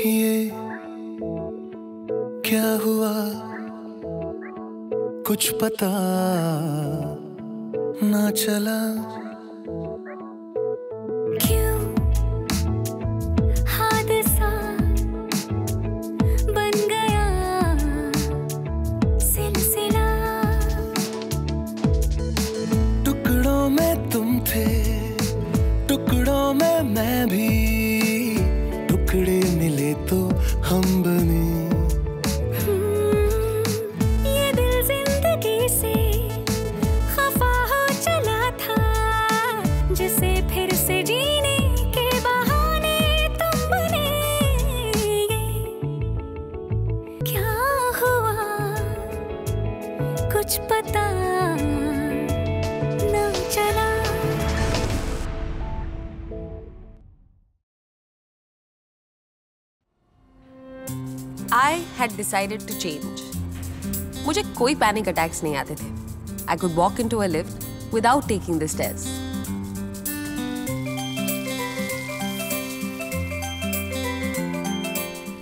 ये क्या हुआ कुछ पता ना चला, क्यों हादसा बन गया सिलसिला। टुकड़ों में तुम थे, टुकड़ों में मैं भी, टुकड़े मिले तो हम बने। I had decided to change. मुझे कोई panic attacks नहीं आते थे. I could walk into a lift without taking the stairs.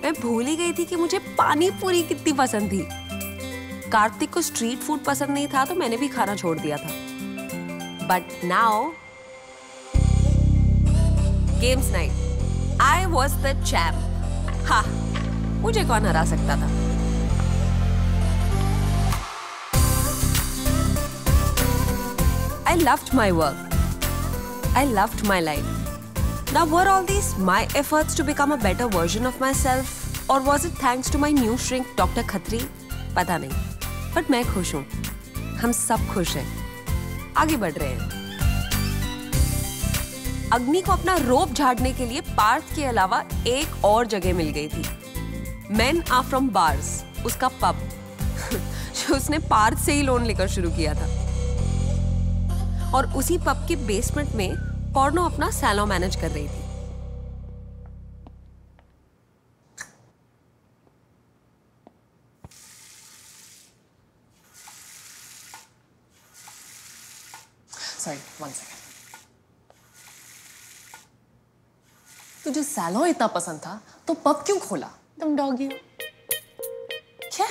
मैं भूल ही गई थी कि मुझे पानी पूरी कितनी पसंद थी. कार्तिक को स्ट्रीट फूड पसंद नहीं था तो मैंने भी खाना छोड़ दिया था. But now, games night. I was the champ. Ha. मुझे कौन हरा सकता था? I loved my work. I loved my life. Now were all these my efforts to become a better version of myself, or was it thanks to my new shrink, Doctor Khatri? पता नहीं. But मैं खुश हूँ. हम सब खुश हैं. आगे बढ़ रहे हैं. अग्नि को अपना रोप झाड़ने के लिए पार्क के अलावा एक और जगह मिल गई थी. Men are from bars, उसका पब, जो उसने पार्क से ही लोन लेकर शुरू किया था. और उसी पब के बेसमेंट में पोर्नो अपना सैलून मैनेज कर रही थी. Sorry, one second. तुझे सैलून इतना पसंद था, तो पब क्यों खोला? तुम डॉगी हो क्या?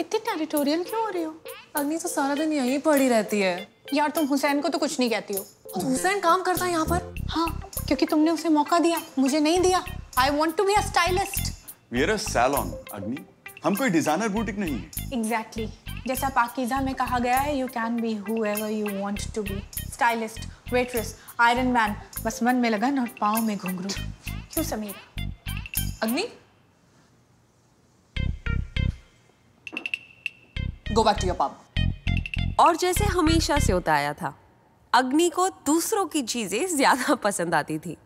इतनी टेरिटोरियल क्यों हो रही हो? अग्नि तो सारा दिन यहीं पड़ी रहती है यार. तुम हुसैन को तो कुछ नहीं कहती हो. हुसैन काम करता है यहाँ पर. हाँ, क्योंकि तुमने उसे मौका दिया, मुझे नहीं दिया. I want to be a stylist. We are a salon, अग्नि. हम कोई डिजाइनर बुटीक नहीं है. Exactly. जैसा पाकीज़ा में कहा गया है, you can be whoever you want to be. Stylist, waitress, iron man. बस मन में लगन और पाँव में घुंघरू. क्यों समीरा? अग्नि, Go back to your pub. और जैसे हमेशा से होता आया था, अग्नि को दूसरों की चीजें ज्यादा पसंद आती थी.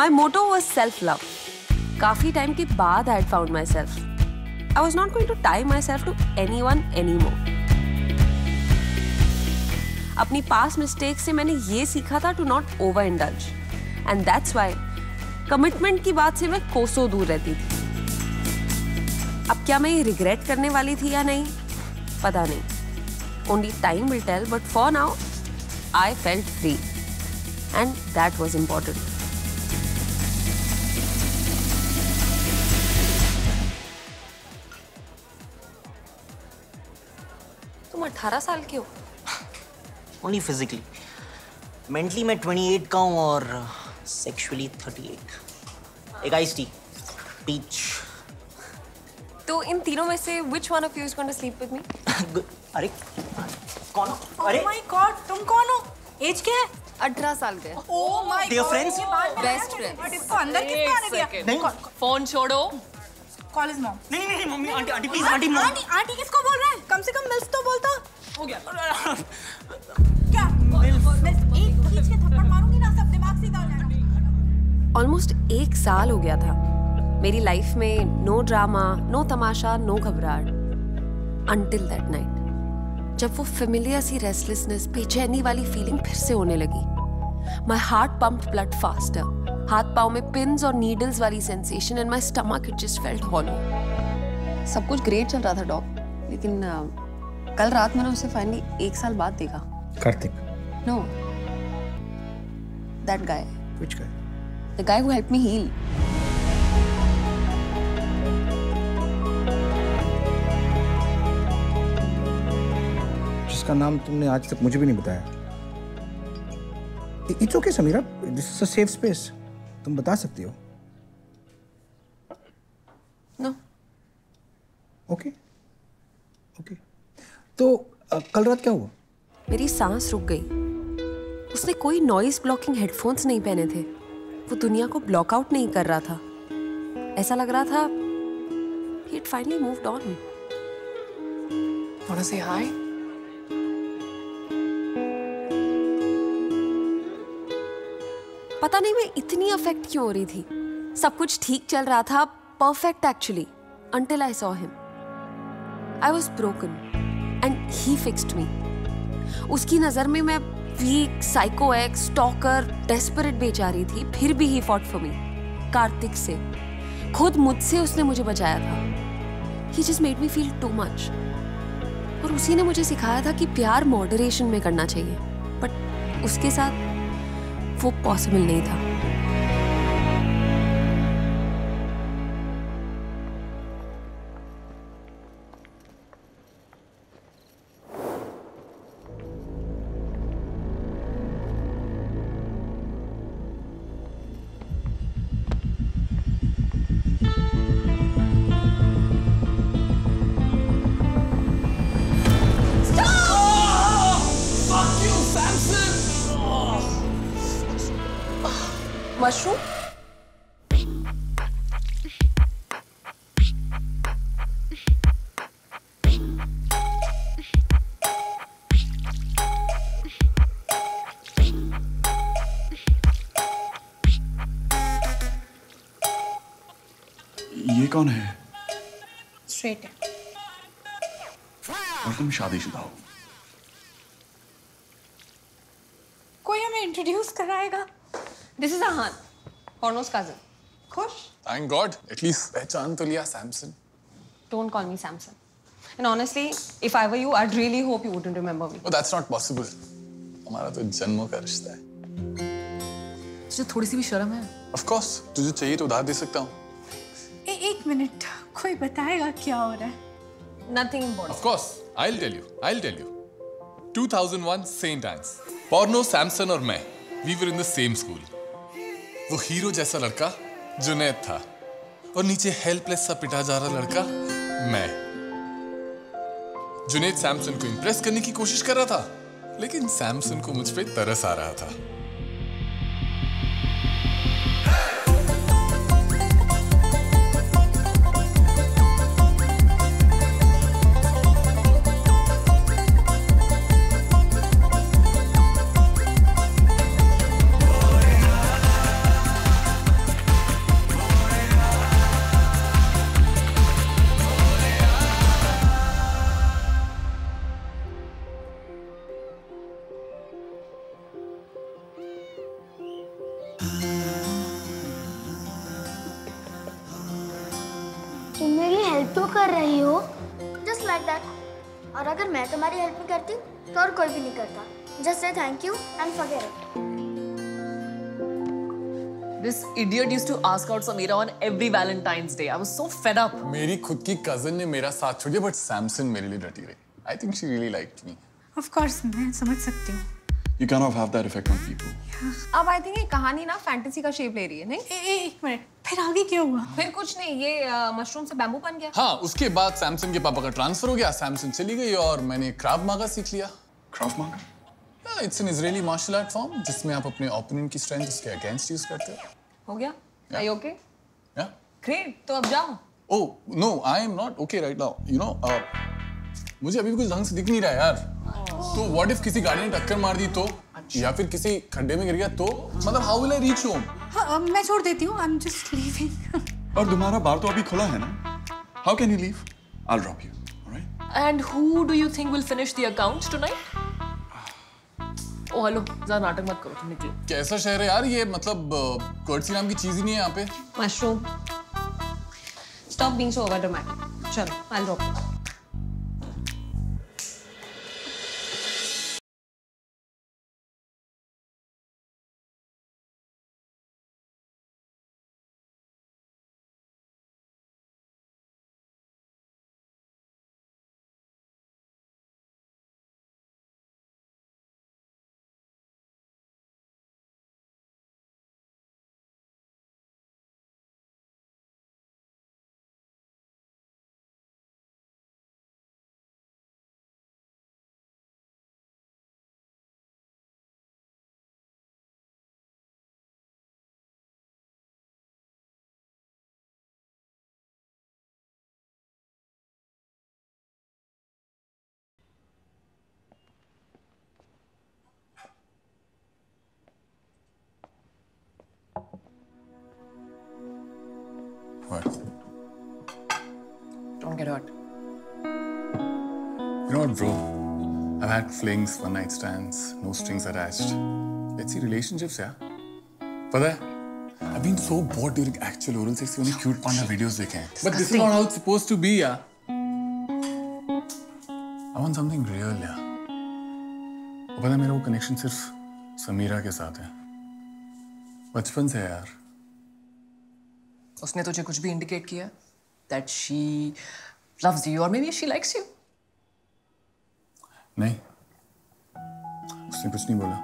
My motto was self-love. काफी टाइम के बाद I had found myself. I was not going to tie myself to anyone anymore. अपनी पास्ट मिस्टेक से मैंने ये सीखा था to not overindulge, and that's why commitment की बात से मैं कोसों दूर रहती थी. अब क्या मैं ये रिग्रेट करने वाली थी या नहीं, पता नहीं. Only time will tell, but for now I felt free and that was important. तुम 18 साल के हो. Only physically. Mentally मैं 28 का हूँ और sexually 38. एक iced tea, peach. तो इन तीनों में से which one of you is going to sleep with me? Good. अरे कौन हो? अरे. Oh my God, तुम कौन हो? Age क्या है? 18 साल का है. Oh my God. Dear friends, best friends. But इसको अंदर कितना आने दिया? नहीं. Phone छोड़ो. Call his mom. नहीं नहीं mummy, aunty aunty please aunty mom. Aunty aunty किसको बोल रहा है? कम से कम मिल्स तो बोलता. हो गया. एक खींच के थप्पड़ मारूंगी ना, सब दिमाग से निकल जाएगा. ऑलमोस्ट एक साल हो गया था मेरी लाइफ में नो ड्रामा, नो तमाशा, नो घबराहट. Until that night, जब वो फेमिलियर सी रेस्टलेसनेस, बेचैनी वाली फीलिंग फिर से होने लगी. My heart pumped blood faster, हाथ पाँव में पिन्स और नीडल्स वाली sensation, and my stomach it just felt hollow. सब कुछ ग्रेट चल रहा था डॉक, लेकिन कल रात मैंने उसे फाइनली 1 साल बाद देखा। Kartik? No, that guy. Which guy? The guy who helped me heal. जिसका नाम तुमने आज तक मुझे भी नहीं बताया। It's okay, Samira, this is a safe space. तुम बता सकती हो। No. Okay. Okay. तो कल रात क्या हुआ? मेरी सांस रुक गई। उसने कोई नॉइज ब्लॉकिंग हेडफोन्स नहीं पहने थे। वो दुनिया को ब्लॉक आउट नहीं कर रहा था। ऐसा लग रहा था he had finally moved on. Wanna say hi? पता नहीं मैं इतनी अफेक्ट क्यों हो रही थी। सब कुछ ठीक चल रहा था, perfect actually, until I saw him. I was broken and he fixed me. उसकी नजर में मैं weak, psycho ex, stalker, desperate बेचारी थी, फिर भी he fought for me. Kartik से, खुद मुझसे उसने मुझे बचाया था. He just made me feel too much. और उसी ने मुझे सिखाया था कि प्यार मॉडरेशन में करना चाहिए, बट उसके साथ वो पॉसिबल नहीं था. Mushroom? ये कौन है? स्ट्रेट है। और तुम शादीशुदा हो। कोई हमें इंट्रोड्यूस कराएगा? This is Ahan, Porno's cousin. Khush? Thank God. At least पहचान तो लिया, Samson. Don't call me Samson. And honestly, if I were you, I'd really hope you wouldn't remember me. Oh, that's not possible. हमारा तो जन्मों का रिश्ता है. तुझे थोड़ी सी भी शर्म है? Of course. तुझे चाहिए तो उधार दे सकता हूँ. एक मिनट, कोई बताएगा क्या हो रहा है? Nothing important. Of course, I'll tell you. I'll tell you. 2001 Saint Anne's. Porno, Samson और मैं. We were in the same school. वो हीरो जैसा लड़का जुनैद था और नीचे हेल्पलेस सा पिटा जा रहा लड़का मैं. जुनैद सैमसन को इंप्रेस करने की कोशिश कर रहा था, लेकिन सैमसन को मुझ पे तरस आ रहा था. तुम मेरी हेल्प तो कर रही हो, जस्ट लाइक दैट. और अगर मैं तुम्हारी हेल्प नहीं करती तो और कोई भी नहीं करता. Just say thank you and forget it. This idiot used to ask out Sameera on every Valentine's day. I was so fed up. मेरी खुद की कजन ने मेरा साथ छोड़ दिया, बट सैमसन मेरे लिए डटी रही. I think she really liked me. Of course, मैं समझ सकती हूं. You cannot have that effect on people. अब I think ये कहानी ना फैंटेसी का शेप ले रही है, नहीं? एक मिनट, फिर आगे क्या हुआ? फिर कुछ नहीं, ये मशरूम से बैम्बू बन गया. हाँ, उसके बाद सैमसन के पापा का ट्रांसफर हो गया, सैमसन चली गई और मैंने क्राव मागा सीख लिया. क्राव मागा? Yeah, it's an Israeli martial art form जिसमें आप अपने opponent की strength उसके against use करते हो. हो गया? Yeah. Are you okay? Yeah. Great, तो अब जाओ. Oh no, I am not okay right now. You know, मुझे अभी भी कुछ ढंग से दिख नहीं रहा यार. तो व्हाट इफ किसी गाड़ी ने टक्कर मार दी तो, या फिर किसी खड्डे में गिर गया तो, मतलब how will I reach home? हाँ, मैं छोड़ देती हूँ. I am just leaving. और तुम्हारा बार तो अभी खुला है ना? How can you leave? I will drop you, alright? And who do you think will finish the account tonight? Oh hello, ज़्यादा नाटक मत करो, तुम निकलो. कैसा शहर है यार ये, मतलब कर्टसी नाम की चीज ही नहीं है यहाँ पे. Mushroom Stop being so over dramatic. Chalo, I'll drop it. Don't get hurt. You know what, bro? I've had flings, one night stands, no strings attached. Let's see relationships, yeah? But I've been so bored during actual oral sex. You only cute panda videos they can. But this is not how it's supposed to be, yeah? I want something real, yeah? But मेरा वो connection सिर्फ समीरा के साथ है. बचपन से यार. उसने तुझे कुछ भी इंडिकेट किया? That she loves you or maybe she likes you? नहीं, उसने कुछ नहीं बोला.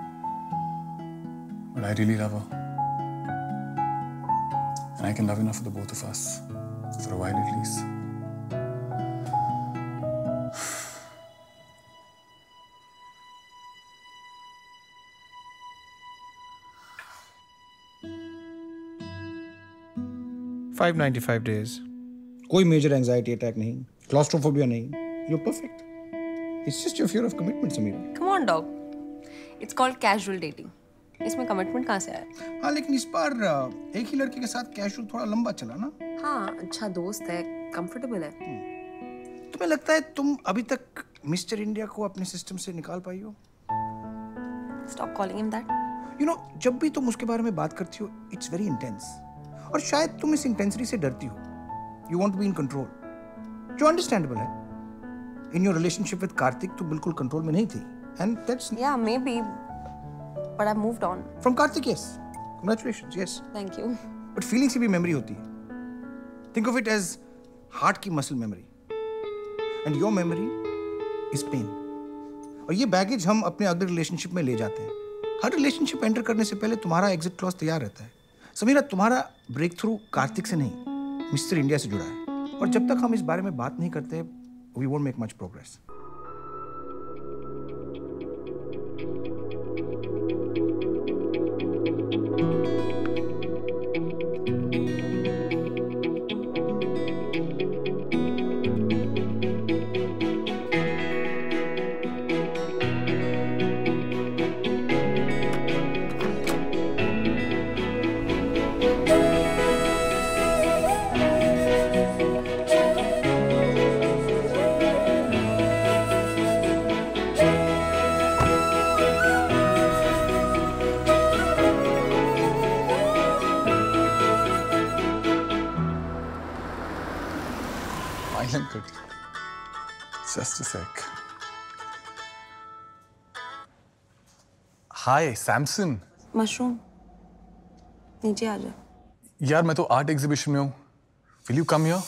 But I really love her, and I can love enough for the both of us for a while at least. $595 days. कोई major anxiety attack नहीं, claustrophobia नहीं, you are perfect. It's just your fear of commitment Sameera. Come on dog, it's called casual dating. इसमें commitment कहां से आया? हां, लेकिन इस बार एक ही लड़की के साथ कैजुअल थोड़ा लंबा चला ना. हां, अच्छा दोस्त है, कंफर्टेबल है. तुम्हें लगता है तुम अभी तक मिस्टर इंडिया को अपने सिस्टम से निकाल पाई हो? Stop calling him that. You know, जब भी तुम उसके बारे में बात करती हो, इट्स वेरी इंटेंस. और शायद तुम इस इंटेंसिटी से डरती हो. You want to be in control, जो understandable है. In your relationship with Kartik, तो बिल्कुल control में नहीं थी. And that's yeah, maybe, but I've moved on. From Kartik, yes. Congratulations, yes. Thank you. But feeling से भी memory होती है. Think of it as heart की muscle memory. And your memory is pain. और ये baggage हम अपने अगले relationship में ले जाते हैं. हर relationship enter करने से पहले तुम्हारा exit clause तैयार रहता है. समीरा, तुम्हारा breakthrough Kartik से नहीं, मिस्टर इंडिया से जुड़ा है. और जब तक हम इस बारे में बात नहीं करते, we won't make much progress. Hi, Samson. Mushroom, नीचे आ जा. यार, मैं तो आर्ट एग्जीबिशन में हूँ. Will you come here?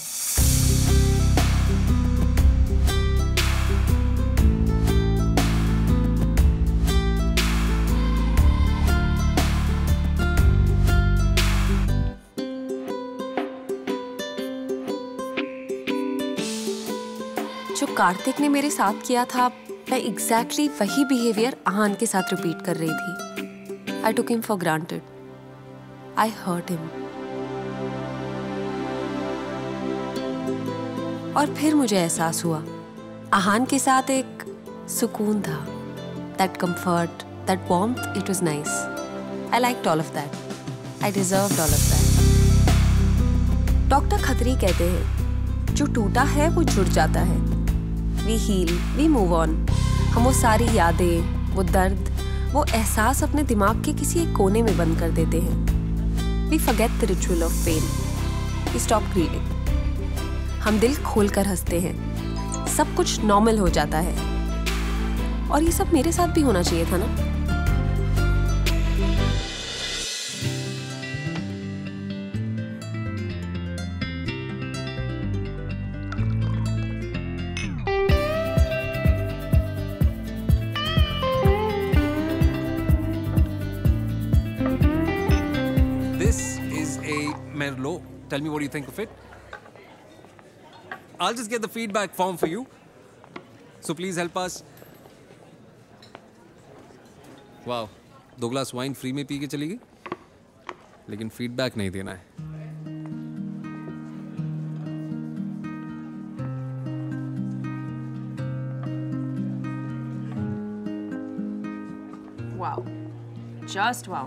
जो कार्तिक ने मेरे साथ किया था, मैं एग्जैक्टली वही बिहेवियर अहान के साथ रिपीट कर रही थी. I took him for granted. I hurt him. और फिर मुझे एहसास हुआ, अहान के साथ एक सुकून था. That comfort, that warmth, it was nice. I liked all of that. I deserved all of that. Doctor Khatri कहते हैं, जो टूटा है वो जुड़ जाता है. We heal, we move on. हम वो सारी यादें, वो दर्द, वो एहसास अपने दिमाग के किसी एक कोने में बंद कर देते हैं. We forget the ritual of pain. We stop grieving. हम दिल खोलकर हंसते हैं, सब कुछ नॉर्मल हो जाता है। और ये सब मेरे साथ भी होना चाहिए था ना। Tell me what do you think of it? I'll just get the feedback form for you. So please help us. Wow, 2 glass wine free में पी के चली गई, लेकिन feedback नहीं देना है। Wow, just wow.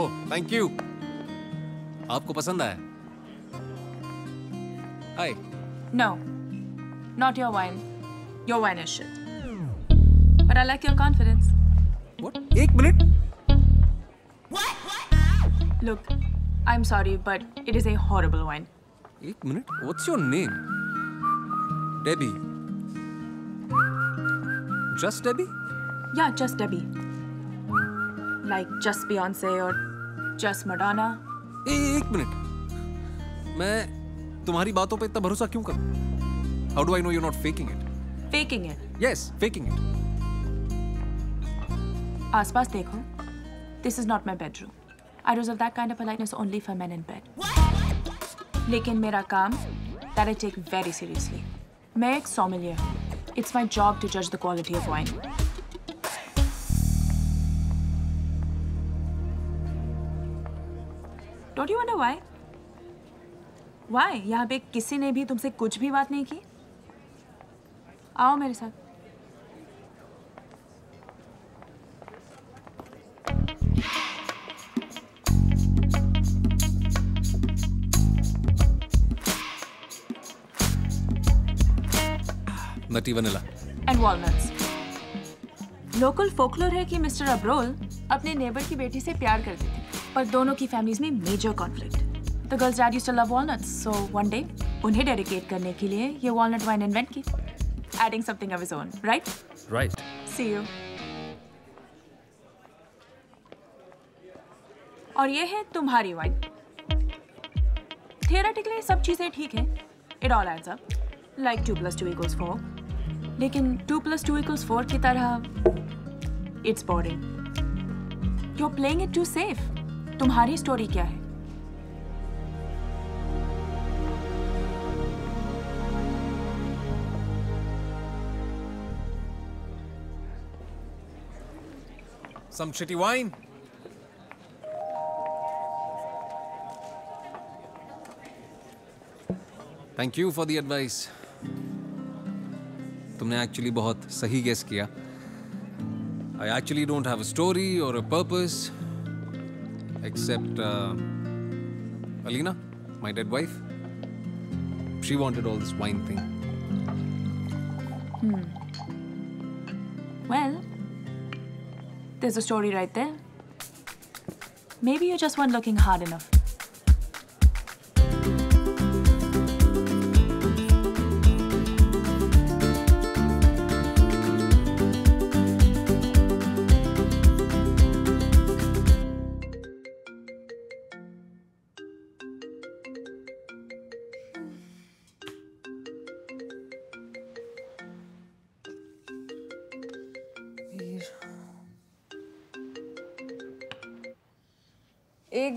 Oh, thank you. आपको पसंद आया? Hi. No, not your wine. Your wine is shit. But I like your confidence. What? 1 minute. What? What? Look, I'm sorry, but it is a horrible wine. 1 minute. What's your name? Debbie. Just Debbie? Yeah, just Debbie. Like just Beyonce or just Madonna. Hey, 1 minute. तुम्हारी बातों पे इतना भरोसा क्यों करूं? How do I know you're not faking it? Faking it? Yes, faking it. आसपास देखो. This is not my bedroom. I reserve that kind of politeness only for men in bed. लेकिन मेरा काम that I take very seriously. मैं एक sommelier. It's my job to judge the quality of wine. Don't you wonder why? Why? यहाँ पे किसी ने भी तुमसे कुछ भी बात नहीं की? आओ मेरे साथ। Nutty vanilla. And walnuts. Local folklore है कि मिस्टर अब्रोल अपने नेबर की बेटी से प्यार करते थे, पर दोनों की फैमिलीज में major conflict. The girls' dad used to love walnuts, so one day उन्हें dedicate करने के लिए ये walnut wine invent की, adding something of his own, right? Right. See you. और ये है तुम्हारी wine. Theoretically सब चीजें ठीक हैं, it all adds up, like 2 plus 2 equals 4. लेकिन 2 plus 2 equals 4 की तरह, it's boring. You're playing it too safe. तुम्हारी story क्या है? Some shitty wine. Thank you for the advice. तुमने actually बहुत सही guess किया. I actually don't have a story or a purpose, except Alena, my dead wife. She wanted all this wine thing. Well. There's a story right there. Maybe you just weren't looking hard enough.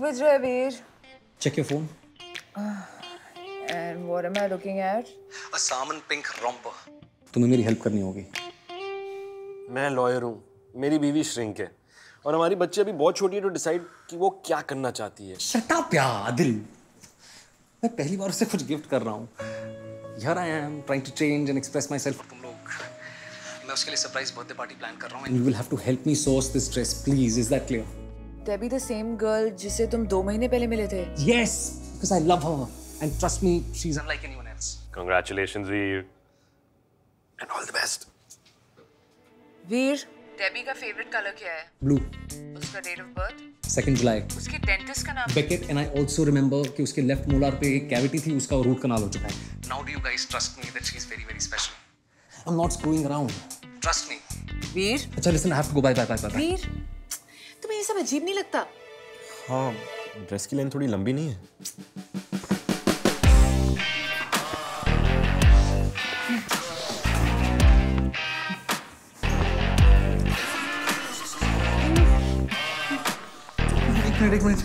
What's wrong, Veer? Check your phone. And what am I looking at? A salmon pink romper. तुम्हें मेरी help करनी होगी। मैं lawyer हूँ, मेरी बीवी shrink है, और हमारी बच्ची अभी बहुत छोटी है to decide कि वो क्या करना चाहती है। Shut up यार आदिल, मैं पहली बार उसे कुछ gift कर रहा हूँ। Here I am trying to change and express myself. तुम लोग, मैं उसके लिए surprise birthday party plan कर रहा हूँ। And you will have to help me source this dress, please. Is that clear? Debbie, the same girl जिसे तुम 2 महीने पहले मिले थे? Yes, because I love her and trust me, she's unlike anyone else. Congratulations, Veer, and all the best. Veer, Debbie का favourite colour क्या है? Blue. उसका डेट ऑफ बर्थ? 2 जुलाई। उसके डेंटिस्ट का नाम? Beckett. And I also remember कि उसके left molar पे एक कैविटी थी, उसका रूट कनाल हो चुका है। Now do you guys trust me that she is very very special? I am not screwing around, trust me. Veer, अच्छा listen, I have to go, bye bye bye. Veer, तुम्हें ये सब अजीब नहीं लगता? हां, ड्रेस की लाइन थोड़ी लंबी नहीं है? एक मिनट,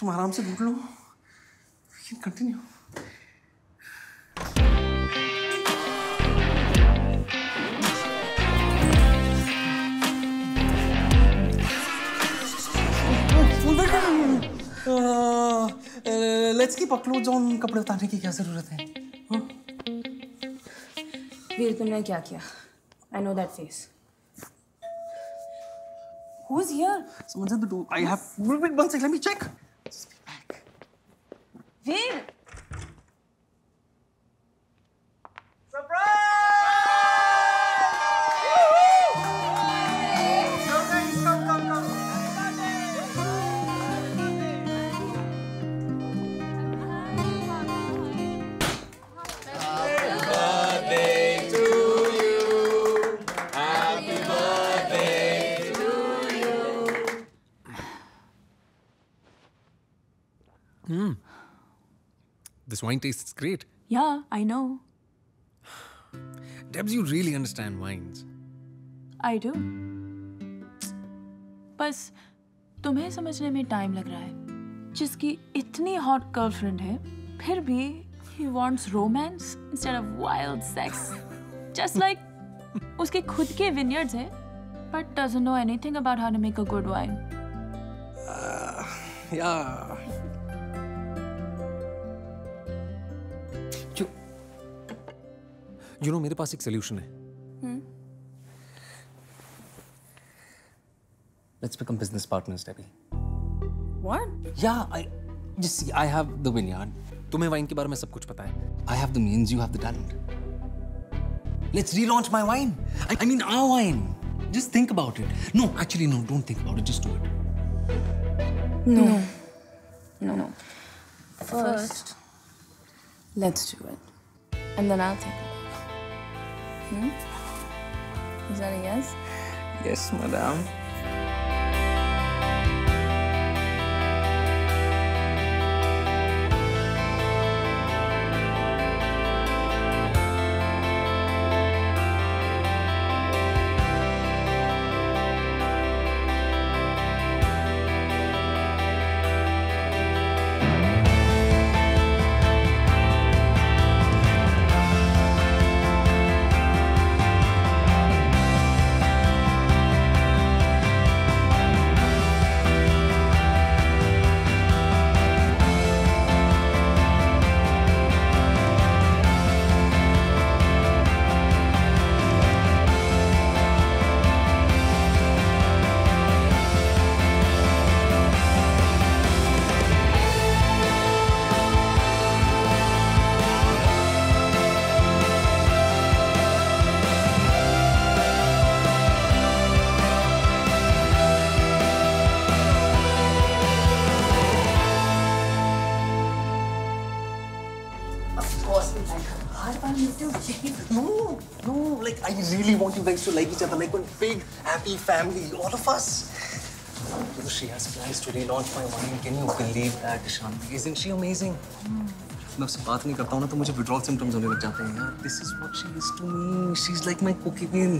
तुम आराम से घूट लो, continue. Let's keep a close on, कपड़े उतारने की क्या जरूरत है? वीर, तुमने क्या किया? I know that face. Who's here? Someone's at the door. I have. Wait, one second. Let me check. Just be back. Veer. Surprise! Surprise! Come, come, come. Happy birthday to you. Happy birthday. This wine tastes great. Yeah, I know. Debs, you really understand wines. I do. बस तुम्हें समझने में time लग रहा है, जिसकी इतनी hot girlfriend है, फिर भी he wants romance instead of wild sex. Just like उसके खुद के vineyards हैं, but doesn't know anything about how to make a good wine. Yeah. You know, मेरे पास एक solution है. Let's become business partners, Debbie. What? Yeah, you see, I have the vineyard. तुम्हें wine के बारे में सब कुछ पता है. I have the means, you have the talent. Let's relaunch my wine. I mean, our wine. Just think about it. No, actually, no. Don't think about it. Just do it. No. No. First, let's do it, and then I'll think. Is that a yes? Yes, madam. I really want you guys to like each other, like one big happy family, all of us. She has plans to relaunch my wine. Can you believe that, Shanti? Isn't she amazing? मैं उससे बात नहीं करता हूँ ना तो मुझे withdrawal symptoms होने लग जाते हैं यार. This is what she is to me. She's like my cocaine.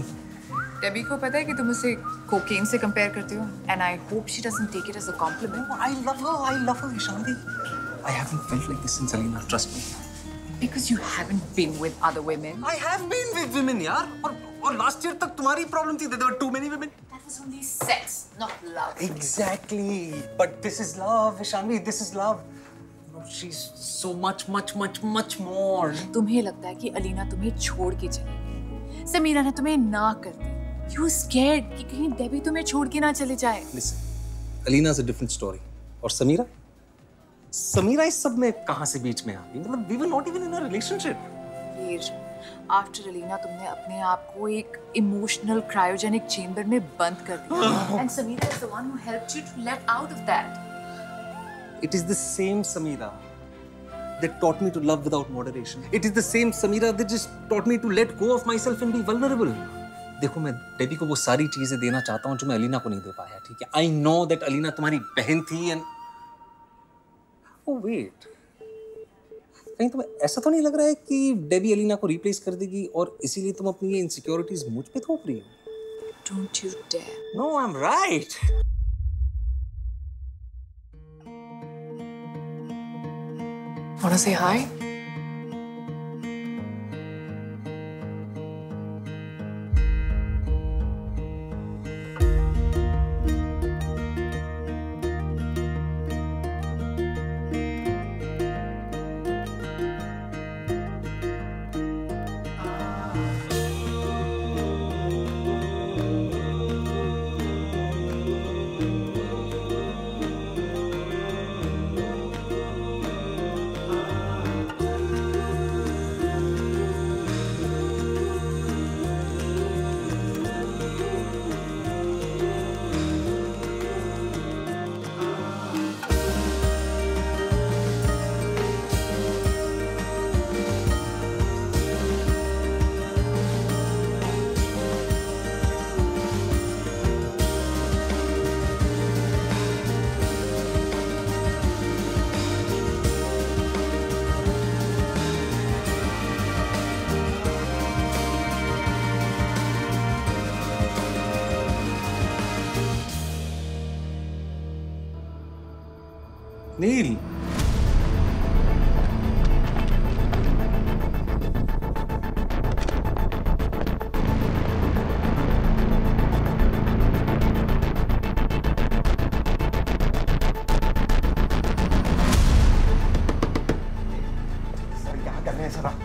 Debbie को पता है कि तुम उसे cocaine से compare करते हो, and I hope she doesn't take it as a compliment. No, I love her, Shanti. I haven't felt like this since Alena. Trust me. Because you haven't been with other women. I have been with women, yaar. And last year, tak tumhari problem thi. There were too many women. That was only sex, not love. Exactly. But this is love, Vishanvi. This is love. She's so much, much, much, much more. तुम्हें लगता है कि अलीना तुम्हें छोड़ के चलेगी? समीरा ने तुम्हें ना कर दी. You scared कि कहीं डेबी तुम्हें छोड़ के ना चले जाए. Listen, Alina's a different story. और समीरा? समीरा इस सब में कहाँ से बीच में आ गई? मतलब we were not even in a relationship. Veer, after Elena तुमने अपने आप को एक इमोशनल क्रायोजेनिक चेंबर में बंद कर दिया and Sameera is the one who helped you to let out of that. It is the same Sameera that taught me to love without moderation. It is the same Samira that just taught me to let go of myself and be vulnerable. देखो मैं Debbie को वो सारी चीजें देना चाहता हूँ जो मैं अलीना को नहीं दे पाया. ठीक है, I know that अलीना तुम्हारी बहन थी and oh wait, कहीं तुम्हें ऐसा तो नहीं लग रहा है कि डेबी अलीना को रिप्लेस कर देगी और इसीलिए तुम अपनी ये इनसिक्योरिटीज मुझ पे थोप रही हो? Don't you dare. No, I'm right. Wanna say hi? Neel, sir क्या कर रहे हैं सर आप?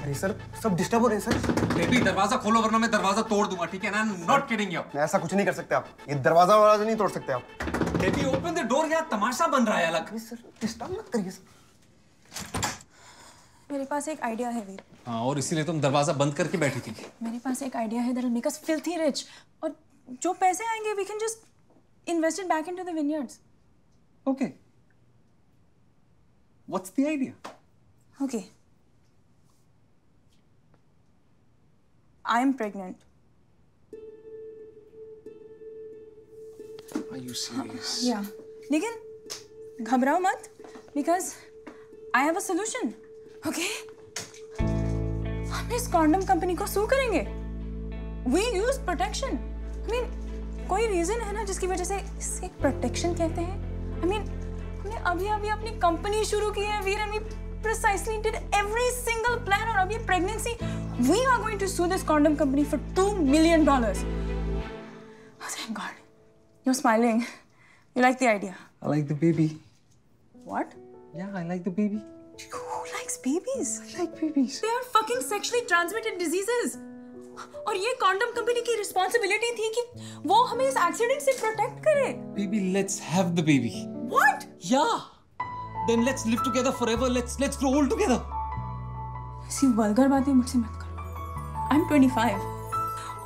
अरे सर सब डिस्टर्ब हो रहे हैं सर. बेबी दरवाजा खोलो वरना मैं दरवाजा तोड़ दूंगा. ठीक है ना? Not kidding you. ऐसा कुछ नहीं कर सकते आप. ये दरवाजा वरवाजा नहीं तोड़ सकते आप. Baby open the door. यार तमाशा बन रहा है अलग. सर डिस्टर्ब मत करिए सर. मेरे पास एक आइडिया है वीर. हाँ, और इसीलिए तुम दरवाजा बंद करके बैठी थी. मेरे पास एक आइडिया है that will make us filthy rich और जो पैसे आएंगे we can just invest it back into the vineyards. Okay, what's the idea? Okay, I am pregnant. Are you serious? Yeah. लेकिन घबराओ मत, because I have a solution. Okay? हम इस condom company को sue करेंगे. We use protection. I mean, कोई reason है ना जिसकी वजह से इसे protection कहते हैं? I mean, हमने अभी अपनी कंपनी शुरू की है वीर and we precisely did every single plan और अभी pregnancy. We are going to sue this condom company for $2 million. Oh, thank God. You're smiling. You like the idea? I like the baby. What? Yeah, I like the baby. Who likes babies? I like babies. They are fucking sexually transmitted diseases. और ये condom company की responsibility थी कि वो हमें इस accident से protect करे. Baby, let's have the baby. What? Yeah. Then let's live together forever. Let's grow old together. ऐसी vulgar बातें मुझसे मत करो. I'm 25.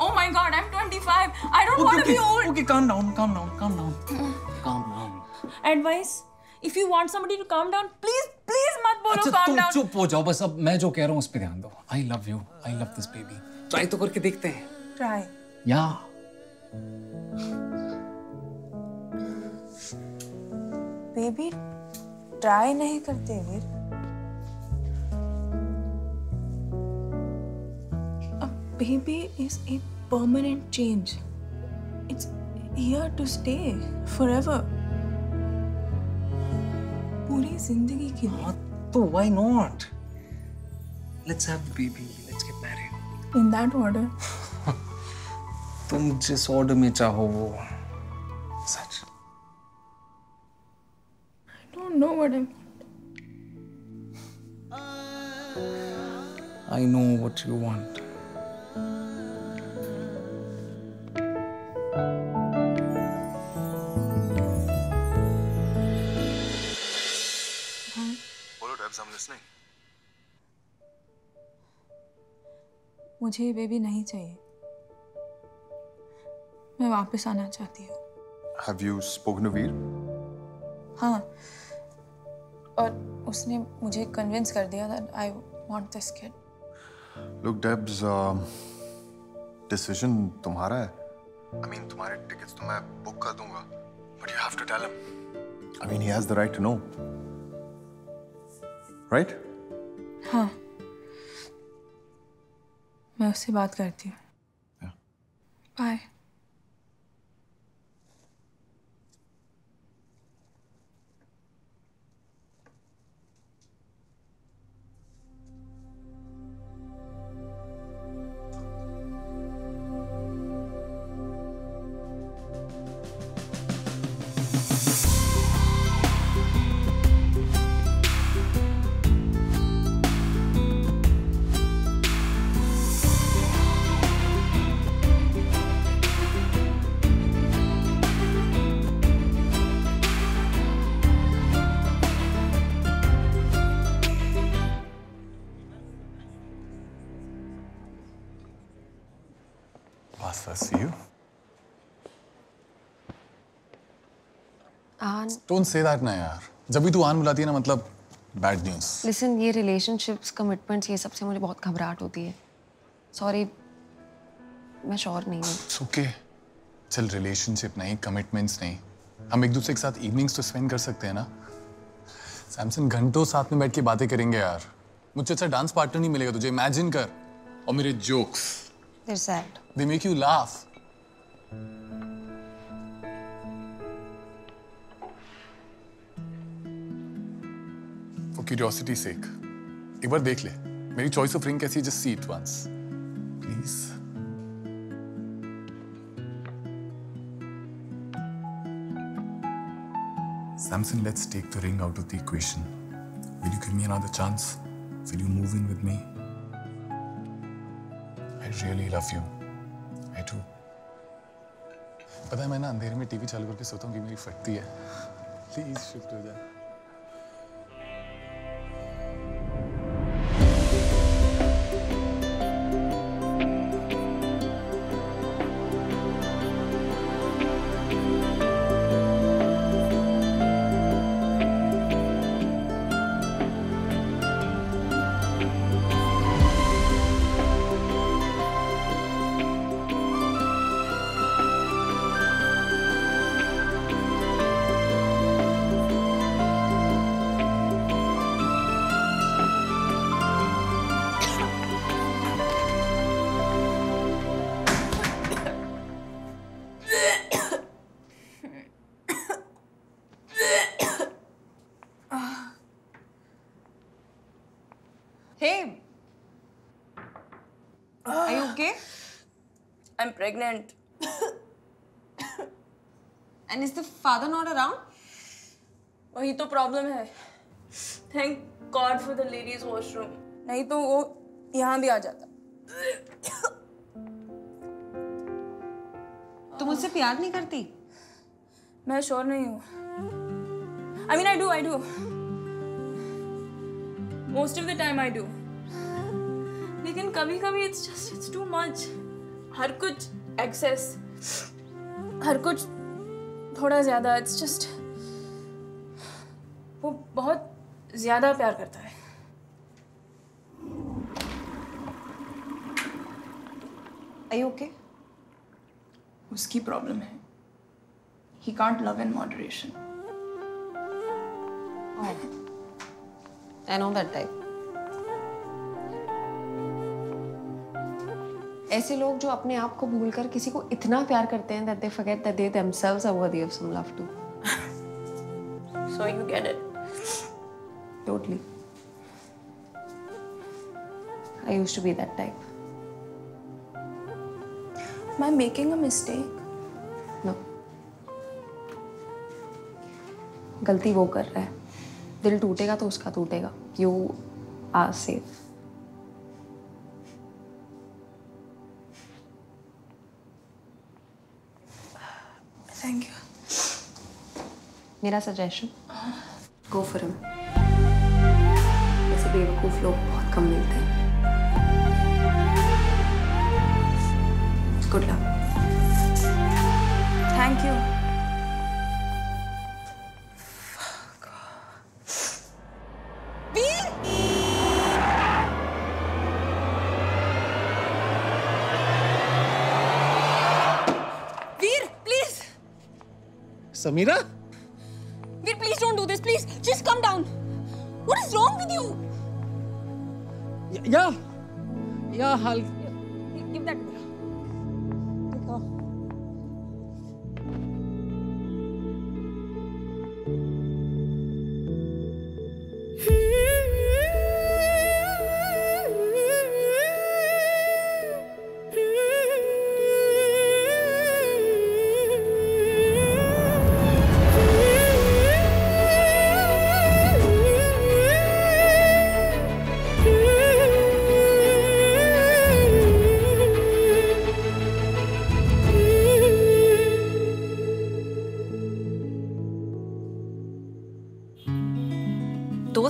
Oh my God, I'm 25. I don't want to be old. Okay, calm down. Advice: if you want somebody to calm down, please मत बोलो calm down. अच्छा तुम चुप हो जाओ बस. अब मैं जो कह रहा हूँ उस पे ध्यान दो. I love you. I love this baby. Try तो करके देखते हैं. Try. Yeah. Baby, try नहीं करते वीर. Baby is a permanent change. It's here to stay forever. पूरी जिंदगी के लिए. तो why not? Let's have the baby. Let's get married. In that order. तुम जिस order में चाहो वो. Such. I don't know what I want. I know what you want. मुझे ये बेबी नहीं चाहिए। मैं वापस आना चाहती हूँ। Have you spoken to Veer? हाँ, और उसने मुझे कन्विंस कर दिया that I want this kid. Look, Debs, decision तुम्हारा है। I mean, तुम्हारे टिकट्स तो मैं बुक कर दूँगा, but you have to tell him. I mean, he has the right to know, right? हाँ, मैं उससे बात करती हूँ। Yeah. Bye. Don't say that ना यार। जब भी तू आन बुलाती है ना मतलब bad news। Listen, ये relationships, commitments, ये सब से मुझे बहुत घबराहट होती है। Sorry, मैं sure नहीं हूँ। It's okay। चल relationship नहीं, commitments नहीं। हम एक दूसरे के साथ evenings तो spend कर सकते हैं ना। Samson घंटों साथ में बैठ के बातें करेंगे यार। मुझे अच्छा dance partner नहीं मिलेगा तुझे। Imagine कर। और मेरे jokes। They're sad। They make you laugh। Curiosity sake एक बार देख ले मेरी चॉइस ऑफ रिंग कैसी है। Just see it once please. Samson, let's take the ring out of the equation. Will you give me another chance? Will you move in with me? I really love you. I do. पता है मैं ना अंधेरे में TV चालू करके सोता हूँ कि मेरी फटती है। प्लीज शिफ्ट हो जाए। Pregnant. And is the father not around? वही तो problem है। Thank God for the ladies' washroom। नहीं तो वो यहाँ भी आ जाता। तुम मुझसे प्यार नहीं करती? मैं sure नहीं हूँ। I mean I do। Most of the time I do। लेकिन कभी-कभी it's too much। हर कुछ एक्सेस, हर कुछ थोड़ा ज़्यादा। इट्स जस्ट वो बहुत ज़्यादा प्यार करता है। Are you okay? उसकी प्रॉब्लम है। He can't love in moderation. Oh, I know that type. ऐसे लोग जो अपने आप को भूलकर किसी को इतना प्यार करते हैं that they forget that they themselves are worthy of some love too. So you get it. Totally. I used to be that type. Am I making a mistake? No. गलती वो कर रहा है। दिल टूटेगा तो उसका टूटेगा। You are safe. Thank you. मेरा सजेशन, गो फॉर हिम। ऐसे बेवकूफ लोग बहुत कम मिलते हैं। Good luck. Thank you. Fuck. Veer! Veer, please. Samira? Veer, please don't do this. Please, just come down. What is wrong with you? Yeah, I'll give that.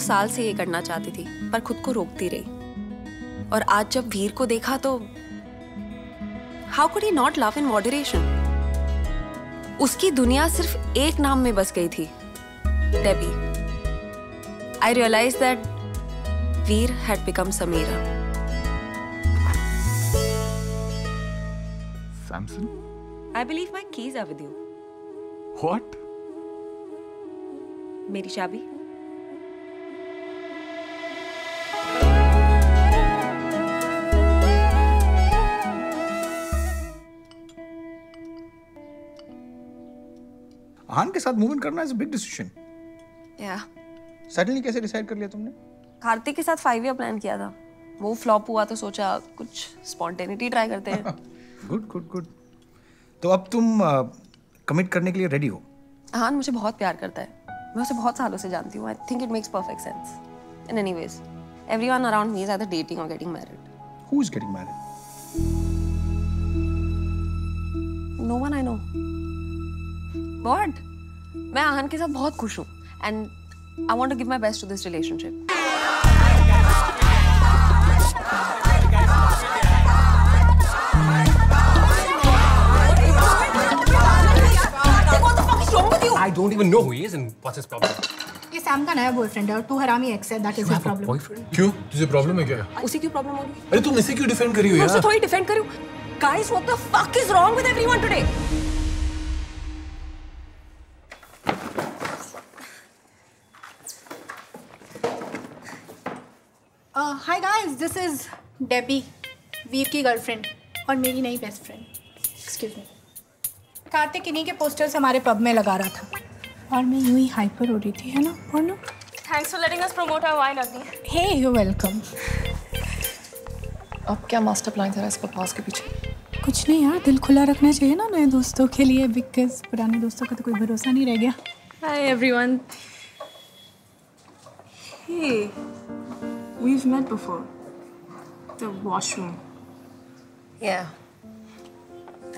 साल से ये करना चाहती थी पर खुद को रोकती रही और आज जब वीर को देखा तो how could he not love in moderation. उसकी दुनिया सिर्फ एक नाम में बस गई थी, Debbie. I realize that Veer had become Sameera. Samson, I believe my keys are with you. What? मेरी चाबी। आहान के साथ मूव इन करना इज बिग डिसीजन। या सडनली कैसे डिसाइड कर लिया तुमने? कार्तिक के साथ 5 ईयर प्लान किया था, वो फ्लॉप हुआ तो सोचा कुछ स्पॉन्टेनिटी ट्राई करते हैं। गुड। तो अब तुम कमिट करने के लिए रेडी हो? आहान मुझे बहुत प्यार करता है, मैं उसे बहुत सालों से जानती हूँ। I think it makes perfect sense. And anyways everyone around me is either dating और getting married. Who is getting married? No one I know. What? मैं आहान के साथ बहुत खुश हूँ and I want to give my best to this relationship. I don't even know who he is and what's his problem. ये Sam का नया boyfriend है और तू हरामी एक्स है, that is his problem. Boyfriend? क्यों? तुझे प्रॉब्लम है क्या? उसे क्यों प्रॉब्लम होगी? अरे तुम इसे क्यों डिफेंड करी हो यार? मैं उसे थोड़ी डिफेंड करी हूँ। Guys, what the fuck is wrong with everyone today? Hi guys, this is Debbie, वीर की गर्लफ्रेंड और मेरी नई best friend. Excuse me. Kartik इन्हीं के पोस्टर्स हमारे पब में लगा रहा था और मैं यूं ही हाइपर हो रही थी, है ना porno? Thanks for letting us promote our wine Agni. Hey, you welcome. अब क्या मास्टर प्लान था इस बकवास के पीछे? कुछ नहीं यार, दिल खुला रखना चाहिए ना नए दोस्तों के लिए, बिकॉज पुराने दोस्तों का तो कोई भरोसा नहीं रह गया। Hi everyone. We've met before. The washroom. Yeah.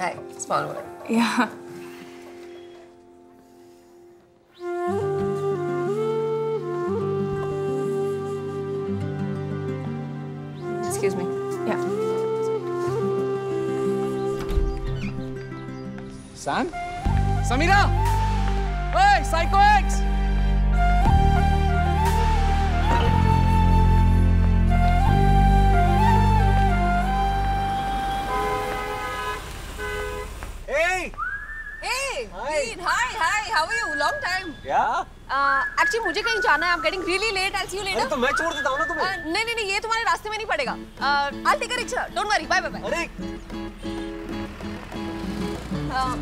Hi, small one. Yeah. Excuse me. Yeah. Sam? Samira! Hey, Psycho X! Hi, how are you? Long time. Yeah. Actually, मुझे कहीं जाना है. I'm getting really late. I'll see you later. अरे तो मैं छोड़ देता हूँ ना तुम्हें. नहीं, ये तुम्हारे रास्ते में नहीं पड़ेगा. I'll take a rickshaw. Don't worry. Bye. अरे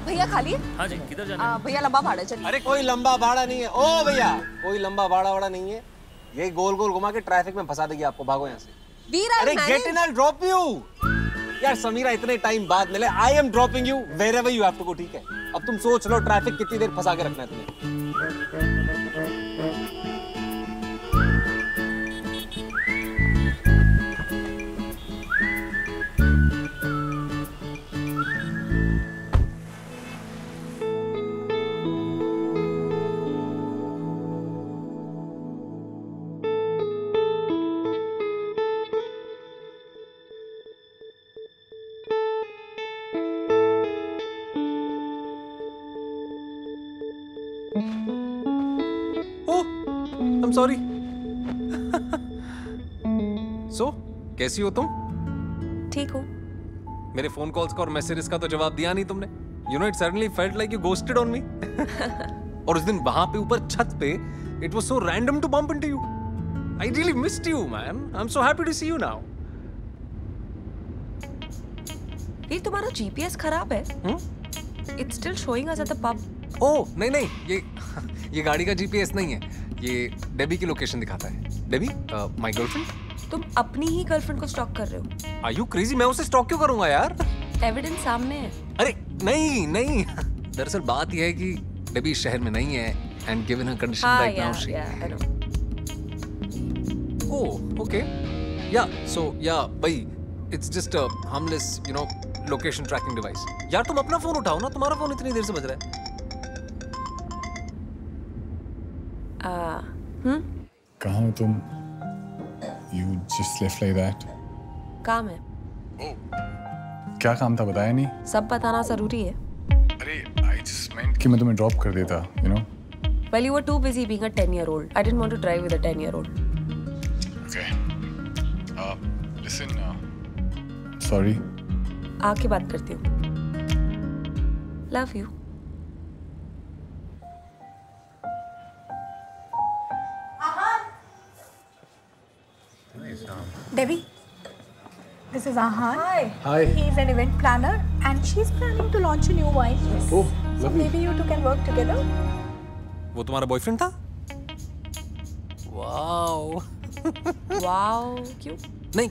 भैया खाली है? हाँ जी, किधर जाना है? भैया लंबा भाड़ा चलिए. अरे कोई लंबा भाड़ा नहीं है. ओ भैया, कोई लंबा भाड़ा वाड़ा नहीं है. यही गोल गोल घुमा के ट्रैफिक में फंसा देगी आपको. भागो यहाँ से. वीर, अरे get in, I'll drop you. यार समीरा इतने टाइम बाद मिले. I am dropping you wherever you have to go. ठीक है, अब तुम सोच लो ट्रैफिक कितनी देर फंसा के रखना है तुम्हें। सॉरी। सो कैसी हो तुम? ठीक हो? मेरे फोन कॉल्स का और मैसेजेस का तो जवाब दिया नहीं तुमने। You know it suddenly felt like you ghosted on me. और उस दिन वहां पे ऊपर छत पे it was so random to bump into you. I really missed you man. I am so happy to see you now. Veer तुम्हारा GPS खराब है? It's still showing us at the pub. Oh नहीं नहीं, ये गाड़ी का जीपीएस नहीं है, ये डेबी की लोकेशन दिखाता है। Debbie my girlfriend. तुम अपनी ही गर्लफ्रेंड को स्टॉक कर रहे हो? Are you crazy? मैं उसे स्टॉक क्यों करूंगा यार, एविडेंस सामने है। अरे नहीं नहीं, दरअसल बात यह है कि डेबी शहर में नहीं है and given her condition right now she. Oh okay yeah so yeah भाई it's just a harmless you know location tracking device. यार तुम अपना फोन उठाओ ना, तुम्हारा फोन इतनी देर से बज रहा है। कहाँ हो तुम? You just left like that. काम है। क्या काम था बताया नहीं? सब बताना जरूरी है। अरे I just meant कि मैं तुम्हें ड्रॉप कर देता, you know? Well, you were too busy being a 10-year-old. I didn't want to drive with a 10-year-old. Okay. Listen. Sorry. आके बात करती हूँ। Love you. Debbie, this is Ahan. Hi. He's an event planner, and she's planning to launch a new wine list. Oh, lovely. So maybe you two can work together. वो तुम्हारा boyfriend था? Wow. Wow क्यों? नहीं,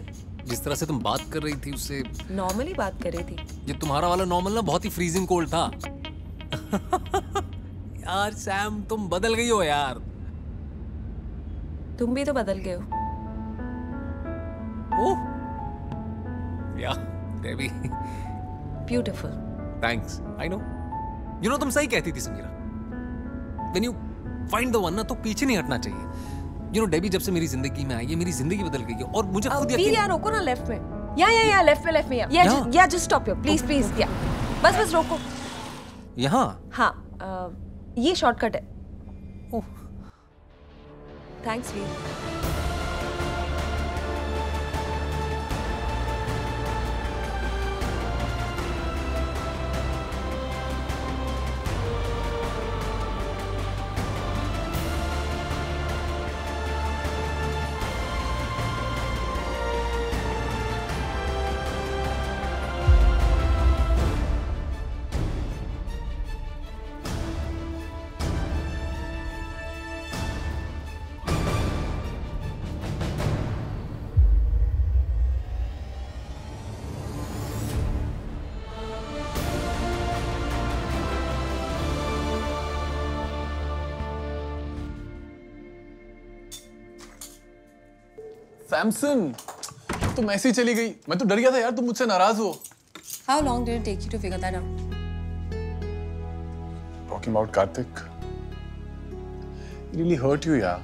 जिस तरह से तुम बात कर रही थी उससे। नॉर्मली बात कर रही थी। ये तुम्हारा वाला नॉर्मल ना बहुत ही फ्रीजिंग कोल्ड था। यार सैम तुम बदल गई हो यार। तुम भी तो बदल गए हो। Oh, yeah, Debbie. Beautiful. Thanks. I know. You know तुम सही कहती थी Samira. When you find the one ना तो पीछे नहीं हटना चाहिए. You know Debbie जब से मेरी जिंदगी में आई है मेरी जिंदगी बदल गई है और मुझे खुद यकीन. यार रोको ना लेफ्ट में. या लेफ्ट में या just stop you please please या. बस रोको. यहाँ. हाँ ये शॉर्टकट है. Oh. Thanks Veer. Samson, तुम ऐसे ही चली गई। मैं तो डर गया था यार, तुम मुझसे नाराज हो। How long did it take you to figure that out? Talking about Kartik, it really hurt you यार।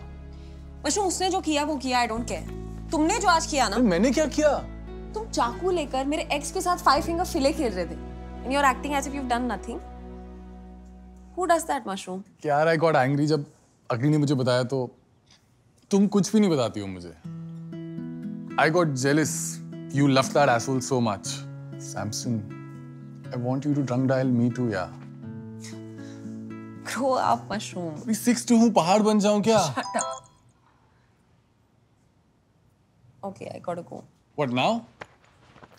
Mushroom, उसने जो किया वो किया, I don't care। तुमने जो आज किया ना? मैंने क्या किया? तुम चाकू लेकर मेरे एक्स के साथ 5 finger fillet खेल रहे थे। And you're acting as if you've done nothing. Who does that, Mushroom? यार I got angry जब अग्नि ने मुझे बताया तो तुम कुछ भी नहीं बताती हो मुझे। I got jealous. You loved that asshole so much, Samson. I want you to drunk dial me too, yeah. Grow up, Mushroom. अभी 6'2" हूँ, पहाड़ बन जाऊँ क्या? Shut up. Okay, I gotta go. What now?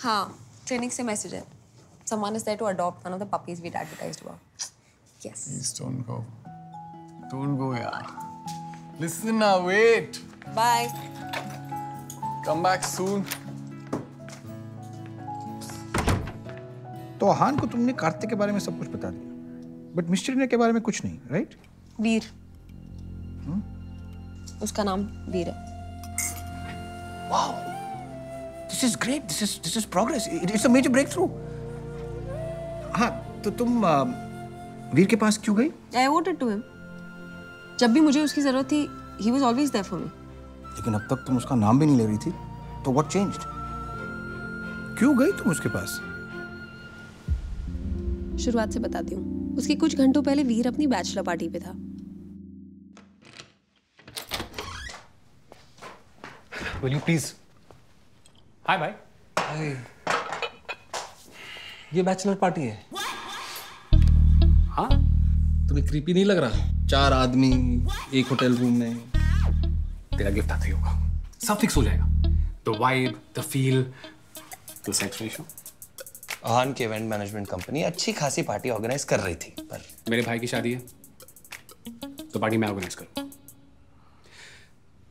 हाँ, clinic से message है. Someone is there to adopt one of the puppies we'd advertised about. Yes. Please don't go. Don't go, yeah. Listen now, wait. Bye. Come back soon. तो अहान को तुमने कार्तिक के बारे में सब कुछ बता दिया, बट मिस्टर ने के बारे में कुछ नहीं, राइट? वीर। उसका नाम वीर है। Wow, this is great. This is progress. It's a major breakthrough. हाँ, तो तुम वीर के पास क्यों गई? I owed it to him. जब भी मुझे उसकी जरूरत थी, he was always there for me. लेकिन अब तक तुम उसका नाम भी नहीं ले रही थी, तो what changed? क्यों गई तुम उसके पास? शुरुआत से बताती हूँ। उसके कुछ घंटों पहले वीर अपनी बैचलर पार्टी पे था। will you please? Hi, bhai. Hi. ये बैचलर पार्टी है? हाँ? तुम्हें क्रीपी नहीं लग रहा? चार आदमी एक होटल रूम में। तेरा गिफ्ट आता ही होगा, सब फिक्स हो जाएगा। The vibe, the feel, the sex ratio. आहान के इवेंट मैनेजमेंट कंपनी अच्छी खासी पार्टी ऑर्गेनाइज कर रही थी, पर मेरे भाई की शादी है तो पार्टी मैं ऑर्गेनाइज करूँ।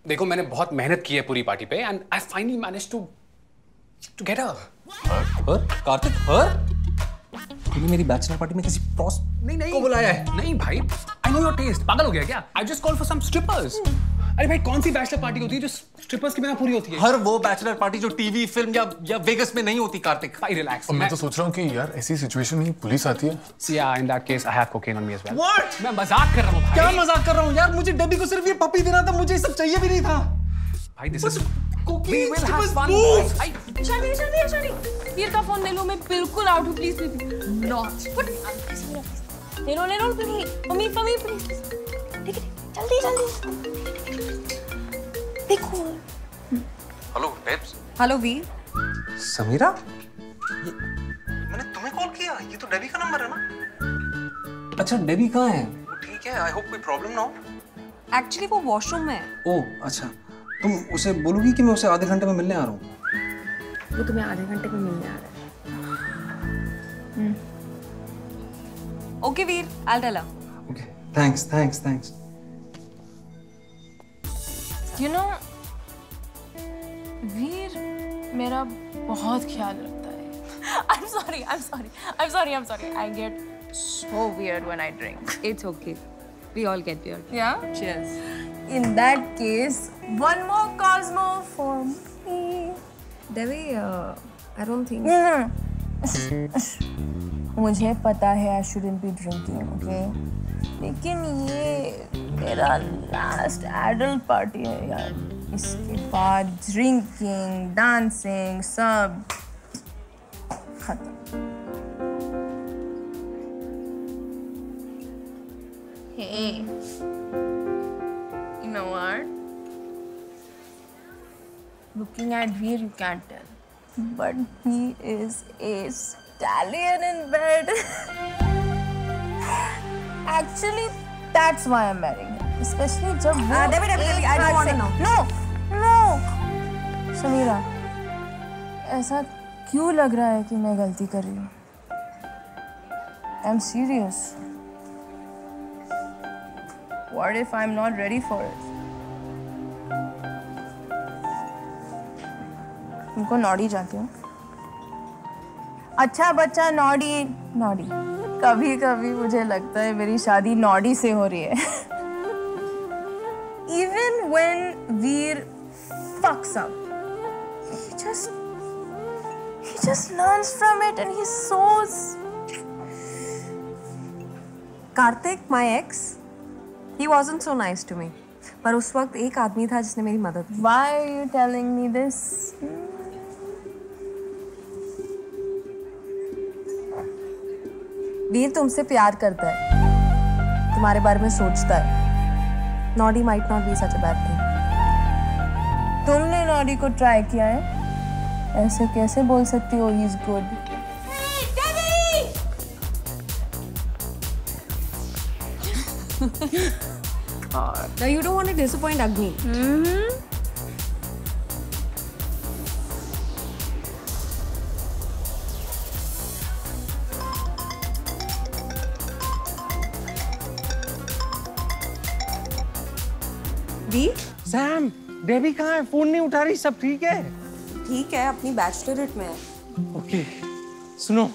देखो, मैंने बहुत मेहनत की है पूरी पार्टी पे and I finally managed to get her. Her? Kartik, her? तूने मेरी बैचलर पार्टी में किसी प्रॉस नहीं को बुलाया है? नहीं भाई, I know your taste. पागल हो गया क्या? I just called for some strippers. अरे भाई, कौन सी बैचलर पार्टी होती है जो स्ट्रिपर्स के बिना पूरी होती है? हर वो बैचलर पार्टी जो टीवी, फिल्म या वेगस में नहीं होती। कार्तिक भाई रिलैक्स। मैं तो सोच रहा हूँ कि यार ऐसी सिचुएशन में पुलिस आती है। Yeah, in that case I have cocaine on me as well. What? मैं मजाक कर रहा हूँ भाई। क्या मजाक कर रहा हूँ यार? मुझे डेबी को सिर्फ ये पपी देना था, मुझे ये सब चाहिए भी नहीं था। भाई this is cocaine strippers move. Sharmi Sharmi Sharmi Veer का फोन ले लो, मैं बिल्कुल आउट हूँ। प्लीज नॉट ले लो प्लीज। मम्मी मम्मी प्लीज ठीक है, जल्दी जल्दी देखो। Hello babes. Hello Veer. Sameera, मैंने तुम्हें कॉल किया, ये तो डेबी का नंबर है ना? अच्छा, डेबी कहाँ है? वो ठीक है, आई होप कोई प्रॉब्लम ना हो। एक्चुअली वो वॉशरूम में है। ओह अच्छा, तुम उसे बोलोगी कि मैं उसे आधे घंटे में मिलने आ रहा हूँ? वो तुम्हें आधे घंटे में मिलने आ रहा है? Okay Veer, I tell her. Okay thanks thanks thanks. You know, Veer मेरा बहुत ख्याल रखता है। I'm sorry. I get so weird when I drink. It's okay. We all get weird. Yeah. Cheers. In that case, one more Cosmo for me. Debbie, I don't think. मुझे पता है I shouldn't be drinking. Okay. लेकिन ये मेरा last adult party है यार, इसके बाद ड्रिंकिंग, डांसिंग सब खत्म। Hey, you know what? Looking at Veer, you can't tell, but he is a stallion in bed. Actually, that's why I'm marrying him. Especially जब वो definitely I don't want to know. No. Samira, ऐसा क्यों लग रहा है कि मैं गलती कर रही हूँ? I'm serious. What if I'm not ready for it? तुमको नॉडी जानती हूँ? अच्छा बच्चा नॉडी नॉडी। कभी कभी मुझे लगता है मेरी शादी नॉडी से हो रही है। Even when Veer fucks up, he just learns from it and he's so. Kartik, my ex, he wasn't so nice to me. पर उस वक्त एक आदमी था जिसने मेरी मदद की। Why are you telling me this? वीर तुमसे प्यार करता है, तुम्हारे बारे में सोचता है। Noddy might not be such a bad thing. तुमने नॉडी को ट्राई किया है, ऐसे कैसे बोल सकती हो he is good? God, you don't want to disappoint Agni. Sam, Debbie कहाँ है? फोन नहीं उठा रही, सब ठीक है? ठीक है, अपनी बैचलरेट में है। ओके, सुनो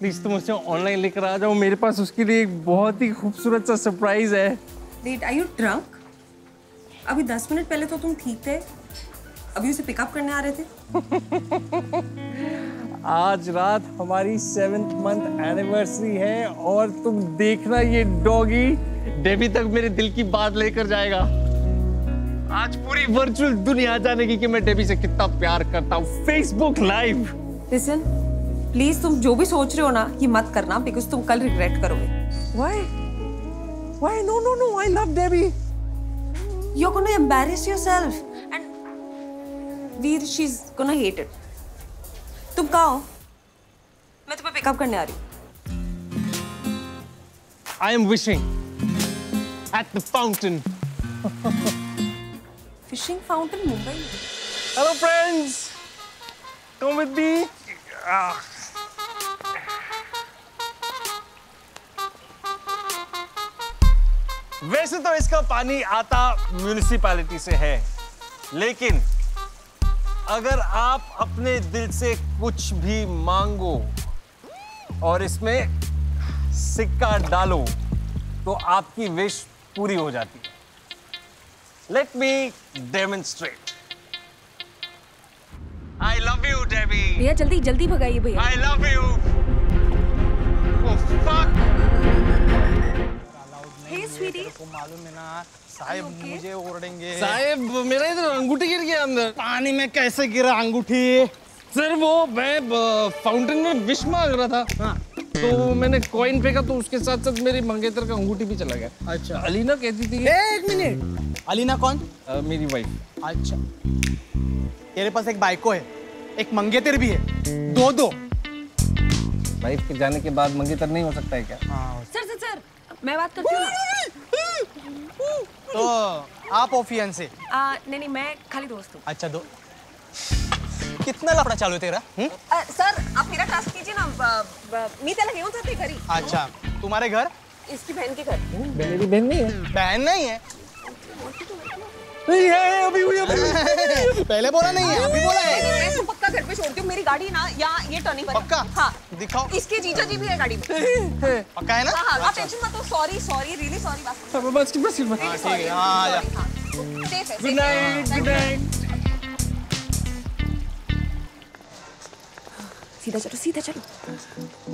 प्लीज तुम उसे ऑनलाइन लेकर आ जाओ, मेरे पास उसके लिए एक बहुत ही खूबसूरत सा सरप्राइज है। Wait, are you drunk? अभी 10 मिनट पहले तो तुम ठीक थे, अभी उसे पिकअप करने आ रहे थे। आज रात हमारी 7th month एनिवर्सरी है और तुम देखना ये डॉगी डेबी तक मेरे दिल की बात लेकर जाएगा। आज पूरी वर्चुअल दुनिया जानेगी कि मैं डेबी से कितना प्यार करता हूँ। Facebook live. लिसन, प्लीज तुम जो भी सोच रहे हो ना ये मत करना, बिकॉज तुम कल रिग्रेट करोगे। Why? No. I love Debbie. You're gonna embarrass yourself and Veer, she is gonna hate it. तुम कहाँ हो? मैं तुम्हें पिकअप करने आ रही हूँ। I am wishing at the fountain. Fishing fountain Mumbai. Hello friends, come with me. वैसे तो इसका पानी आता म्यूनिसिपैलिटी से है, लेकिन अगर आप अपने दिल से कुछ भी मांगो और इसमें सिक्का डालो तो आपकी विश पूरी हो जाती है। Let me demonstrate. I love you Debbie. भैया जल्दी जल्दी भगाइए भैया। I love you. Oh fuck. को मालूम है ना साहब, मुझे ओरडेंगे। साहब मेरा इधर अंगूठी गिर गया अंदर। पानी में कैसे गिरा अंगूठी? सर वो मैं फाउंटेन में विश मांग रहा था। हाँ। तो मैंने कॉइन फेंका तो उसके साथ साथ मेरी मंगेतर का अंगूठी भी चला गया। अच्छा। अलीना कहती थी। एक मिनट, अलीना कौन? मेरी वाइफ। अच्छा, तेरे पास एक बाइको है, एक मंगेतर भी है, दो दो। वाइफ के जाने के बाद मंगेतर नहीं हो सकता है क्या? सर मैं बात करती हूँ। तो आप ऑफियन से? नहीं, मैं खाली दोस्त हूँ। अच्छा दो। कितना लफड़ा चालू है तेरा? सर आप मेरा टास्क कीजिए ना। मी त्याला घेऊन जाते घरी। अच्छा, तुम्हारे घर? इसकी बहन के घर। मेरी बहन नहीं है। बहन नहीं है? अभी पहले बोला नहीं है, अभी बोला है। मैं इसको पक्का घर पे छोड़ती हूँ। मेरी गाड़ी ना यहाँ ये टर्निंग पर। पक्का? हाँ। दिखाओ। इसके जीजा जी भी है गाड़ी में। पक्का है ना? हाँ। आप टेंशन मत लो। Sorry sorry, really sorry. बस बस बस। हाँ ठीक है। हाँ सेफ है। Good night. Good night. सीधा चलो, सीधा चलो।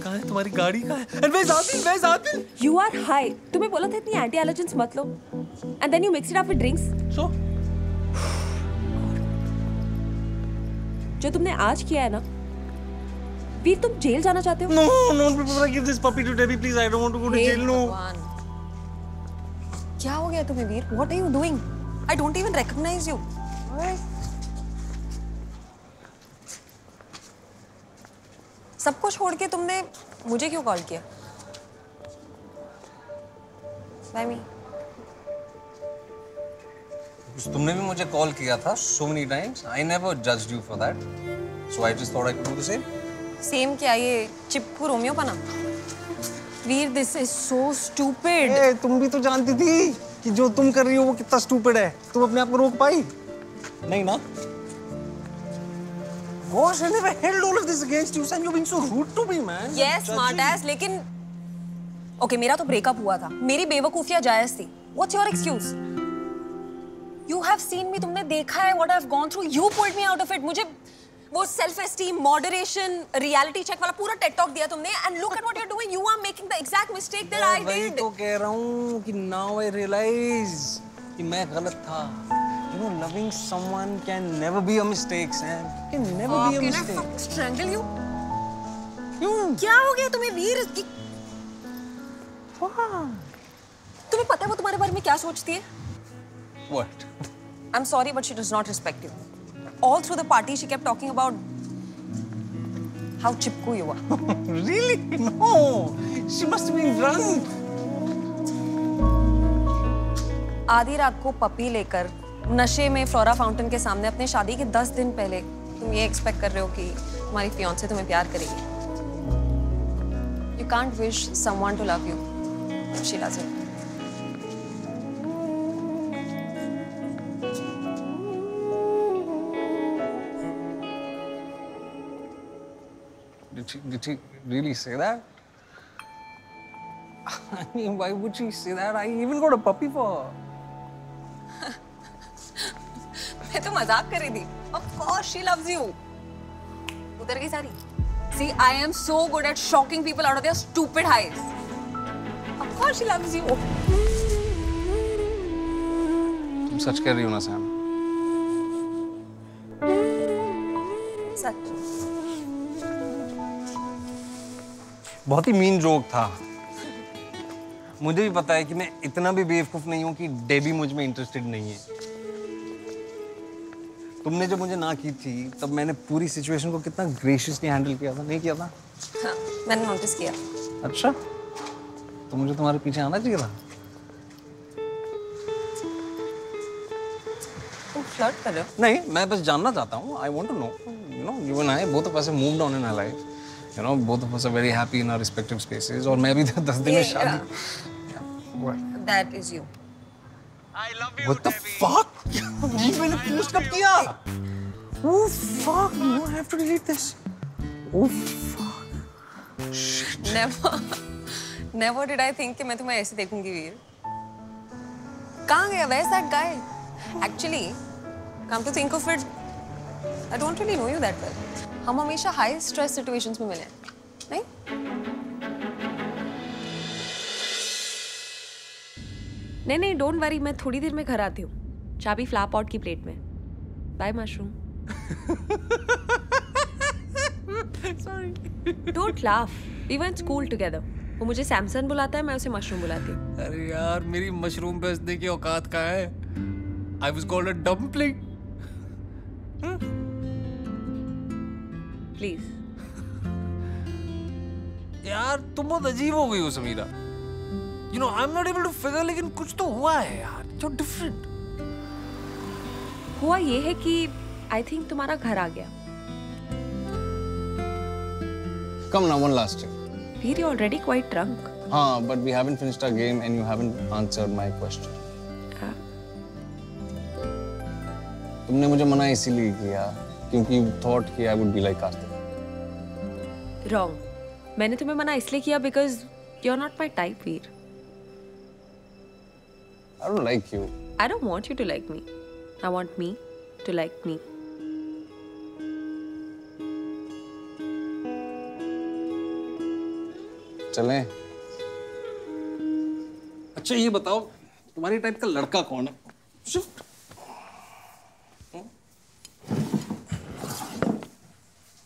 कहाँ है तुम्हारी गाड़ी? कहाँ है? And where's Ahan? Where's Ahan? You are high. तुम्हें बोला था इतनी एंटी एलर्जेंस मत लो। And then you mix it up with drinks. So? जो तुमने आज किया है ना, वीर तुम जेल जाना चाहते हो? No, no, don't give this puppy to Debbie, please. I don't want to go to jail, no. क्या हो गया तुम्हें वीर? What are you doing? I don't even recognize you. सब कुछ छोड़ के तुमने मुझे क्यों कॉल किया? मैमी तुमने भी मुझे कॉल किया था so many times. I never judged you for that. So I just thought I could do the same. Same क्या? ये चिपकू रोमियो पना? Veer, this is so stupid. Hey, तुम भी तो जानती थी कि जो तुम कर रही हो वो कितना stupid है। तुम अपने आप को रोक पाई? नहीं ना? Gosh, I never held all of this against you, and you're being so rude to me, man. Yes, smartass. लेकिन okay, मेरा तो breakup हुआ था। मेरी बेवकूफियाँ जायज़ थी। What's your excuse? You have seen me, तुमने देखा है what I've gone through. You pulled me out of it. मुझे वो self-esteem, moderation, reality check वाला पूरा TED talk दिया तुमने. And look at what you're doing. You are making the exact mistake that I did. वही तो कह रहा हूँ कि now I realize कि मैं गलत था. You know, loving someone can never be a mistake, Sam. Can never be a mistake. Can I strangle you? क्यों? क्या हो गया तुम्हें वीर? तुम्हें पता है वो तुम्हारे बारे में क्या सोचती है? What? I'm sorry, but she does not respect you. All through the party, she kept talking about how chipku you are. Really? No. She must have been drunk. आधी रात को पपी लेकर नशे में फ्लोरा फाउंटेन के सामने अपने शादी के 10 दिन पहले तुम ये एक्सपेक्ट कर रहे हो कि तुम्हारी फियांसे तुम्हें प्यार करेगी? You can't wish someone to love you if she doesn't. Did she really say that? I mean, why would she say that? I even got a puppy for her. मैं तो मजाक कर रही थी. Of course she loves you. उधर की सारी. See, I am so good at shocking people out of their stupid highs. Of course she loves you. तुम सच कह रही हो ना सैम? सच. बहुत ही मीन जोक था. मुझे भी पता है कि मैं इतना भी बेवकूफ नहीं हूं कि डेबी मुझ में इंटरेस्टेड नहीं है. तुमने जब मुझे ना की थी तब मैंने पूरी सिचुएशन को कितना ग्रेशियसली हैंडल किया था, नहीं किया था? हाँ, मैंने नोटिस किया। अच्छा, तो मुझे तुम्हारे पीछे आना चाहिए था। तुम फ्लर्ट कर रहे हो? नहीं, मैं बस जानना चाहता हूँ। I want to know, you know, you and I both of us have moved on in our life, you know, both of us are very happy in our respective spaces, और मैं भी 10 दिन में शादी। What? That is you. I love you, What the Debbie. Fuck? ये मैंने post कब किया? Oh fuck! No, I have to delete this. Oh fuck! Shit. Never did I think कि मैं तुम्हें ऐसे देखूंगी वीर। कहाँ गया? Where's that guy? Actually, come to think of it, I don't really know you that well. हम हमेशा high stress situations में मिले, नहीं? नहीं, डोंट वरी, मैं थोड़ी देर में घर आती हूँ। चाबी फ्लावर पॉट की प्लेट में। Bye mushroom. Sorry. Don't laugh. We went school together. वो मुझे सैमसन बुलाता है, मैं उसे मशरूम बुलाती हूँ। अरे यार, मेरी मशरूम बेचने की औकात कहाँ है? I was called a dumpling. Please. यार, तुम बहुत अजीब हो गई हो Samira. You know, I'm not able to figure, लेकिन कुछ तो हुआ है यार, जो different। हुआ ये है कि I think तुम्हारा घर आ गया। Come now, one last thing. Veer, you're already quite drunk. हाँ, but we haven't finished our game and you haven't answered my question. हाँ। तुमने मुझे मना इसीलिए किया क्योंकि you thought कि I would be like Kartik. Wrong. मैंने तुम्हें मना इसलिए किया because you're not my type, Veer. I don't like you. I don't want you to like me. I want me to like me. चलें। अच्छा ये बताओ, तुम्हारी टाइप का लड़का कौन है? Shift.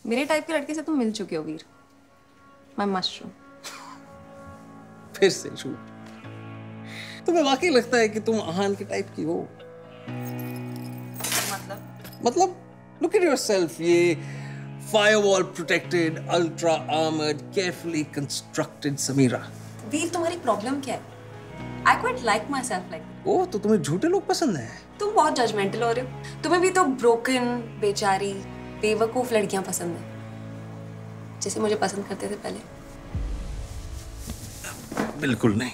मेरे टाइप के लड़के से तुम मिल चुके हो वीर। मैं मशरूम। फिर से शूट। तुम्हें वाकई लगता है कि तुम अहान के टाइप की हो? मतलब look at yourself, ये firewall protected, ultra armored, carefully constructed Samira. वीर तुम्हारी प्रॉब्लम क्या है? I quite like myself like that. ओह तो तुम्हें झूठे लोग पसंद हैं? तुम बहुत judgmental हो रहे हो। तुम्हें भी तो broken, बेचारी, बेवकूफ लड़कियां पसंद हैं, जैसे मुझे पसंद करते थे पहले। बिल्कुल नहीं।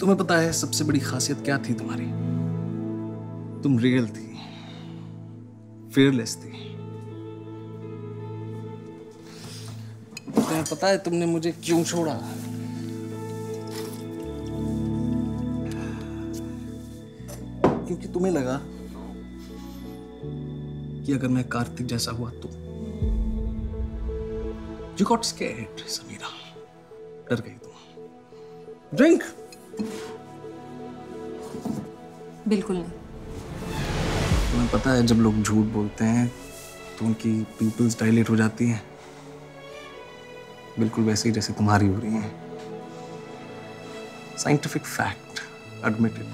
तुम्हें पता है सबसे बड़ी खासियत क्या थी तुम्हारी? तुम रियल थी, फेयरलेस थी। तुम्हें पता है तुमने मुझे क्यों छोड़ा? क्योंकि तुम्हें लगा कि अगर मैं कार्तिक जैसा हुआ तो। You got scared, Samira. डर गई तुम। ड्रिंक। बिल्कुल नहीं। तुम्हें पता है जब लोग झूठ बोलते हैं तो उनकी पीपल्स डायलेट हो जाती हैं, बिल्कुल वैसे ही जैसे तुम्हारी हो रही हैं। Scientific fact, admitted.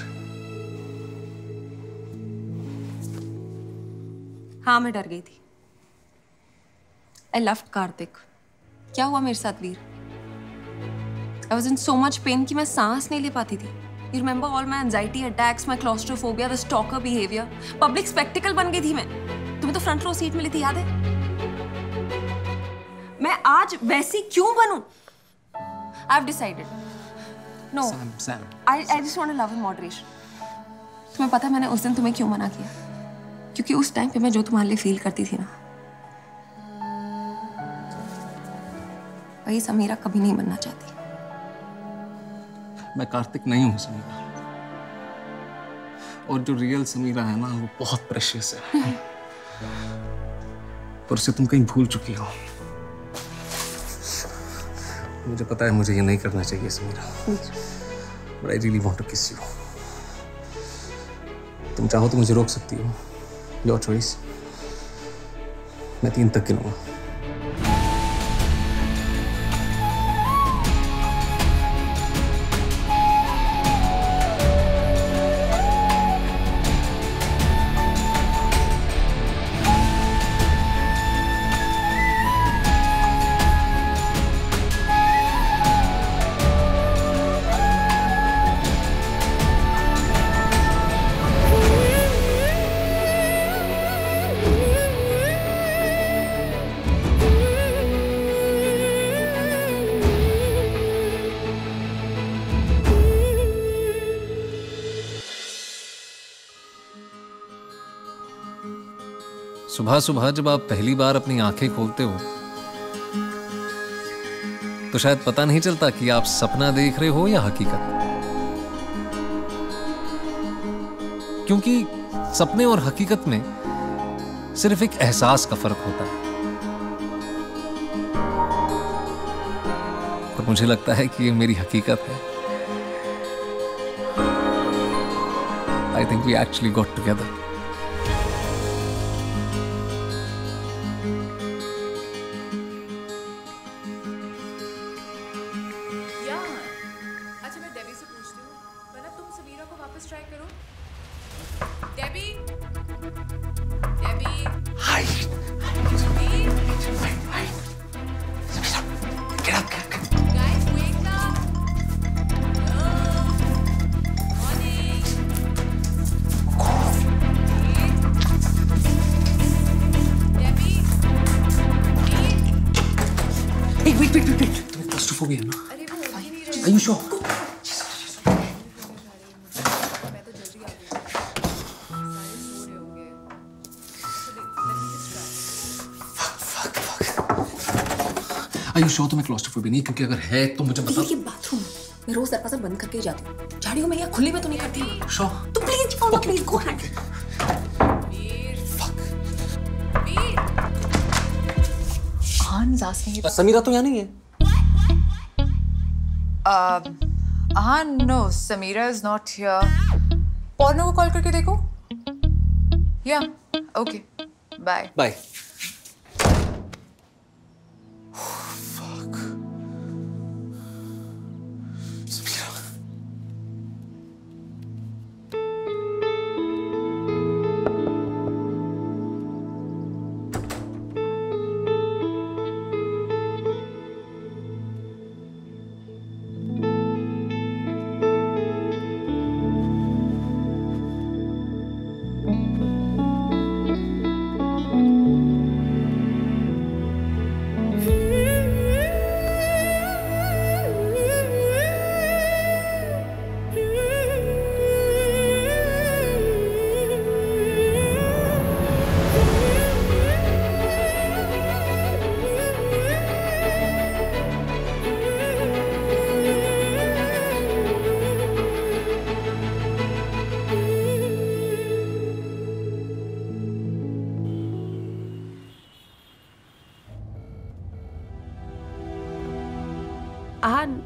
हाँ मैं डर गई थी। I loved Kartik. क्या हुआ मेरे साथ वीर? I was in so much pain कि मैं सांस नहीं ले पाती थी। You remember all my anxiety attacks, my claustrophobia, the stalker behavior, public spectacle बन गई थी मैं। तुम्हें तो फ्रंट रो सीट मिली थी, याद है? मैं आज वैसी क्यों बनूं? I've decided. No. Sam. I just want to love in moderation. तुम्हें पता है मैंने उस दिन तुम्हें क्यों मना किया? क्योंकि उस टाइम पे मैं जो तुम्हारे लिए फील करती थी ना, वही समीरा कभी नहीं बनना चाहती। मैं कार्तिक नहीं हूँ समीरा, और जो रियल समीरा है ना वो बहुत प्रेशियस है, पर उसे तुम कहीं भूल चुकी हो। मुझे पता है मुझे ये नहीं करना चाहिए Samira, but I really want to kiss you. तुम चाहो तो मुझे रोक सकती हो, your choice. मैं 3 तक गिनूंगा। सुबह सुबह जब आप पहली बार अपनी आंखें खोलते हो तो शायद पता नहीं चलता कि आप सपना देख रहे हो या हकीकत, क्योंकि सपने और हकीकत में सिर्फ एक एहसास का फर्क होता है। तो मुझे लगता है कि ये मेरी हकीकत है। I think we actually got together. अच्छा मैं डेबी से पूछती हूँ, वरना तुम समीरा को वापस ट्राई करो। Debbie, Debbie. Hi. Hi. Sameera, get up, get up. Guys, wake up. Morning. Debbie, hey, wait. तुम्हें क्लॉस्ट्रोफोबिया है ना? Are you sure? Are you sure तुम्हें क्लॉस्ट्रोफोबिया नहीं? क्योंकि अगर है तो मुझे बता। ये बाथरूम मैं रोज दरवाजा बंद करके ही जाती हूँ। झाड़ियों में या खुले में तो नहीं करती। Sure? तो please call please go hand. Fuck. Sameera तो यहाँ नहीं है। Ahan, no, Samira is not here. Porno को कॉल करके देखो। Yeah, okay, bye. Bye. Fuck. Samira.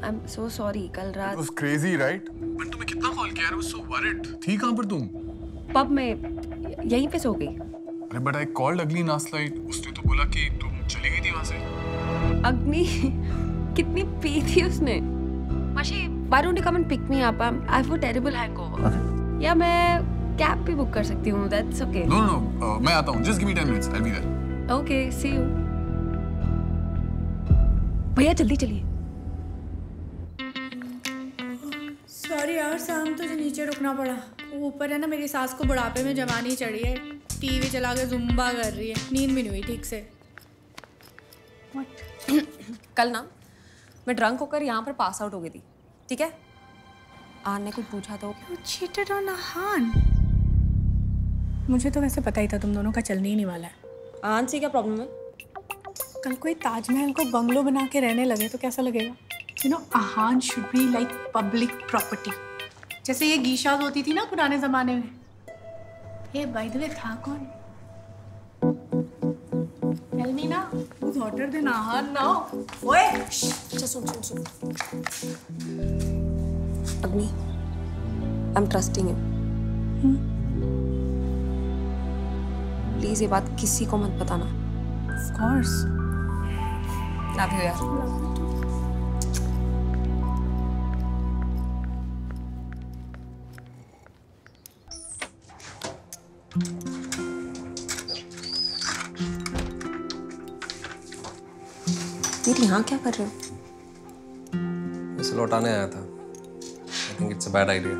I'm so sorry. कल रात It was crazy, right? पर तुम्हें कितना कॉल किया? I was so worried. थी कहाँ पर तुम? पब में, यहीं पे सो गई। अरे but I called Agni last night. उसने तो बोला कि तुम चली गई थी वहाँ से। अग्नि कितनी पी थी उसने? माशी, why don't you come and pick me up? I have a terrible hangover. या मैं कैब भी बुक कर सकती हूँ? That's okay. No. मैं आता हूँ. Just give me 10 minutes. I'll be there. Okay, see you. भैया जल्दी चलिए। सॉरी यार, शाम तुझे नीचे रुकना पड़ा। ऊपर है ना, मेरी सास को बुढ़ापे में जवानी चढ़ी है। टीवी चला के जुम्बा कर रही है, नींद भी नहीं हुई ठीक से। कल ना मैं ड्रंक होकर यहाँ पर पास आउट हो गई थी, ठीक है? आहान ने कुछ पूछा तो You cheated on आहान। मुझे तो वैसे पता ही था तुम दोनों का चलने ही नहीं वाला है। आहान से क्या प्रॉब्लम है? कल कोई ताजमहल को बंगलो बना के रहने लगे तो कैसा लगेगा? You know, Ahan should be like public property. जैसे ये गीशाज होती थी ना पुराने जमाने में। ये by the way था कौन? Tell me ना, who's hotter than Ahan now? ओए, अच्छा सुन। Agni, I'm trusting you. Please ये बात किसी को मत बताना. Of course. Love you यार. यहाँ क्या कर रहे हो? इसे लौटाने आया था। I think it's a bad idea.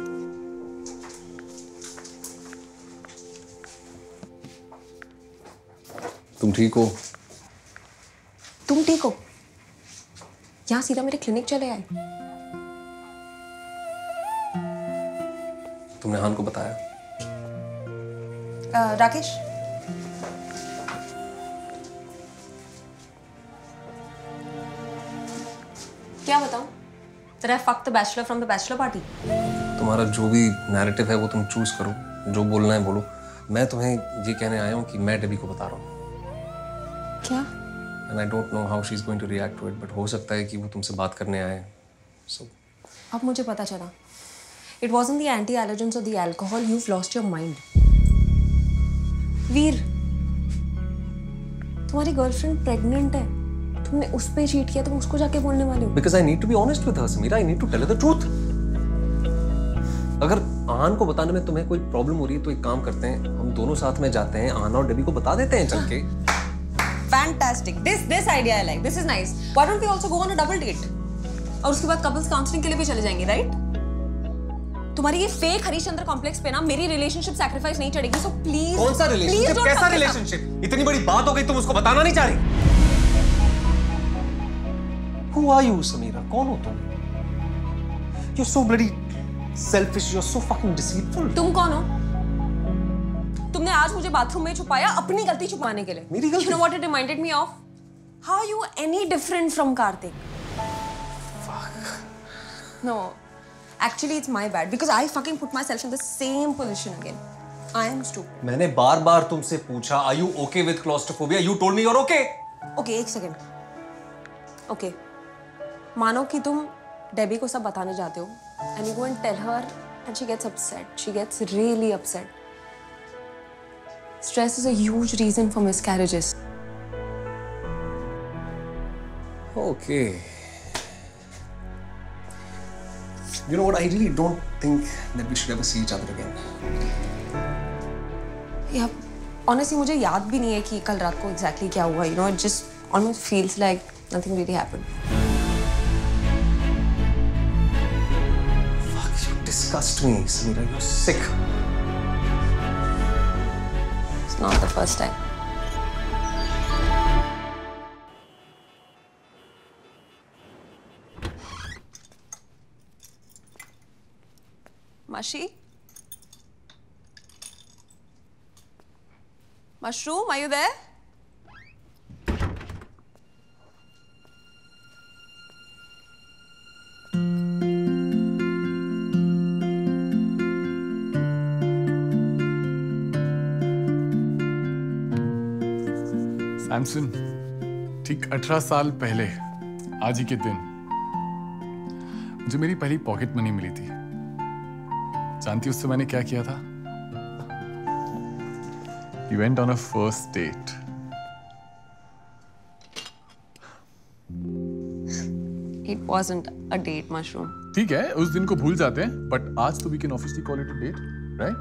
तुम ठीक हो? यहाँ सीधा मेरे क्लिनिक चले आए। तुमने आहान को बताया? राकेश, क्या बताऊं? तेरा fuck the bachelor from the bachelor party. तुम्हारा जो भी नैरेटिव है वो तुम चूज करो, जो बोलना है बोलो। मैं तुम्हें ये कहने आया हूँ कि मैं डेबी को बता रहा हूँ। क्या? And I don't know how she's going to react to it, but हो सकता है कि वो तुमसे बात करने आए। So अब मुझे पता चला। It wasn't the anti-allergens or the alcohol. You've lost your mind. वीर, तुम्हारी गर्लफ्रेंड प्रेग्नेंट है। तुमने उस पे चीट किया, तुम उसको जाके बोलने वाले हो? Because I need to be honest with her, Samira. I need to tell her the truth. अगर आहान को बताने में तुम्हें कोई प्रॉब्लम हो रही है तो एक काम करते हैं, हम दोनों साथ में जाते हैं, आहान और डेबी को बता देते हैं चल के। Fantastic. This idea I like. This is nice. Why don't we also go on a double date? और उसके बाद कपल्स काउंसलिंग के लिए भी चले जाएंगे, राइट? तुम्हारी ये फेक हरिश्चंद्र कॉम्प्लेक्स पे ना मेरी रिलेशनशिप सैक्रिफाइस नहीं चढ़ेगी, so please. कौन सा रिलेशनशिप? कैसा रिलेशनशिप? इतनी बड़ी बात हो गई तुम उसको बताना नहीं चाह रही। Who are you, Samira? कौन हो तुम? You're so bloody selfish. You're so fucking deceitful. तुम कौन हो? तुमने आज मुझे बाथरूम में छुपाया अपनी गलती छुपाने के लिए। मेरी गलती? You know what it reminded me of? How are you any different from Kartik? Fuck. No, actually it's my bad because I fucking put myself in the same position again. I am stupid. मैंने बार-बार तुमसे पूछा, are you okay with claustrophobia? You told me you're okay. Okay, एक second. Okay. मानो कि तुम Debbie को सब बताने जाते हो, and you go and tell her, and she gets upset. She gets really upset. Stress is a huge reason for miscarriages. Okay. You know what? I really don't think that we should ever see each other again. Yeah. Honestly, मुझे याद भी नहीं है कि कल रात को exactly क्या हुआ. You know, it just almost feels like nothing really happened. Fuck, you disgust me, Samira. You're sick. Not the first time. Mashi? Mushroom, are you there? Samson, ठीक 18 साल पहले आज ही के दिन मुझे मेरी पहली पॉकेट मनी मिली थी। जानती उससे मैंने क्या किया था? You went on a first date. It wasn't a date, Mushroom. ठीक है, उस दिन को भूल जाते हैं, but आज तो we can officially call it a date, right?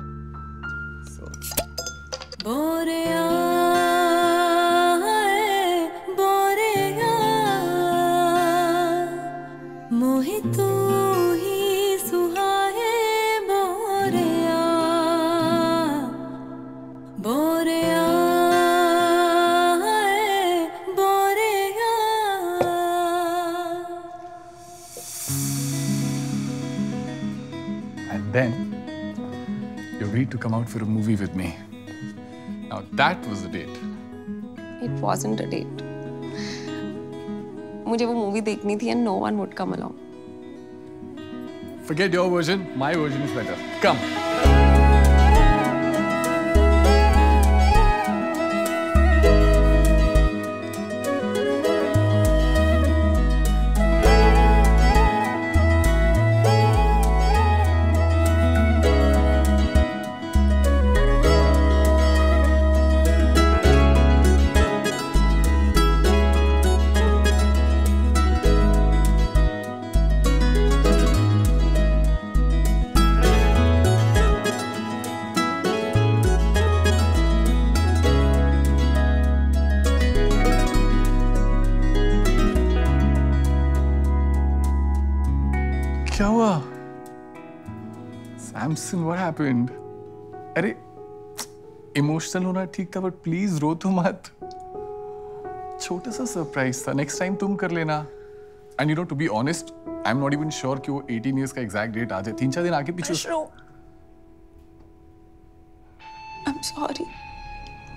Come out for a movie with me. Now that was a date. It wasn't a date. मुझे वो movie देखनी थी and no one would come along. Forget your version. My version is better. Come. क्या हुआ? Samson, what happened? अरे emotional होना ठीक था, बट प्लीज रो तो मत। छोटा सा सरप्राइज था, नेक्स्ट टाइम तुम कर लेना। And you know, to be honest, I am not even sure कि वो 18 ईयर्स का एग्जैक्ट डेट आ जाए। 3-4 दिन आगे पीछे। आई एम सॉरी,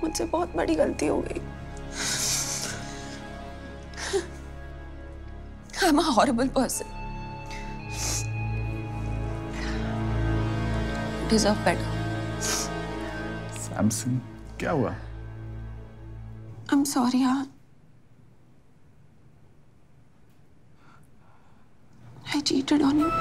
मुझसे बहुत बड़ी गलती हो गई। I'm a horrible person. You deserve better. Samson, क्या हुआ? I'm sorry, Ahan. I cheated on you.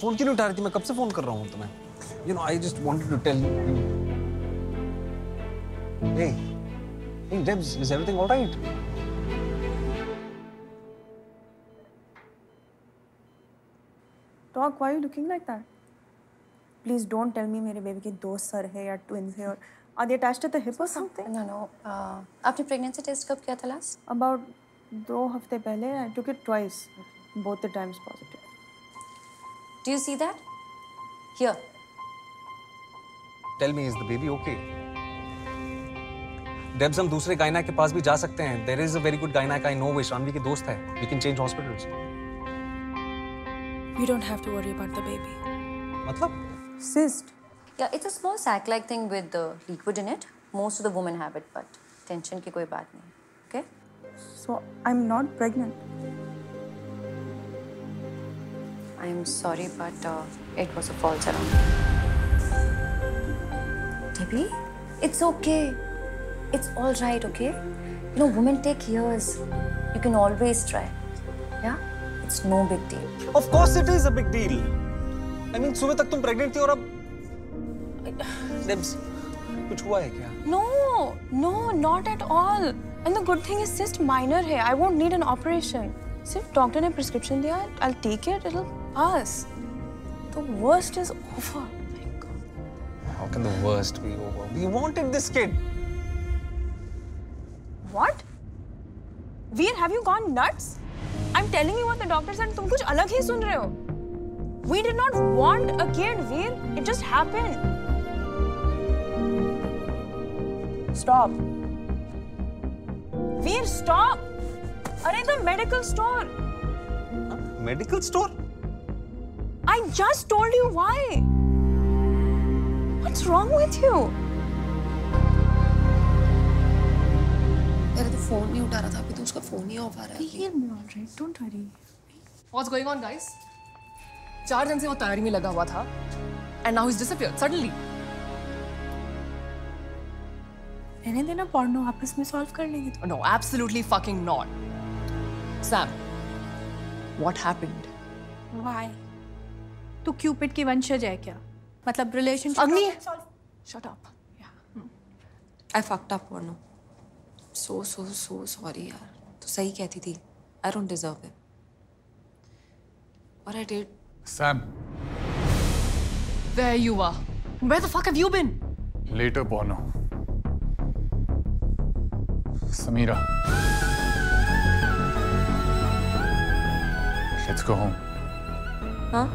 Phone क्यों नहीं उठा रही थी? मैं कब से फोन कर रहा हूँ तुम्हें। I just wanted to tell you. Hey, Debs, is everything all right? Doc, why are you looking like that? Please don't tell me मेरे बेबी के दो सर है या twins है और are they attached to the hip or something? No. आपने pregnancy test कब किया था last? About 2 हफ्ते पहले। I took it twice, both the times positive. Do you see that? Here. Tell me, is the baby okay? Debs, हम दूसरे गायना के पास भी जा सकते हैं. There is a very good गायना I know, शानवी के दोस्त है. We can change hospitals. You don't have to worry about the baby. मतलब? Cyst. Yeah, it's a small sac-like thing with the liquid in it. Most of the women have it, but tension की कोई बात नहीं. Okay? So I'm not pregnant. I'm sorry, but it was a false alarm. Debbie, it's okay. It's all right, okay? Women take years. You can always try. Yeah? It's no big deal. Of course it is a big deal. I mean, सुबह तक तुम pregnant थी और अब... Debs, कुछ हुआ है क्या? No, not at all. And the good thing is cyst minor है. I won't need an operation. सिर्फ डॉक्टर ने प्रिस्क्रिप्शन दिया, I'll take it, it'll pass. The worst is over. My God. How can the worst be over? We wanted this kid. What? Veer, have you gone nuts? I'm telling you what the doctor said. तुम कुछ अलग ही सुन रहे हो. We did not want a kid, Veer. It just happened. Stop. Veer, stop. अरे the medical store. Medical store? I just told you why. What's wrong with you? तेरा तो phone नहीं उठा रहा था अभी तो उसका फोन ही ऑफ आ रहा है। Veer, I'm all right. Don't worry. What's going on, guys? 4 दिन से वो तैयारी में लगा हुआ था, and now he's disappeared suddenly. मैंने देना पोर्नो आपस में सॉल्व कर लेंगे तो। No, absolutely fucking not. Sam, what happened? Why? तू क्यूपिड की वंशज है क्या? मतलब relationship? Agni, shut up. Yeah. I fucked up, Porno. So sorry, यार. तो सही कहती थी. I don't deserve it. What I did? Sam. There you are. Where the fuck have you been? Later, Porno. Samira. Let's go home. Huh?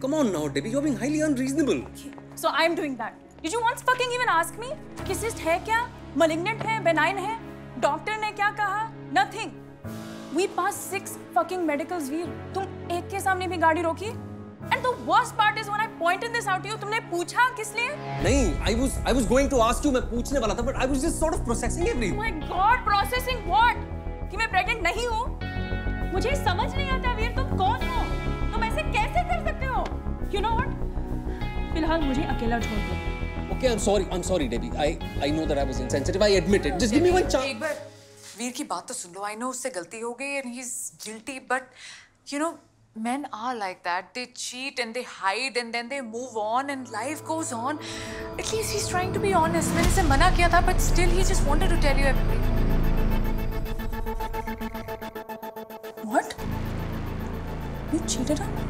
Come on now, Debbie. You're being highly unreasonable. So I'm doing that. Did you once fucking even ask me? Is cyst है क्या? Malignant है? Benign है? Doctor ने क्या कहा? Nothing. We passed 6 fucking medicals, Veer. तुम एक के सामने भी गाड़ी रोकी? And the worst part is when I pointed this out to you, तुमने पूछा किस लिए? नहीं, I was going to ask you. मैं पूछने वाला था, but I was just sort of processing everything. Oh my God, processing what? कि मैं pregnant नहीं हूँ? मुझे समझ नहीं आता, Veer. तुम कौन हो? तुम ऐसे कैसे कर सकते हो? फिलहाल मुझे अकेला छोड़ दो। Okay, I'm sorry, Debbie. I know that I was insensitive. I admit it. Just give me one chance. एक बार वीर की बात तो सुन लो. I know उससे गलती हो गई and he's guilty, but you know men are like that. They cheat and they hide and then they move on and life goes on. At least he's trying to be honest. मैंने उसे मना किया था, but still he just wanted to tell you everything. What? You cheated on me?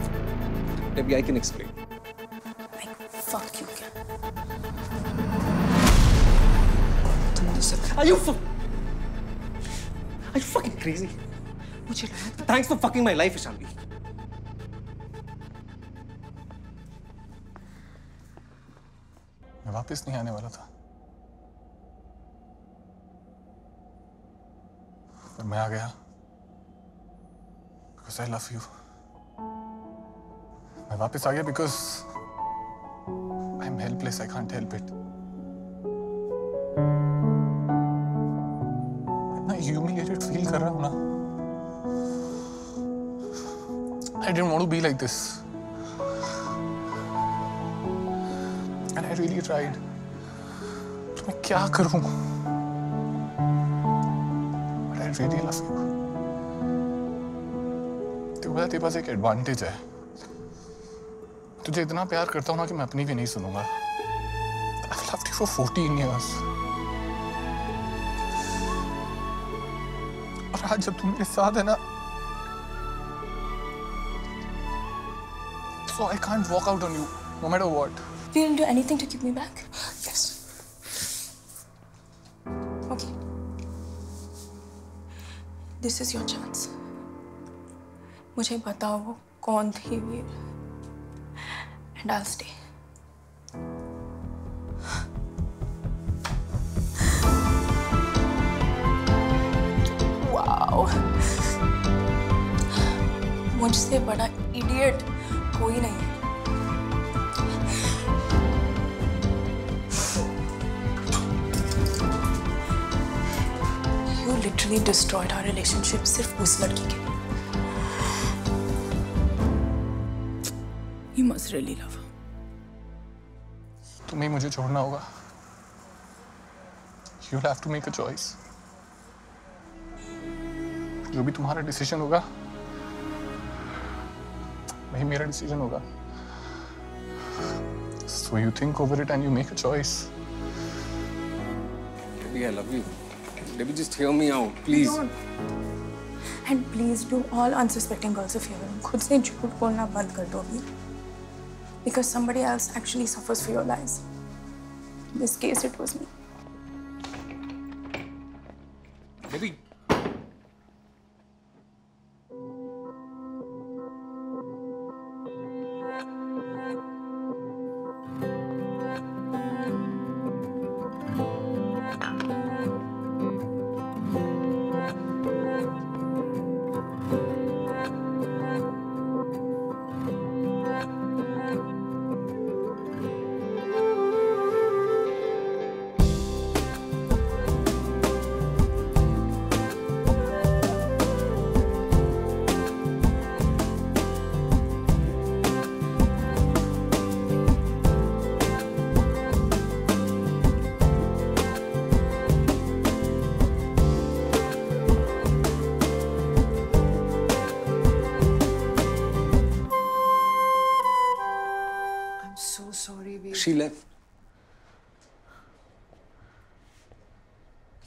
Debbie, I can explain. Like fuck you, क्या? तुमने सब Are you fucking crazy? मुझे लगा था. Thanks for fucking my life, Shanti. मैं वापस नहीं आने वाला था, पर मैं आ गया because I love you. मैं वापस आ गया because I'm helpless. I can't help it. इतना humiliated feel कर रहा हूँ ना. I didn't want to be like this. And I really tried. तो मैं क्या करूँ? But I really love you. तेरे पास एक एडवांटेज है. तुझे इतना प्यार करता हूँ ना कि मैं अपनी भी नहीं सुनूंगा. I've loved you for 14 years. और आज जब तुम मेरे साथ है ना, so I can't walk out on you, no matter what. You didn't do anything to keep me back? Yes. Okay. This is your chance. मुझे बताओ वो कौन थी वीर, and I'll stay. Wow. मुझसे बड़ा idiot कोई नहीं है. Literally destroyed our relationship सिर्फ उस लड़की के लिए. You must really love her. तुम्हें मुझे छोड़ना होगा. You'll have to make a choice. जो भी तुम्हारा डिसीजन होगा वही मेरा डिसीजन होगा. So you think over it and you make a choice. Debbie, I love you. Debbie, just hear me out, please. Don't. And please do all unsuspecting girls a favor. खुद से झूठ बोलना बंद कर दो भी. Because somebody else actually suffers for your lies. In this case, it was me. Debbie.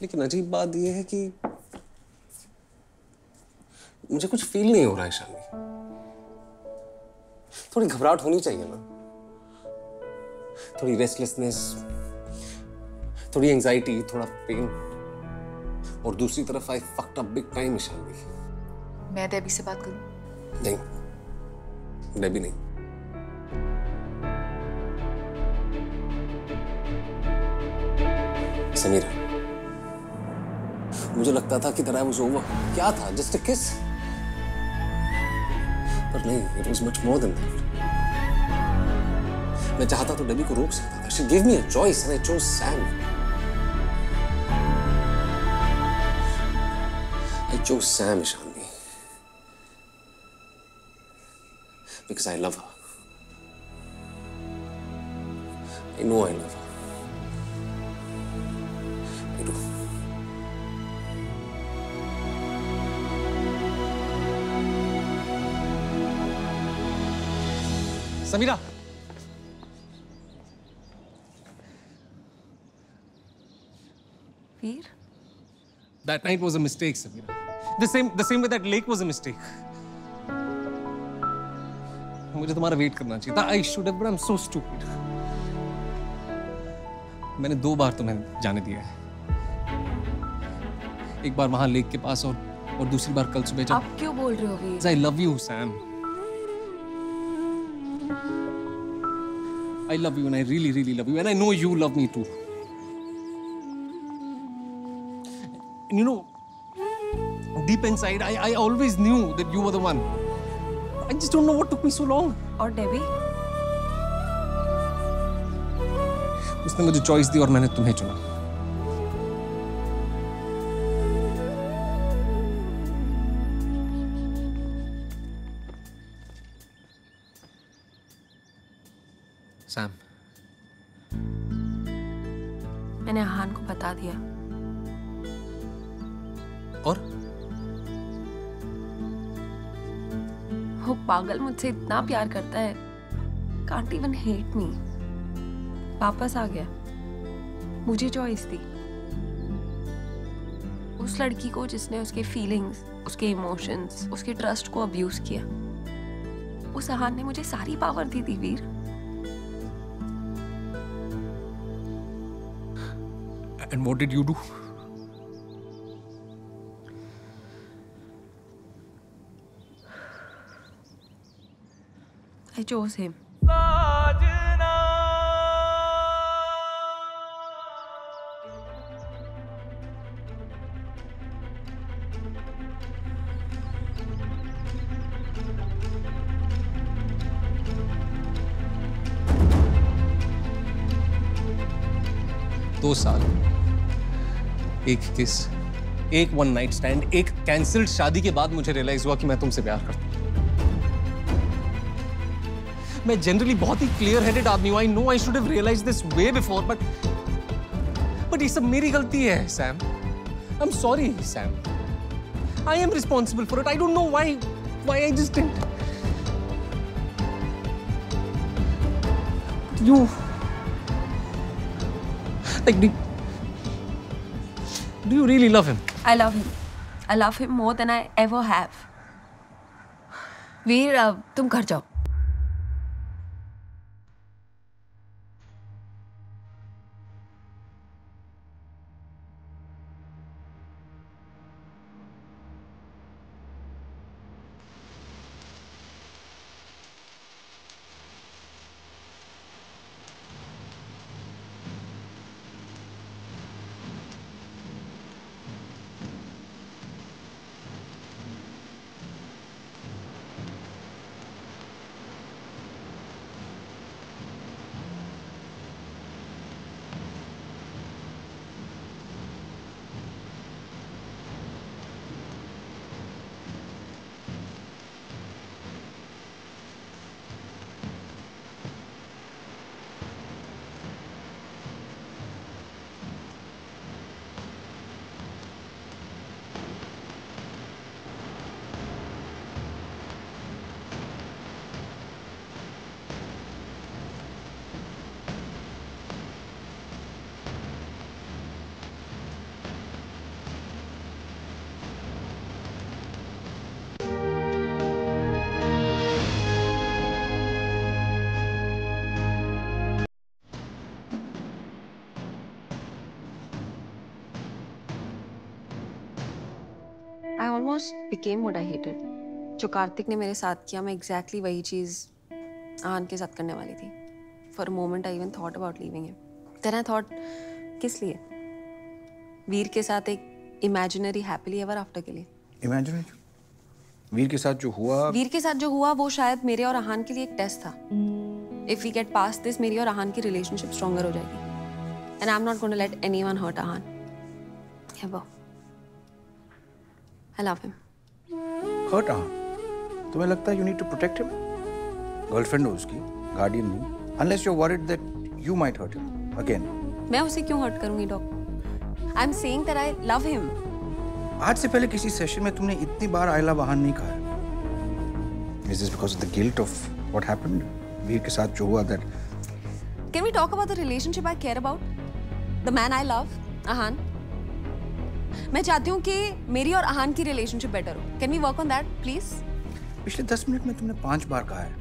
लेकिन अजीब बात यह है कि मुझे कुछ फील नहीं हो रहा है. शांति, थोड़ी घबराहट होनी चाहिए ना, थोड़ी रेस्टलेसनेस, थोड़ी एंजाइटी, थोड़ा पेन, और दूसरी तरफ I fucked up big time. Shanti, मैं डेबी से बात करूं? नहीं, डेबी नहीं. समीरा, मुझे लगता था कि तरह वो क्या था, जस्ट अ किस, पर नहीं, it was much more than that. मैं चाहता तो डेबी को रोक सकता था. She give me a choice and I chose Sam. I chose Sam, Shanti, because I love her. I know I love her. I do. Samira! Veer? That night was a mistake, Samira. The same way that lake was a mistake. मुझे तुम्हारा wait करना चाहिए था. I should have, but I'm so stupid. मैंने 2 बार तुम्हें जाने दिया है. एक बार वहाँ लेक के पास और दूसरी बार कल सुबह. आप क्यों बोल रहे हो वीर? I love you, Sam. I love you and I really, really love you and I know you love me too. And you know, deep inside, I always knew that you were the one. I just don't know what took me so long. Or Debbie? उसने मुझे choice दी और मैंने तुम्हें चुना. Sam, मैंने अहान को बता दिया. और वो पागल मुझसे इतना प्यार करता है, कांट इवन हेट मी. वापस आ गया, मुझे चॉइस दी. उस लड़की को जिसने उसके फीलिंग्स, उसके इमोशंस, उसके ट्रस्ट को अब्यूज किया. उस अहान ने मुझे सारी पावर दी थी वीर. And what did you do? I chose him. दो साल, एक किस, एक वन नाइट स्टैंड, एक कैंसिल्ड शादी के बाद मुझे रियलाइज हुआ कि मैं तुमसे प्यार करता हूं. मैं जनरली बहुत ही क्लियर हेडेड आदमी हूं. I know I should have realized this way before, but ये सब मेरी गलती है Sam. I am sorry Sam. I am responsible for it. I don't know why I just didn't. You like do you really love him? I love him. I love him more than I ever have. Veer, तुम घर जाओ. Almost became what I hated. जो कार्तिक ने मेरे साथ किया, मैं exactly वही चीज़ आन के साथ करने वाली थी. For a moment I even thought about leaving him. Then I thought, किस लिए? वीर के साथ एक imaginary happily ever after के लिए. Imaginary? वीर के साथ जो हुआ, वो शायद मेरे और अहान के लिए एक टेस्ट था. If we get past this, मेरी और अहान की relationship stronger हो जाएगी. And I'm not going to let anyone hurt Ahaan. Ever. I love him. Hurt Ahan? तुम्हें लगता है you need to protect him? Girlfriend हो उसकी, guardian नहीं. Unless you're worried that you might hurt him again. मैं उसे क्यों hurt करूँगी doctor? I'm saying that I love him. आज से पहले किसी सेशन में तुमने इतनी बार I love Ahan नहीं कहा. Is this because of the guilt of what happened? वीर के साथ जो हुआ that. Can we talk about the relationship I care about? The man I love, Ahan. मैं चाहती हूँ कि मेरी और Ahan की relationship better हो. Can we work on that, please? पिछले 10 मिनट में तुमने 5 बार कहा है.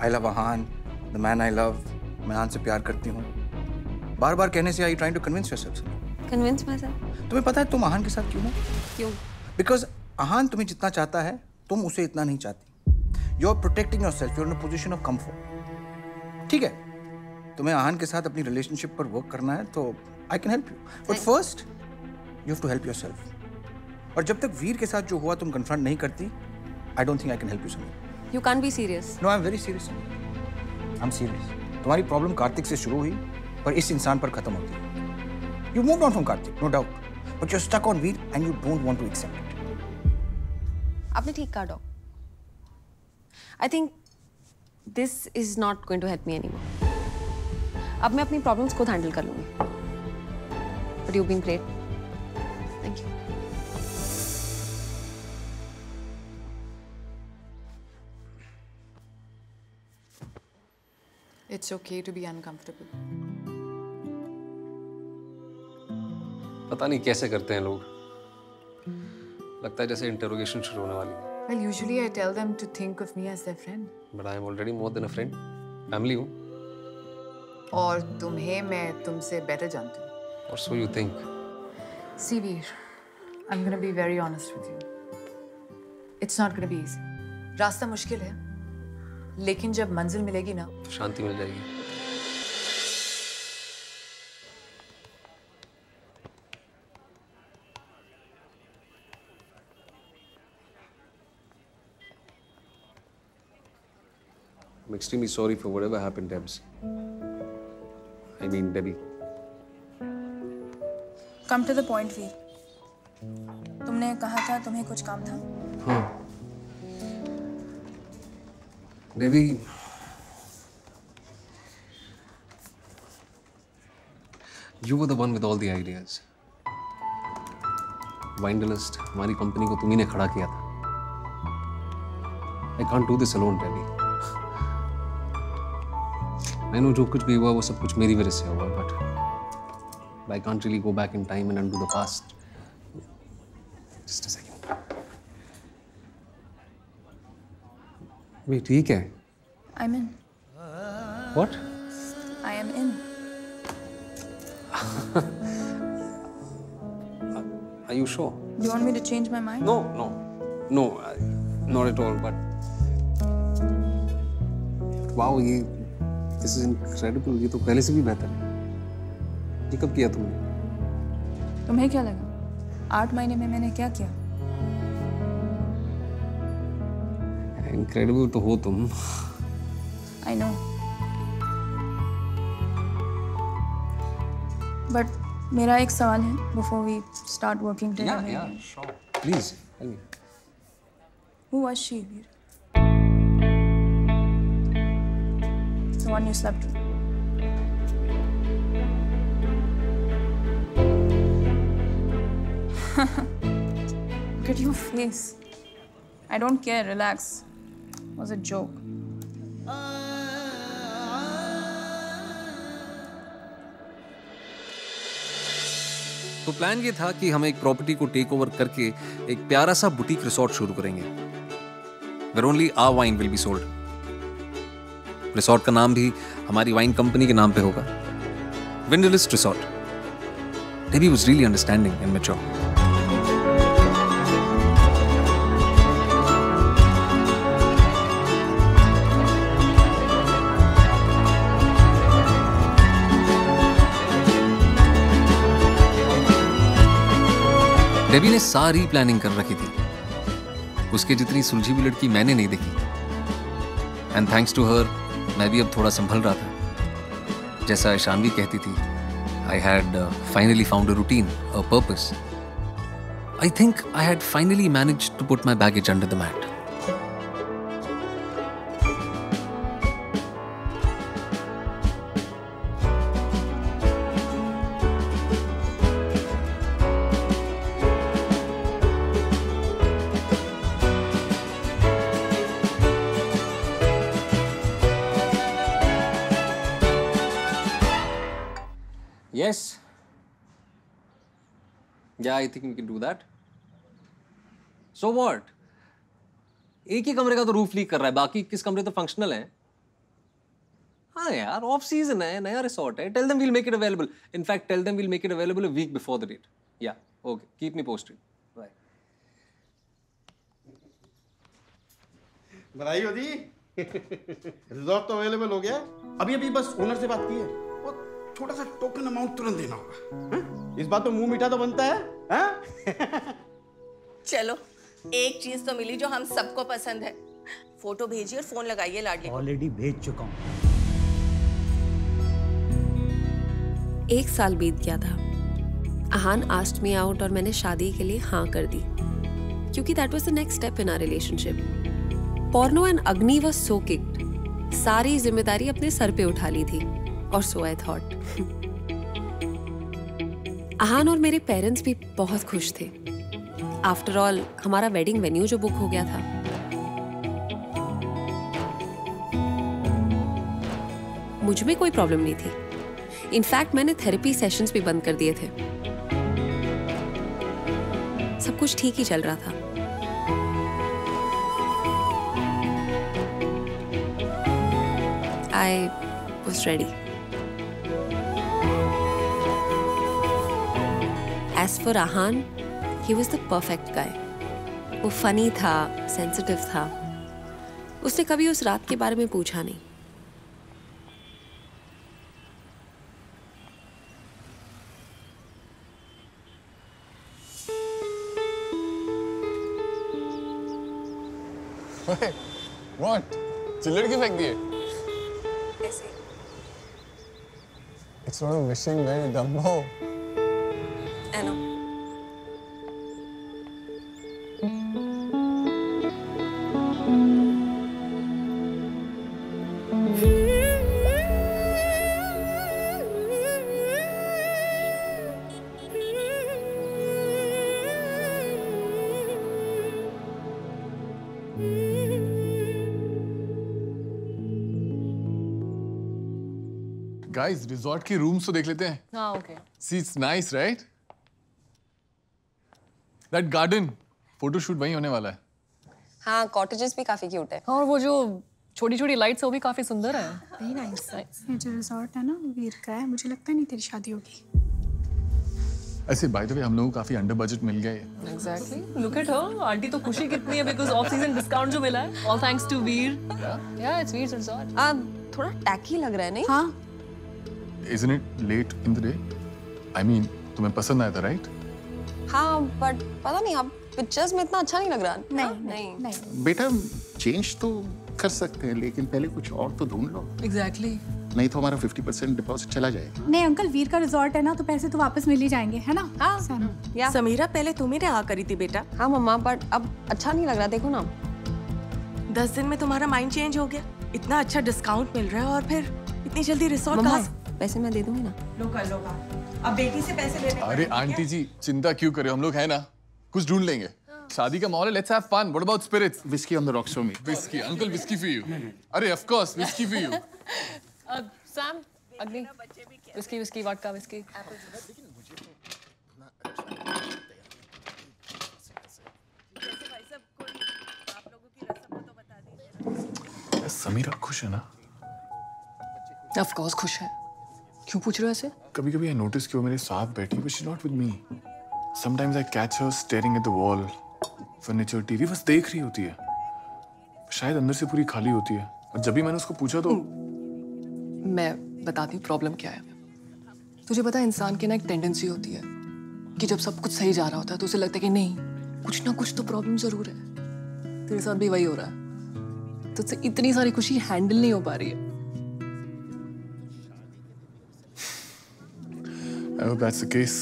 I love Ahan. The man I love. मैं आन से प्यार करती हूँ. बार-बार कहने से are you trying to convince yourself? Convince myself? तुम्हें पता है तुम Ahan के साथ क्यों हो? क्यों? Because Ahan तुम्हें जितना चाहता है, तुम उसे इतना नहीं चाहती. You're protecting yourself. You're in a position of comfort. ठीक है. तुम्हें Ahan के साथ अपनी relationship पर work करना है, तो I can help you. But first, you have to help yourself. और जब तक वीर के साथ जो हुआ तुम confront नहीं करती, I don't think I can help you Samira. You can't be serious. No, I'm very serious. I'm serious. तुम्हारी प्रॉब्लम कार्तिक से शुरू हुई पर इस इंसान पर खत्म होती है. You moved on from Kartik, no doubt. But you're stuck on Veer and you don't want to accept it. आपने ठीक कहा doc. I think this is not going to help me anymore. अब मैं अपनी प्रॉब्लम्स खुद handle कर लूँगी. But you've been great. Thank you. It's okay to be uncomfortable. पता नहीं कैसे करते हैं लोग. लगता है जैसे इंटरोगेशन शुरू होने वाली है. Well, usually I tell them to think of me as their friend. But I am already more than a friend. Family हूँ. और तुम्हें मैं तुमसे better जानती हूँ. Or so you think. See, Veer, I'm gonna be very honest with you. It's not gonna be easy. रास्ता मुश्किल है. लेकिन जब मंजिल मिलेगी ना तो शांति मिल जाएगी. I'm extremely sorry for whatever happened, Debs. I mean, Debbie. Come to the point, Veer. तुमने कहा था तुम्हें कुछ काम था. हाँ. Debbie, you were the one with all the ideas. Windlass, हमारी कंपनी को तुम ही ने खड़ा किया था. I can't do this alone, Debbie. I know जो कुछ भी हुआ वो सब कुछ मेरी वजह से हुआ, but I can't really go back in time and undo the past. Just a second. Wait, ठीक है. I'm in. What? I am in. Are you sure? You want me to change my mind? No, no, no, not at all. But wow, this is incredible. ये तो पहले से भी बेहतर है. ये कब किया तुमने? तुम्हें क्या लगा? 8 महीने में मैंने क्या किया? Incredible तो हो तुम. I know. But मेरा एक सवाल है before we start working together. Yeah, sure. Please tell me. Who was she, Veer? The one you slept with. Look at your face. I don't care. Relax. Was a joke. तो plan ये था कि हम एक property को take over करके एक प्यारा सा बुटीक रिसोर्ट शुरू करेंगे. Where only our wine will be sold. Resort का नाम भी हमारी वाइन कंपनी के नाम पे होगा. Windlass Resort. Debbie was really understanding and mature. Debbie ने सारी प्लानिंग कर रखी थी. उसके जितनी सुलझी हुई लड़की मैंने नहीं देखी. एंड थैंक्स टू हर मैं भी अब थोड़ा संभल रहा था. जैसा ईशान भी कहती थी, I had finally found a routine, a purpose. I think I had finally managed to put my baggage under the mat. Yes. Yeah, I think we can do that. So what? एक ही कमरे का तो roof leak कर रहा है, बाकी किस कमरे तो फंक्शनल है। हाँ यार, ऑफ सीजन है, नया रिसोर्ट है। Tell them we'll make it available. In fact, tell them we'll make it available a week before the date. Yeah. Okay. Keep me posted. Bye. बधाई हो दी। रिसोर्ट तो अवेलेबल हो गया। अभी अभी बस ओनर से बात की है और छोटा सा टोकन अमाउंट तुरंत देना होगा। इस बात तो मुंह मीठा तो बनता है। चलो, एक चीज तो मिली जो हम सबको पसंद है। फोटो भेजिए और फोन लगाइए लाडली। ऑलरेडी भेज चुका हूँ। 1 साल बीत गया था। अहान आस्क्ड मी आउट और मैंने शादी के लिए हाँ कर दी, क्योंकि that was the next step in our relationship. Porno and Agni was so kicked, सारी जिम्मेदारी अपने सर पे उठा ली थी, और सो आई थॉट। अहान और मेरे पेरेंट्स भी बहुत खुश थे। आफ्टर ऑल हमारा वेडिंग वेन्यू जो बुक हो गया था। मुझ में कोई प्रॉब्लम नहीं थी। इनफैक्ट मैंने थेरेपी सेशंस भी बंद कर दिए थे। सब कुछ ठीक ही चल रहा था। I was ready. As for Ahaan, He was the perfect guy. वो फनी था, सेंसिटिव था। उसने कभी उस रात के बारे में पूछा नहीं। What? चिल्लड़ क्यों फेंक दिए? ऐसे। It's not a wishing man, dumbo. I know. Guys, resort के rooms तो देख लेते हैं। हाँ, okay. See, it's nice, right? That garden, photo shoot वहीं होने वाला है। हाँ, cottages भी काफी cute हैं। और वो जो छोटी-छोटी lights हैं, वो भी काफी सुंदर हैं। Very nice. ये जो resort है ना, वीर का है। मुझे लगता है नहीं तेरी शादी होगी। ऐसे by the way हम लोगों को काफी under budget मिल गया है। Exactly. Look at her, aunty तो खुशी कितनी है because off season discount जो मिला है। All thanks to Veer. Yeah, it's Veer's resort. थोड़ा tacky लग रहा है नहीं? हाँ। Isn't it late in the day? I mean, तुम्हें पसंद आया था, right? हाँ, but पता नहीं अब pictures में इतना अच्छा नहीं लग रहा। नहीं, नहीं। बेटा, change तो कर सकते हैं, लेकिन पहले कुछ और तो ढूंढ लो। Exactly. नहीं तो हमारा 50% deposit चला जाएगा। नहीं अंकल, वीर का resort है ना, तो पैसे तो वापस मिल ही जाएंगे, है ना? हाँ। समीरा पहले तुम्हें हाँ करी थी बेटा। हाँ मम्मा, but अब अच्छा नहीं लग रहा, देखो ना। 10 दिन में तुम्हारा माइंड चेंज हो गया। इतना अच्छा डिस्काउंट मिल रहा है और फिर इतनी जल्दी रिसोर्ट कहाँ? पैसे मैं दे दूंगी ना। लो का। अब बेटी से पैसे लेने। अरे आंटी जी, चिंता क्यों कर रहे हो, हम लोग है ना, कुछ ढूंढ लेंगे। शादी का माहौल है, let's have fun. What about spirits? Whisky on the rocks for me. Whisky uncle, whisky for you. अरे of course, whisky for you. Sam, Agni, whisky, vodka whisky. Sameera खुश है ना? ऑफ कोर्स खुश है। क्यों पूछ रहे हो ऐसे? कभी-कभी I notice कि वो मेरे साथ बैठी, but she's not with me. Sometimes I catch her staring at the wall, furniture, TV, बस देख रही होती है। शायद अंदर से पूरी खाली होती है। और जब भी मैंने उसको पूछा तो मैं बताती हूँ प्रॉब्लम क्या है। तुझे पता है इंसान की ना एक टेंडेंसी होती है कि जब सब कुछ सही जा रहा होता है तो उसे लगता है कि नहीं, कुछ ना कुछ तो प्रॉब्लम जरूर है। तेरे साथ भी वही हो रहा है। तुझसे इतनी सारी खुशी हैंडल नहीं हो पा रही है। I hope that's the case.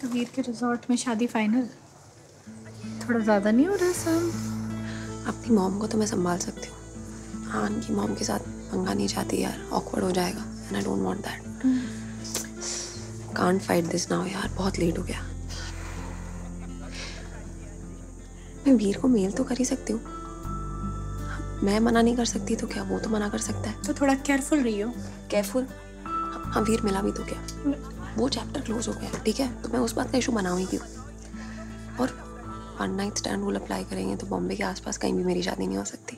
तो वीर के रिसोर्ट में शादी फाइनल? थोड़ा ज़्यादा नहीं हो रहा सब? अपनी मॉम को तो मैं संभाल सकती हूँ। हाँ, उनकी मॉम के साथ पंगा नहीं चाहती यार, awkward हो जाएगा, and I don't want that. Can't fight this now यार, बहुत late हो गया। मैं वीर को मेल तो कर ही सकती हूँ। मैं मना नहीं कर सकती तो क्या वो तो मना कर सकता है? तो थोड़ा careful रहियो। Careful? हाँ वीर मिला भी तो क्या, वो चैप्टर क्लोज हो गया ठीक है, तो मैं उस बात का इशू बनाऊंगी क्यों। और 1 नाइट स्टैंड रूल अप्लाई करेंगे तो बॉम्बे के आसपास कहीं भी मेरी शादी नहीं हो सकती।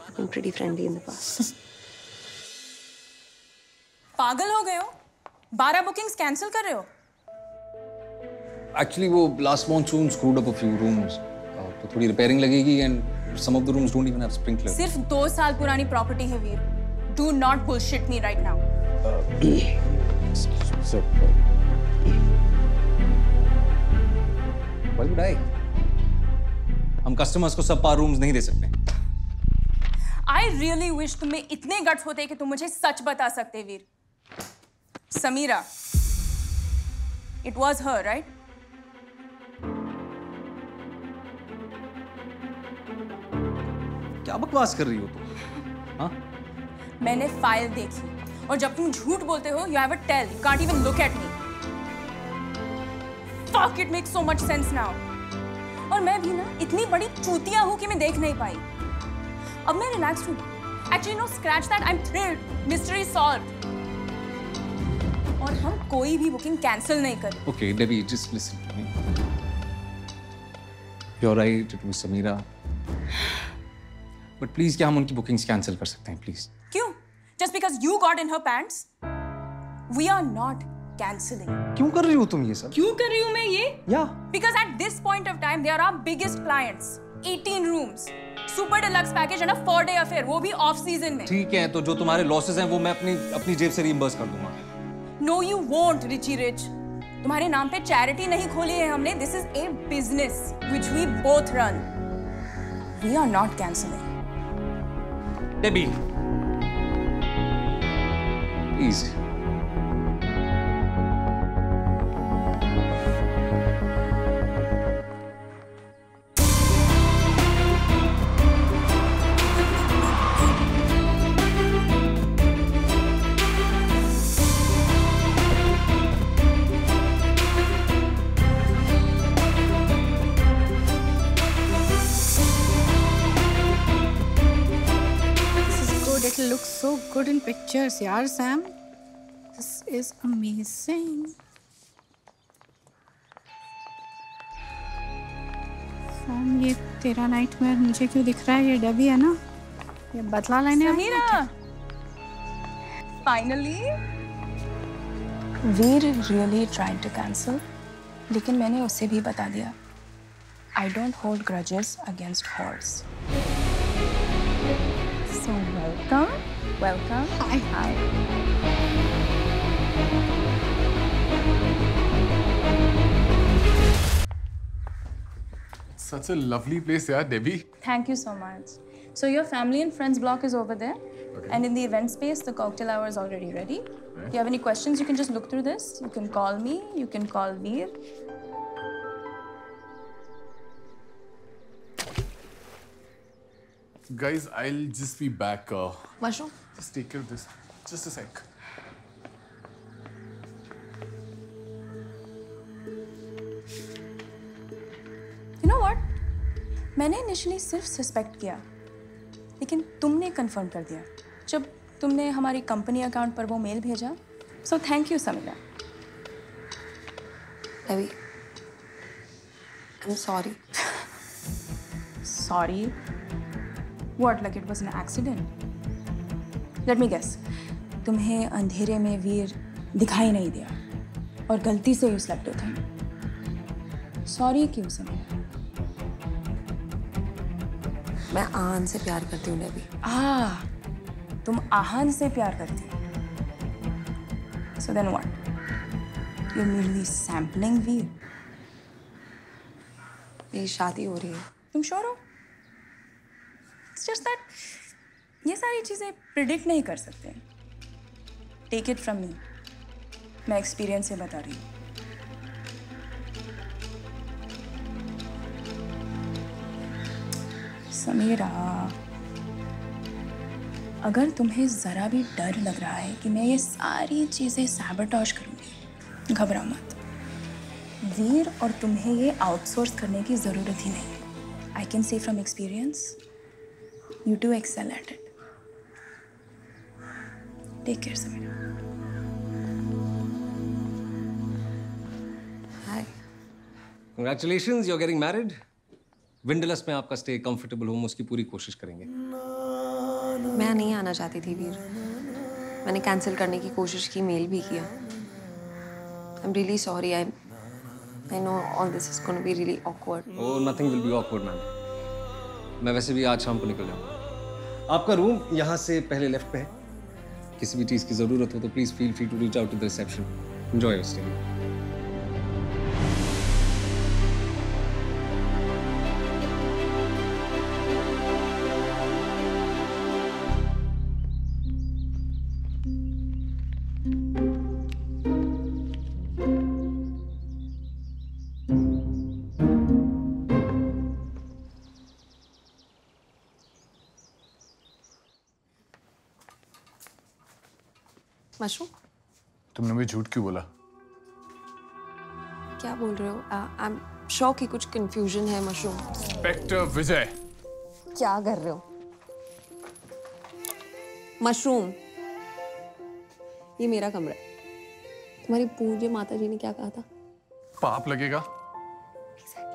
I am pretty friendly in the past. पागल हो गए हो, 12 बुकिंग्स कैंसिल कर रहे हो। एक्चुअली वो last monsoon screwed up a few rooms, तो थोड़ी रिपेयरिंग लगेगी and some of the rooms don't even have sprinkler. सिर्फ 2 साल पुरानी प्रॉपर्टी है Veer. Do not bullshit me right now. Why would I? हम कस्टमर्स को सब पार रूम्स नहीं दे सकते। आई रियली विश तुम्हें इतने गट्स होते कि तुम मुझे सच बता सकते Veer. Samira, it was her, right? क्या बकवास कर रही हो तुम? हाँ? मैंने फाइल देखी और जब तुम झूठ बोलते हो, you have a tell, you can't even look at me. Fuck, it makes so much sense now. और मैं भी ना इतनी बड़ी चूतिया हूँ कि मैं देख नहीं पाई। अब मैं रिलैक्स हूँ। Actually no, scratch that, I'm thrilled. Mystery solved. और हम कोई भी बुकिंग कैंसिल नहीं करें। Okay, Debbie, just listen to me. You're right, it was Samira. But please, क्या हम उनकी बुकिंग्स कैंसिल कर सकते हैं, please? क्यों? Just because you got in her pants? We are not cancelling. क्यों कर रही हो तुम ये सब? क्यों कर रही हूँ मैं ये? Yeah. Because at this point of time, they are our biggest clients. 18 rooms, super deluxe package and a 4-day affair. वो भी off season में। ठीक है, तो जो तुम्हारे losses हैं, वो मैं अपनी जेब से reimburse कर दूँगा। No, you won't, Richie Rich. तुम्हारे नाम पे चैरिटी नहीं खोली है हमने. This is a business which we both run. We are not cancelling. Debbie, please. Good in pictures, yaar Sam. This is amazing. Sam, ये तेरा nightmare मुझे क्यों दिख रहा है? ये डबी है ना? ये बदला लेने आई है। Finally, Veer really tried to cancel, लेकिन मैंने उसे भी बता दिया. I don't hold grudges against whores. So welcome. Welcome. Hi. Hi. Such a lovely place, yeah, Debbie. Thank you so much. So your family and friends block is over there, okay. And in the event space, the cocktail hour is already ready. Okay. If you have any questions, you can just look through this. You can call me. You can call Veer. Guys, I'll just be back. Mushroom? Just take care of this. Just a sec. You know what? मैंने initially सिर्फ suspect किया, लेकिन तुमने confirm कर दिया जब तुमने हमारी company account पर वो mail भेजा. So thank you, Samira. Debbie, I'm sorry. Sorry. What, like it was an accident? Let me guess. तुम्हें अंधेरे में वीर दिखाई नहीं दिया और गलती से यू स्लेप्ट थे। सॉरी क्यों समीरा? मैं आहान से प्यार करती हूँ डेबी। तुम आहान से प्यार करती हो। So then what? You're merely sampling वीर। ये शादी हो रही है। तुम श्योर हो? It's just that ये सारी चीज़ें प्रिडिक्ट नहीं कर सकते। टेक इट फ्रॉम मी, मैं एक्सपीरियंस से बता रही हूँ। समीरा, अगर तुम्हें ज़रा भी डर लग रहा है कि मैं ये सारी चीज़ें सैबोटॉज करूँगी, घबराओ मत। वीर और तुम्हें ये आउटसोर्स करने की ज़रूरत ही नहीं। I can say from experience, you do excel at it. Take care, Samira. Congratulations, you're getting married. Windlass में आपका स्टे कंफर्टेबल हो, हम उसकी पूरी कोशिश करेंगे। मैं नहीं आना चाहती थी वीर, मैंने कैंसिल करने की कोशिश की, मेल भी किया। I am really sorry, I know all this is going to be really awkward. Oh nothing will be awkward ma'am, मैं वैसे भी आज शाम को निकल जाऊंगा। आपका रूम यहाँ से पहले लेफ्ट पे है, किसी भी चीज़ की जरूरत हो तो please feel free to reach out to the reception. Enjoy your stay. Mushroom, तुमने मुझे झूठ क्यों बोला? क्या बोल रहे हो? आई एम श्योर कि कुछ कंफ्यूजन है मशरूम। इंस्पेक्टर विजय, क्या कर रहे हो? मशरूम, ये मेरा कमरा है। तुम्हारी पूज्य माता जी ने क्या कहा था? पाप लगेगा। Exactly.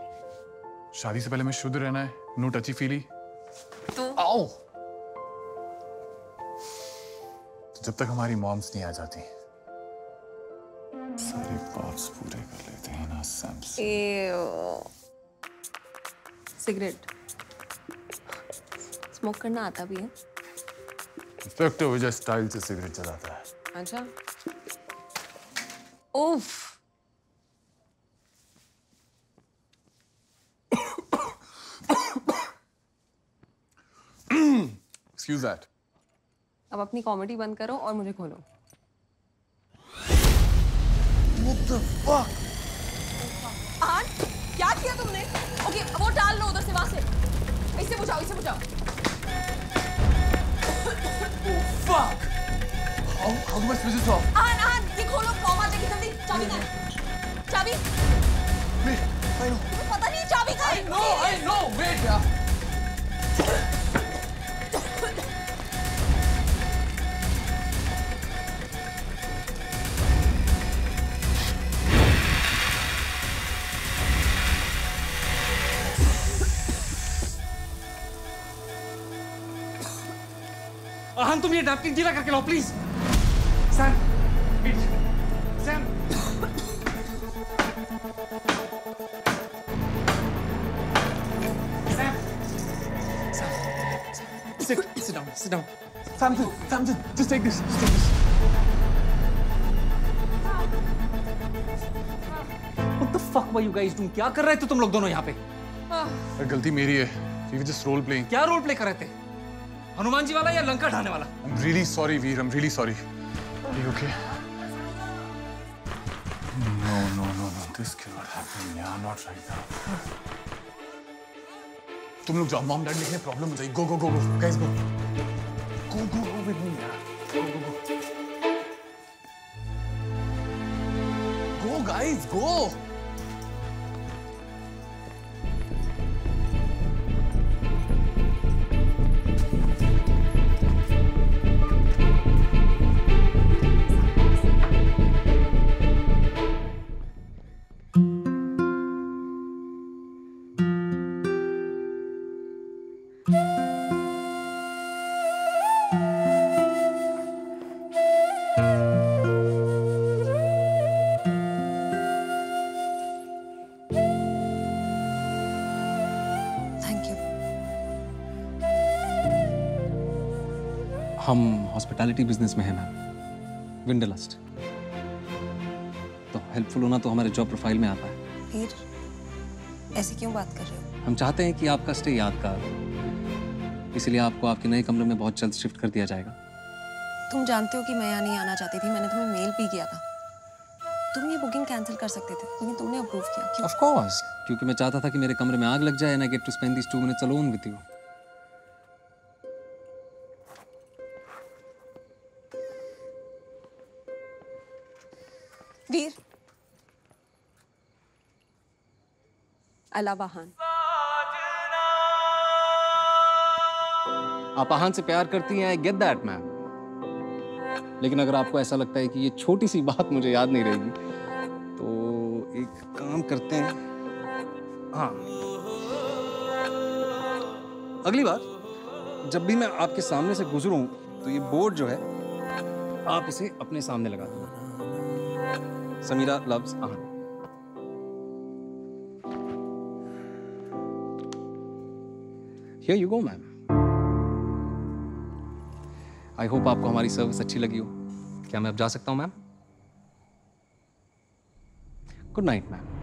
शादी से पहले मैं शुद्ध रहना है, नो टची फीली। तो आओ, जब तक हमारी मॉम्स नहीं आ जाती सारे पाप्स पूरे कर लेते हैं ना सैमसन। सिगरेट स्मोक करना आता भी है? इंस्पेक्टर विजय स्टाइल से सिगरेट जलाता है। अच्छा, उफ। Excuse that. अब अपनी कॉमेडी बंद करो और मुझे खोलो। What the fuck? आहान, क्या किया तुमने? ओके, वो डाल लो उधर से, वहां से। इससे बुझाओ, इससे बुझाओ। Fuck! How do I switch this off? आहान, आहान, ये खोलो, फॉर्म आ जाएगी जल्दी। चाबी कहाँ है? चाबी? Wait, I know. तुम्हें पता नहीं चाबी कहाँ है? I know. Wait यार। अहन, तुम ये नैपकिन गीला करके लाओ please. Sir, sir. Sit down. Samson, just take this. What the fuck were you guys doing? क्या कर रहे थे तुम लोग दोनों यहाँ पे? गलती मेरी है। We were just role playing. क्या रोल प्ले कर रहे थे? हनुमान जी वाला या लंका ढाने वाला? I'm really sorry, Veer. I'm really sorry. Are you okay? No. This cannot happen. Yeah, not right now. तुम लोग जाओ, मॉम डैड लेकिन प्रॉब्लम हो जाएगी। Go. Guys go. Go with me. Go guys, go. हम हॉस्पिटैलिटी बिजनेस में हैं ma'am, विंडलस्ट, तो हेल्पफुल होना तो हमारे जॉब प्रोफाइल में आता है। फिर ऐसे क्यों बात कर रहे हो? हम चाहते हैं कि आपका स्टे यादगार हो, इसलिए आपको आपके नए कमरे में बहुत जल्द शिफ्ट कर दिया जाएगा। तुम जानते हो कि मैं यहाँ नहीं आना चाहती थी, मैंने तुम्हें मेल भी किया था। तुम ये बुकिंग कैंसिल कर सकते थे, लेकिन तुमने अप्रूव किया। ऑफ कोर्स, क्योंकि मैं चाहता था कि मेरे कमरे में आग लग जाए and I get to spend this 2 minutes alone with you. Veer, अलावा आहान। आप आहान से प्यार करती हैं, आई गेट दैट मैम, लेकिन अगर आपको ऐसा लगता है कि ये छोटी सी बात मुझे याद नहीं रहेगी तो एक काम करते हैं, हाँ, अगली बार जब भी मैं आपके सामने से गुजरूं तो ये बोर्ड जो है आप इसे अपने सामने लगा देना। Samira loves on. Here you go, ma'am. I hope आपको हमारी सर्विस अच्छी लगी हो। क्या मैं अब जा सकता हूँ मैम? Good night ma'am.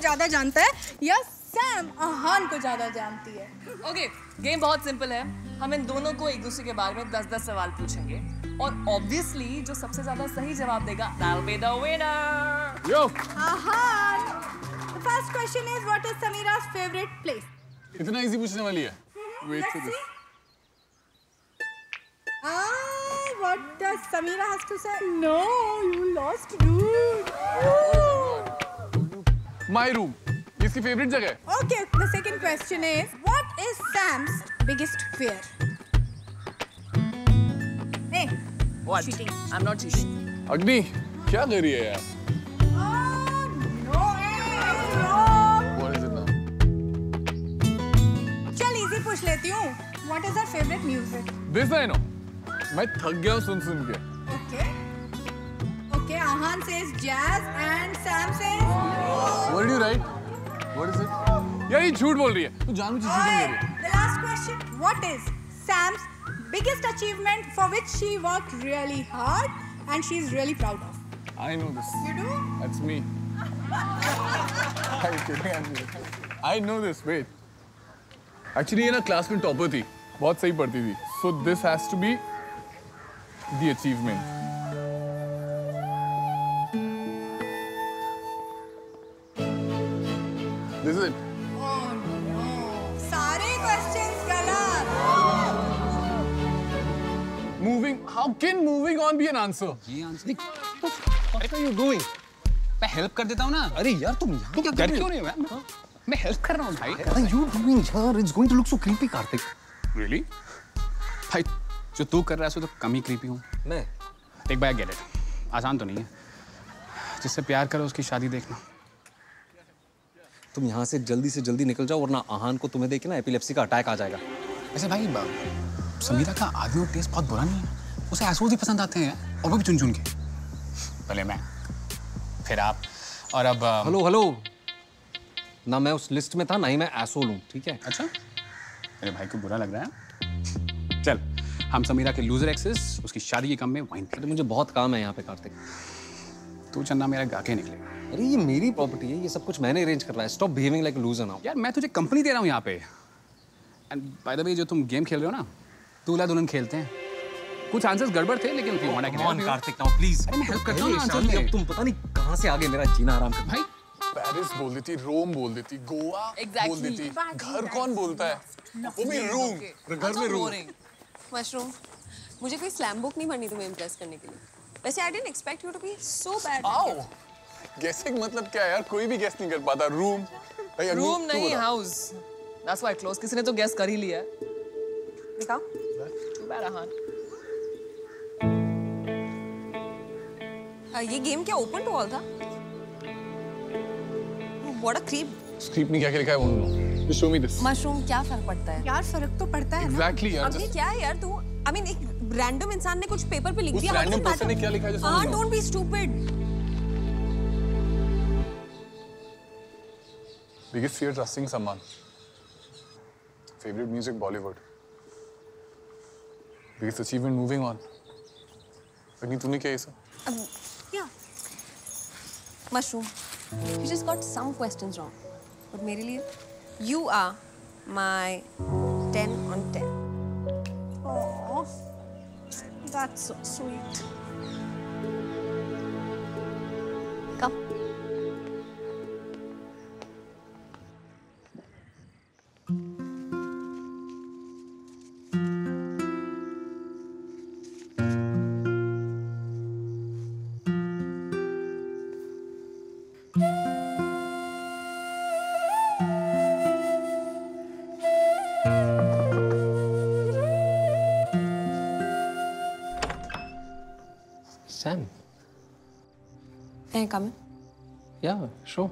ज़्यादा जानता है या सैम अहान को ज़्यादा जानती है? ओके, गेम बहुत सिंपल है। हम इन दोनों को एक दूसरे के बारे में 10-10 सवाल पूछेंगे और ऑब्वियसली जो सबसे ज़्यादा सही जवाब देगा that'll be the winner। Yo Ahaan, the first question is what is Samira's favorite place? इतना इजी पूछने वाली है? Wait for this। Ah, what does Samira has to say? No, you lost, dude. My room. इसकी favorite जगह है। Okay, the second question is what is Sam's biggest fear? Hey, what? Cheating. I'm not cheating. Agni, क्या कर रही है यार? Oh no, no. What is it now? चल easy पूछ लेती हूँ। What is her favorite music? This I know. मैं थक गया हूँ सुन के। Okay. Okay, Ahan says jazz and Sam says. What did you write? What is it? यार ये झूठ बोल रही है। तू जानबूझ के झूठ बोल रही है। The last question. What is Sam's biggest achievement for which she worked really hard and she is really proud of? I know this. You do? That's me. I'm kidding. I'm kidding. I know this. Wait. Actually ये ना class में topper थी। बहुत सही पढ़ती थी। So this has to be the achievement. This is it. Oh no! सारे questions गलत. Moving. How can moving on be an answer? ये answer. Where are you going? मैं help कर देता हूँ ना. अरे यार तुम यहाँ क्या कर रहे हो? मैं help कर रहा हूँ भाई. What are you doing here? It's going to look so creepy, Kartik. Really? भाई जो तू कर रहा है सो तो कम ही creepy हूँ. मैं? देख भाई get it. आसान तो नहीं है. जिससे प्यार करो उसकी शादी देखना. तुम यहाँ से जल्दी निकल जाओ वरना अहान को तुम्हें देख के ना एपिलेप्सी का अटैक आ जाएगा। वैसे भाई समीरा का आदमी और टेस्ट बहुत बुरा नहीं है। उसे आसूस ही पसंद आते हैं और वो भी चुन-चुन के। पहले मैं, फिर आप और अब हेलो हेलो। ना मैं उस लिस्ट में था ना ही मैं आसूस हूँ, ठीक है? अच्छा, मेरे भाई को बुरा लग रहा है। चल हम समीरा के लूजर एक्सेस उसकी शादी के काम में वाइन। मुझे बहुत काम है यहाँ पे कार्तिक। तू चन्ना मेरा गा के निकलेगा। अरे ये मेरी प्रॉपर्टी है, ये सब कुछ मैंने अरेंज कर रहा है। Stop behaving like loser now. यार मैं तुझे कंपनी दे रहा हूँ यहाँ पे। एंड बाय द वे जो तुम गेम खेल रहे हो ना, दूल्हा दुल्हन खेलते हैं। कुछ आंसर्स गड़बड़ थे लेकिन कार्तिक नाउ प्लीज। अरे मैं हेल्प करता हूँ ना आंसर में। अब तुम पता नहीं कहाँ से आगे मेरा जीना आराम कर। भाई पेरिस बोल देती, रोम बोल देती, गोवा बोल देती। घर कौन बोलता है? वो भी रूम, घर में रूम। मशरूम, मुझे कोई स्लैम बुक नहीं बननी तुम्हें इम्प्रेस करने के लिए। वैसे I didn't expect you to be so bad. Guessing मतलब क्या यार? कोई भी गेस नहीं कर पाता। रूम रूम नहीं, हाउस। That's why close. किसी ने तो गेस कर ही लिया। दिखाओ तू बारहान। ये गेम क्या ओपन टू ऑल था? What a creep. स्क्रिप्ट में क्या लिखा है वो लोग? Just show me this. Mushroom क्या फर्क पड़ता है? यार फर्क तो पड़ता है ना। Exactly यार। अब ये क्या है यार तू? I mean एक रैंडम इंसान ने कुछ पेपर पे लिख दिया। उस रैंडम पर्सन ने क्या लिखा है? हाँ, don't be stupid. Biggest fear trusting someone. Favorite music Bollywood. Biggest achievement moving on. Agni तूने क्या ये सब? Yeah. Mushroom, you just got some questions wrong. But मेरे लिए, you are my 10 on 10. Oh, that's so sweet. Come. Sam. Can I come in? Yeah, sure.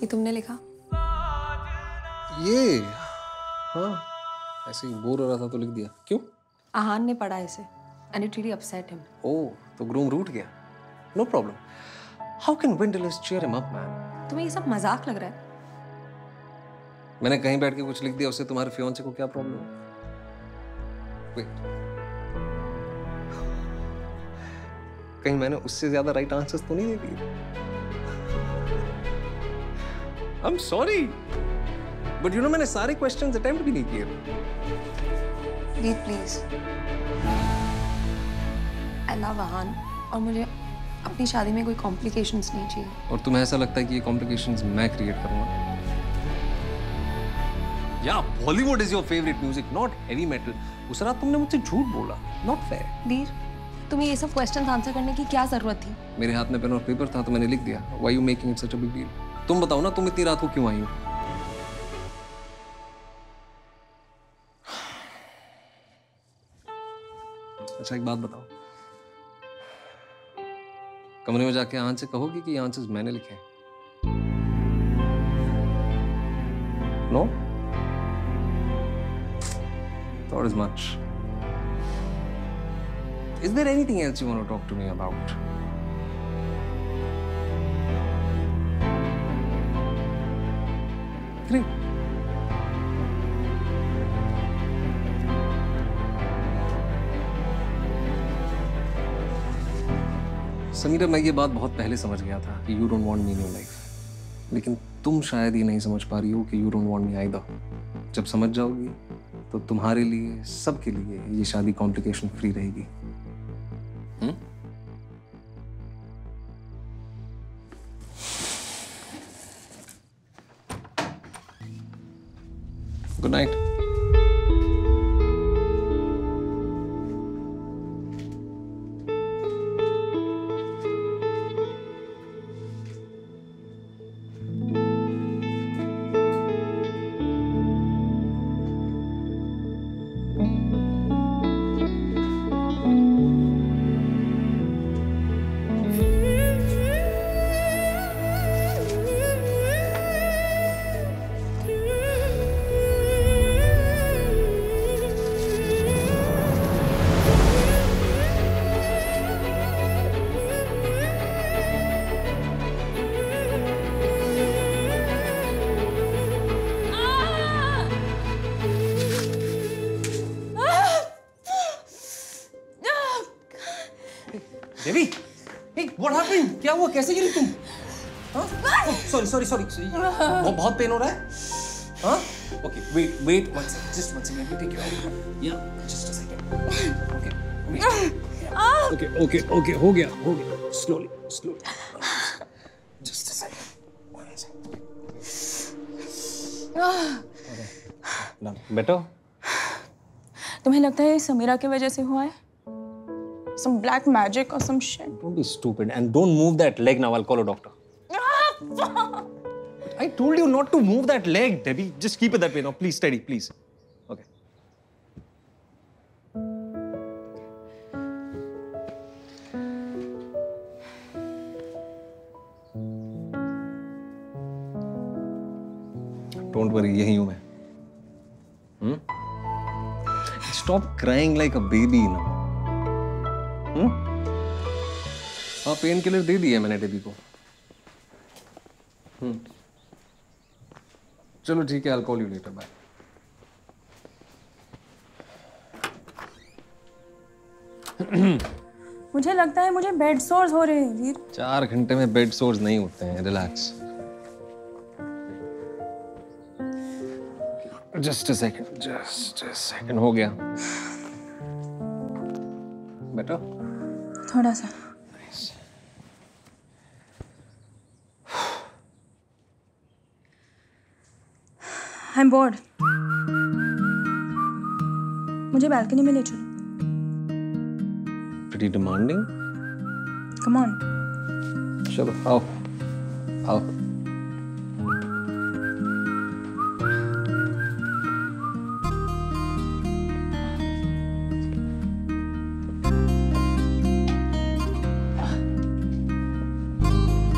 ये तुमने लिखा? ये हाँ, ऐसे ही बोर हो रहा था तो लिख दिया। क्यों? आहान ने पढ़ा इसे and it really upset him. Oh, तो ग्रूम रूठ गया। No problem. How can Windlass cheer him up, man? तुम्हें ये सब मजाक लग रहा है? मैंने कहीं बैठ के कुछ लिख दिया उससे तुम्हारे फियांसे को क्या प्रॉब्लम है? Wait. कहीं मैंने उससे ज्यादा राइट आंसर्स तो नहीं दे दिए? I'm sorry, but you know मैंने सारे क्वेश्चंस अटेम्प्ट भी नहीं किए। Veer, please. I love Ahan और मुझे अपनी शादी में कोई कॉम्प्लिकेशंस नहीं चाहिए। और तुम्हें ऐसा लगता है कि ये कॉम्प्लिकेशंस मैं क्रिएट करूँगा? या Bollywood is your favourite music, not heavy metal. उस रात तुमने मुझसे झूठ बोला, नॉट फेयर। वीर, तुम्हें ये सब क्वेश्चंस आंसर करने की क्या जरूरत थी? मेरे हाथ में पेन और पेपर था तो मैंने लिख दिया। Why you making it such a big deal? तुम बताओ ना, तुम इतनी रात को क्यों आई हो? अच्छा एक बात बताओ, कमरे में जाके आंसर कहोगी कि आंसर्स मैंने लिखे? No? Thought as much. Is there anything else you want to talk to me about? Great. Samira, मैं ये बात बहुत पहले समझ गया था कि you don't want me in your life. लेकिन तुम शायद ये नहीं समझ पा रही हो कि you don't want me either. जब समझ जाओगी तो तुम्हारे लिए, सबके लिए ये शादी कॉम्प्लिकेशन फ्री रहेगी। Good night. Debbie, hey, what happened? क्या हुआ? कैसे गिरी तुम? हाँ? Sorry, sorry, sorry. बहुत pain हो रहा है? हाँ? Okay, wait, wait, one second, just one second. Let me take you out. Yeah, just a second. Okay, wait. Okay, okay, okay. हो गया, हो गया. Slowly, slowly. Just a second. One second. बेटा? तुम्हें लगता है समीरा की वजह से हुआ है? Some black magic or some shit. Don't be stupid and don't move that leg now. I'll call a doctor. I told you not to move that leg, Debbie. Just keep it that way now. Please, steady, please. Okay. Don't worry, यही हूँ मैं. Stop crying like a baby now. हाँ, pain killer दे दिया मैंने Debbie को। चलो ठीक है, I will call you later, bye. मुझे लगता है मुझे बेड सोर्स हो रहे हैं वीर। 4 घंटे में बेड सोर्स नहीं होते हैं, रिलैक्स। Just a second, हो गया। बैठो। थोड़ा सा। Nice. I'm bored. मुझे बालकनी में ले चलो। Pretty demanding. Come on. चलो आओ आओ।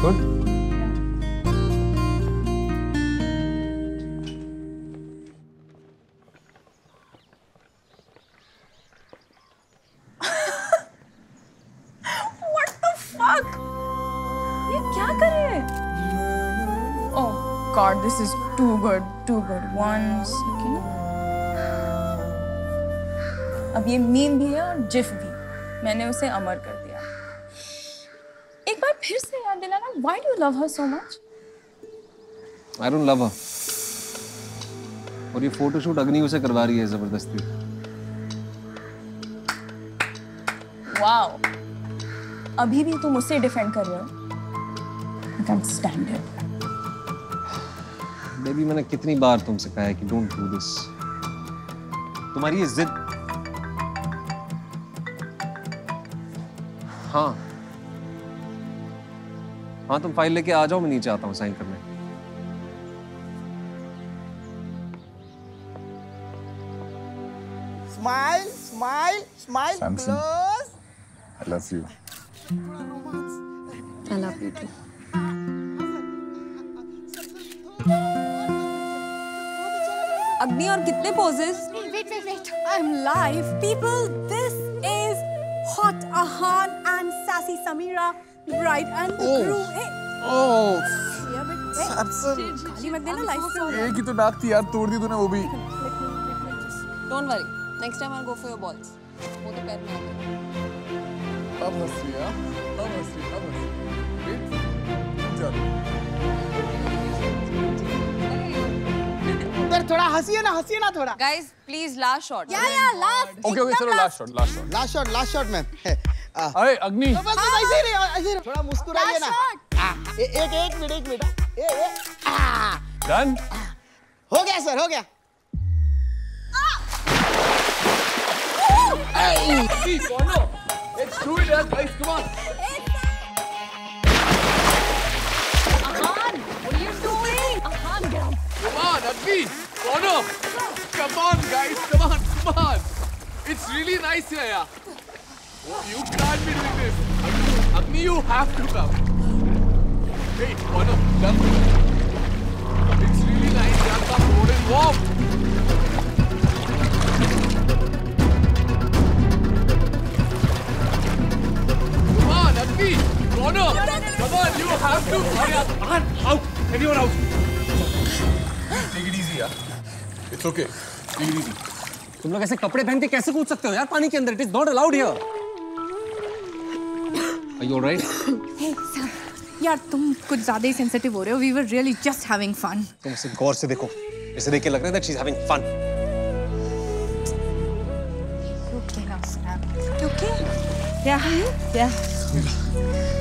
Good. This is too good. One second. अब ये मीम भी है और जिफ भी। मैंने उसे अमर कर दिया। एक बार फिर से याद दिलाना। Why do you love her so much? I don't love her. और ये फोटोशूट अग्नि उसे करवा रही है जबरदस्ती। Wow. अभी भी तुम उसे डिफेंड कर रहे हो। I can't stand it. Baby मैंने कितनी बार तुमसे कहा है कि डोंट डू दिस। तुम्हारी ये जिद। हाँ तुम फाइल लेके आ जाओ, मैं नीचे आता हूँ साइन करने। Smile smile smile. Samson, I love you. I love you too. Agni और कितने poses? Wait. I'm live, people. This is hot Ahan and sassy Samira, bright and true. Oh. Yeah, but Samson. खाली मत देना life से। एक ही तो नाक थी यार, तोड़ दी तूने वो भी। Don't worry. Next time I'll go for your balls. वो तो पैर में आएगा। अब हंसी। थोड़ा हंसिए ना थोड़ा। Guys, please last shot. Yeah, last. Okay, चलो last shot मैम। अरे अग्नि। ऐसे ही थोड़ा मुस्कुराइए ना। एक मिनट। Done. हो गया सर, हो गया। Hey, Porno, let's do it, guys. Come on. Ahan, what are you doing? Ahan, get up. Come on, Agni. Porno! Come on, guys! Come on! It's really nice here, yeah. You can't be doing this. Agni, you have to come. Hey, Porno, come. It's really nice, yeah. Come, road and warm. Come on, Agni! Porno! Come on, you have to. Ahan, out! Anyone out! Take it easy, yeah. It's okay. Easy. तुम लोग ऐसे कपड़े पहन के कैसे कूद सकते हो यार पानी के अंदर? It is not allowed here. Are you alright? Hey Sam, यार तुम कुछ ज़्यादा ही sensitive हो रहे हो. We were really just having fun. तुम इसे गौर से देखो. इसे देख के लग रहा है that she's having fun. Okay now, Sam. Okay? Yeah.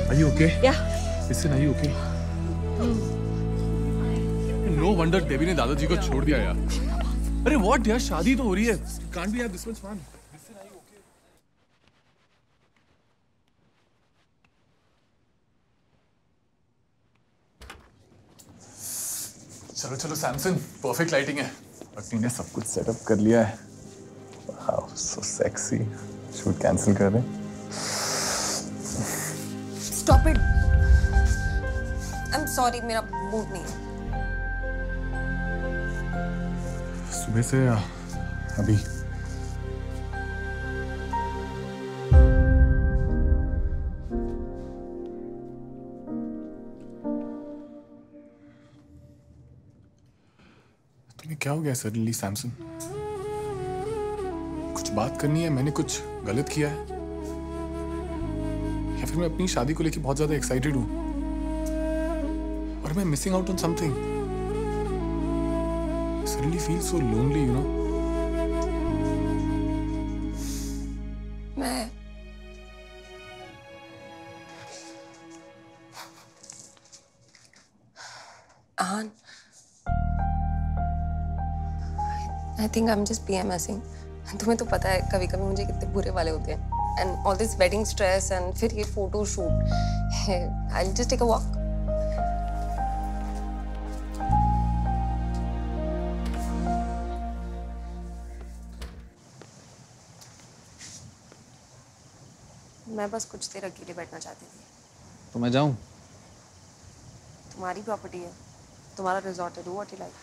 Are you okay? Yeah. Listen, are you okay? No wonder Debbie ने दादाजी को छोड़ दिया यार. अरे व्हाट यार, शादी तो हो रही है. Can't be have this much fun. चलो सैमसन, परफेक्ट लाइटिंग है. अग्नि ने सब कुछ सेटअप कर लिया है. Wow so sexy. Shoot cancel कर रहे. Stop it. I am sorry, मेरा मूड नहीं है. सुबह से अभी तुम्हें क्या हो गया सडनली सैमसन? कुछ बात करनी है? मैंने कुछ गलत किया है? फिर मैं अपनी शादी को लेकर बहुत ज्यादा एक्साइटेड हूँ और मैं missing out on something. Suddenly feel so lonely, you know. think I'm just PMSing. तुम्हें तो पता है कभी कभी मुझे कितने बुरे वाले होते हैं and all this wedding stress and फिर ये photo shoot. I'll just take a walk. मैं बस कुछ देर अकेले बैठना चाहती थी। तो मैं जाऊं? तुम्हारी प्रॉपर्टी है, तुम्हारा रिजॉर्ट है, do what you like.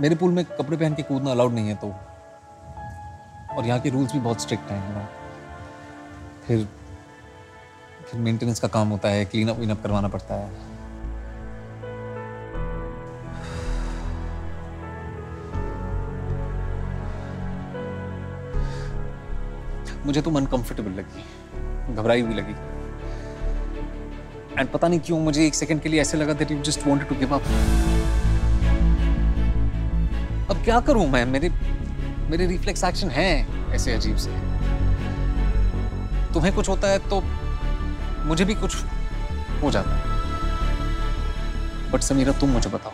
मेरे पूल में कपड़े पहन के कूदना अलाउड नहीं है तो, और यहाँ के रूल्स भी बहुत स्ट्रिक्ट हैं। फिर मेंटेनेंस का काम होता है, क्लीन अप इन अप करवाना पड़ता है। मुझे तो अनकंफर्टेबल लगी, घबराई भी लगी, एंड पता नहीं क्यों मुझे एक सेकंड के लिए ऐसे लगा that you just wanted to give up. अब क्या करूं मैं? मेरे रिफ्लेक्स एक्शन हैं ऐसे अजीब से। तुम्हें कुछ होता है तो मुझे भी कुछ हो जाता है। बट समीरा, तुम मुझे बताओ,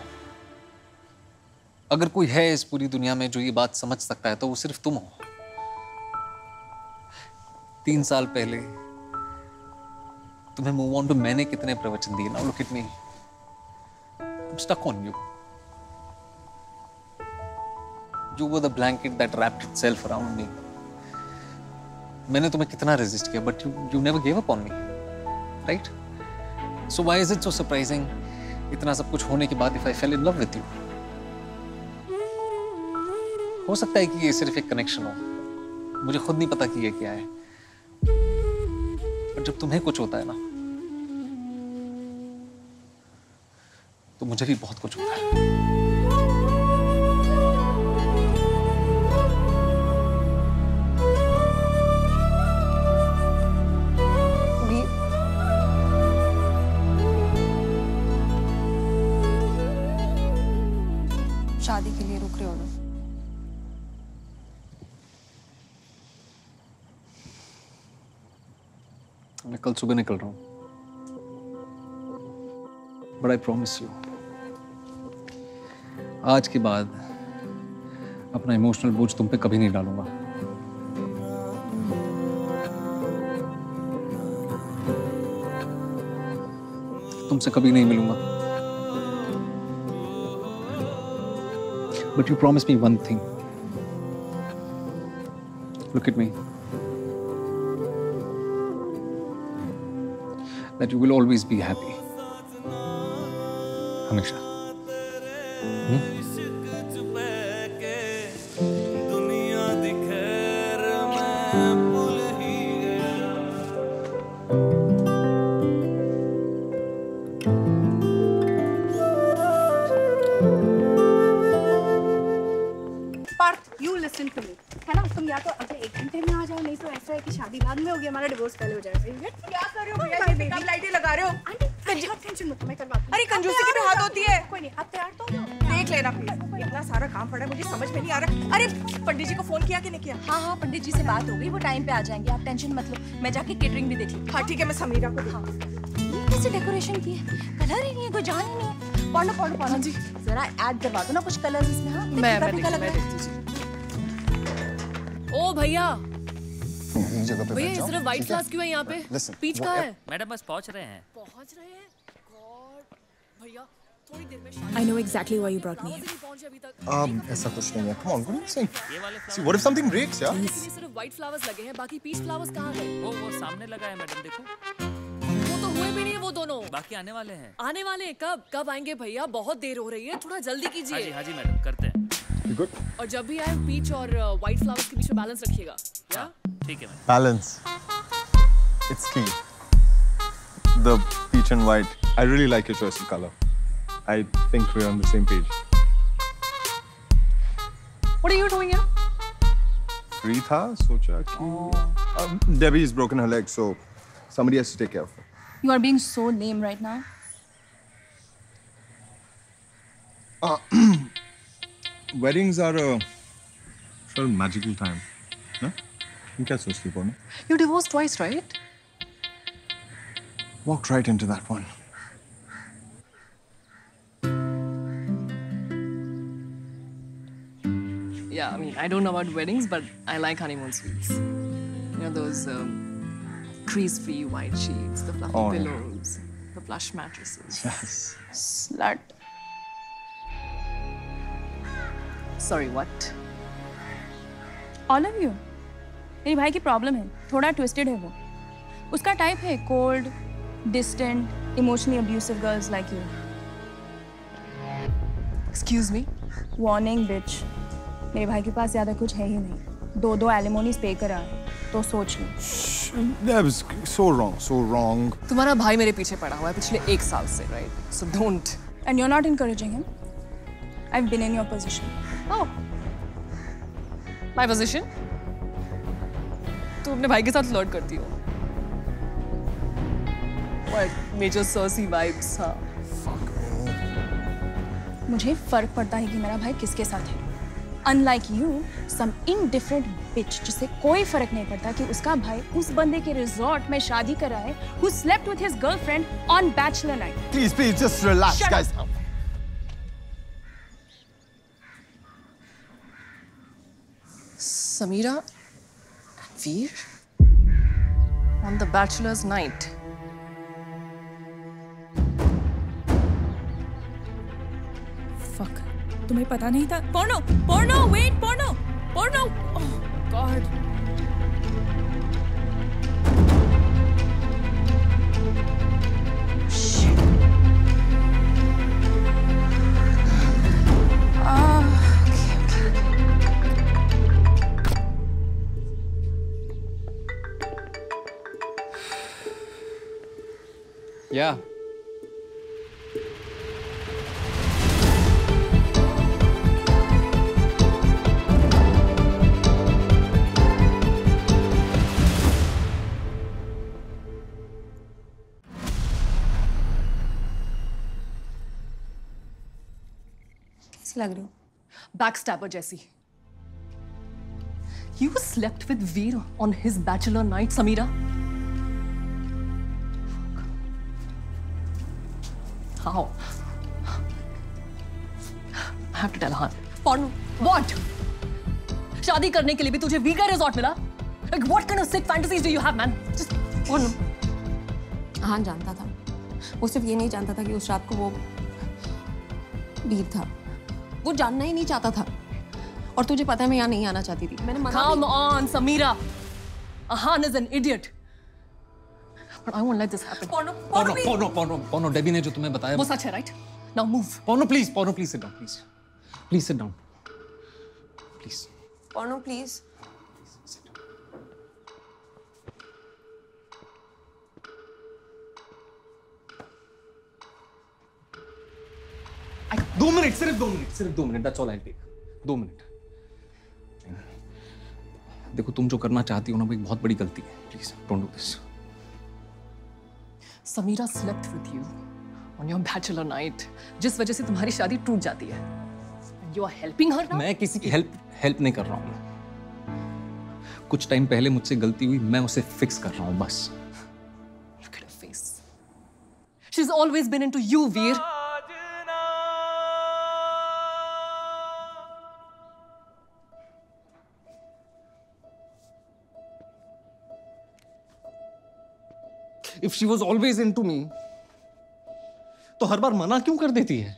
अगर कोई है इस पूरी दुनिया में जो ये बात समझ सकता है तो वो सिर्फ तुम हो। 3 साल पहले तुम्हें मूव ऑन टू मैंने कितने प्रवचन दिए। Now look at me, I am stuck on you. You were the blanket that wrapped itself around me. मैंने तुम्हें कितना resist किया, but you never gave up on me, right? So why is it so surprising? इतना सब कुछ होने के बाद if I fell in love with you, हो सकता है कि ये सिर्फ एक connection हो, मुझे खुद नहीं पता कि ये क्या है। पर जब तुम्हें कुछ होता है ना, तो मुझे भी बहुत कुछ होता है। शादी के लिए रुक रहे हो ना? मैं कल सुबह निकल रहा हूं, बट आई प्रॉमिस यू, आज के बाद अपना इमोशनल बोझ तुम पे कभी नहीं डालूंगा। तुमसे कभी नहीं मिलूंगा। But you promised me one thing. Look at me. That you will always be happy. हमेशा। हाँ, पंडित जी से बात हो गई, वो टाइम पे आ जाएंगे, आप टेंशन मत लो। मैं जाके केटरिंग भी देख लूं। हाँ ठीक है, मैं समीरा को दिखाऊं। कैसे डेकोरेशन की है, कलर ही नहीं है, कोई जान ही नहीं। पढ़ो पढ़ो पढ़ो जी, जरा ऐड करवा दो ना कुछ कलर्स इसमें। हाँ, मैं देखती हूं। ओ भैया, ये जगह पे बैठ जाओ। ये सिर्फ व्हाइट ग्लास क्यों है यहाँ पे? पीच कहाँ है? मैडम बस पहुँच रहे हैं, पहुँच रहे हैं। गॉड भैया, I know exactly why you brought me here. ऐसा कुछ नहीं है। Come on, don't sing. See, what if something breaks, yeah? ये सिर्फ white flowers लगे हैं, बाकी peach flowers कहाँ गए? वो सामने लगा है मैडम, देखो। वो तो हुए भी नहीं है वो दोनों। बाकी आने वाले हैं। आने वाले हैं कब? कब आएंगे भैया? बहुत देर हो रही है, थोड़ा जल्दी कीजिए। हाँ जी, हाँ जी मैडम, करते हैं। Good. और जब भी आए, peach और white flowers के बीच में balance रखिएगा। ठीक है मैं। Balance. It's key. The peach and white. I really like your choice of color. I think we're on the same page. What are you doing here? Free tha, socha ki. Debbie has broken her leg, so somebody has to take care of her. You are being so lame right now. Weddings are a sort of magical time, no? You can't so sleep on it. You divorced twice, right? Walked right into that one. Yeah, I mean, I don't know about weddings, but I like honeymoon suites. You know those crease-free white sheets, the fluffy pillows, the plush mattresses. Yes. Slut. Sorry, what? All of you. मेरे भाई की problem है, थोड़ा twisted है वो. उसका type है cold, distant, emotionally abusive girls like you. Excuse me? Warning, bitch. मेरे भाई के पास ज़्यादा कुछ है ही नहीं. 2-2 एलिमोनीज पे करा, तो सोच लो. That was so wrong, so wrong. तुम्हारा भाई मेरे पीछे पड़ा हुआ है पिछले 1 साल से, right? So don't. And you're not encouraging him. I've been in your position. Oh, my position? तुम अपने भाई के साथ फ्लर्ट करती हो? What major Cersei vibes? हाँ. Fuck. मुझे फर्क पड़ता है कि मेरा भाई किसके साथ है. Unlike you, some indifferent bitch जिसे कोई फर्क नहीं पड़ता कि उसका भाई उस बंदे के रिजॉर्ट में शादी कर रहा है, who slept with his girlfriend on bachelor night. Please, please, just relax, Shut guys. Up. Samira and Veer on the bachelor's night. Fuck. तुम्हें पता नहीं था? Porno, Porno, wait, Porno, Porno. Oh God. Shit. Yeah. कैसी लग रही हो? Backstabber जैसी. You slept with Veer on his bachelor night, Samira. How? I have to tell Ahan. Porno. What? शादी करने के लिए भी तुझे वी का रिजॉर्ट मिला? Like what kind of sick fantasies do you have, man? Just Porno. Ahan जानता था. वो सिर्फ ये नहीं जानता था कि उस रात को वो वीर था. वो जानना ही नहीं चाहता था. और तुझे पता है मैं यहाँ नहीं आना चाहती थी. मैंने मना. Come on, Samira. Ahan is an idiot. But I won't let this happen. Porno, Porno, Porno, Porno, Porno. Debbie ने जो तुम्हें बताया वो सच है, right? Now move. Porno, please sit down, please. Please sit down. Please. Porno, please. Please sit down. सिर्फ 2 minute. That's all I'll take. 2 minute. देखो तुम जो करना चाहती हो ना वो एक बहुत बड़ी गलती है. Please, don't do this. Samira slept with you on your bachelor night. जिस वजह से तुम्हारी शादी टूट जाती है. And you are helping her now? मैं किसी की help नहीं कर रहा हूँ. कुछ टाइम पहले मुझसे गलती हुई, मैं उसे fix कर रहा हूँ बस. Look at her face. She's always been into you, Veer. If she was always into me, तो हर बार मना क्यों कर देती है?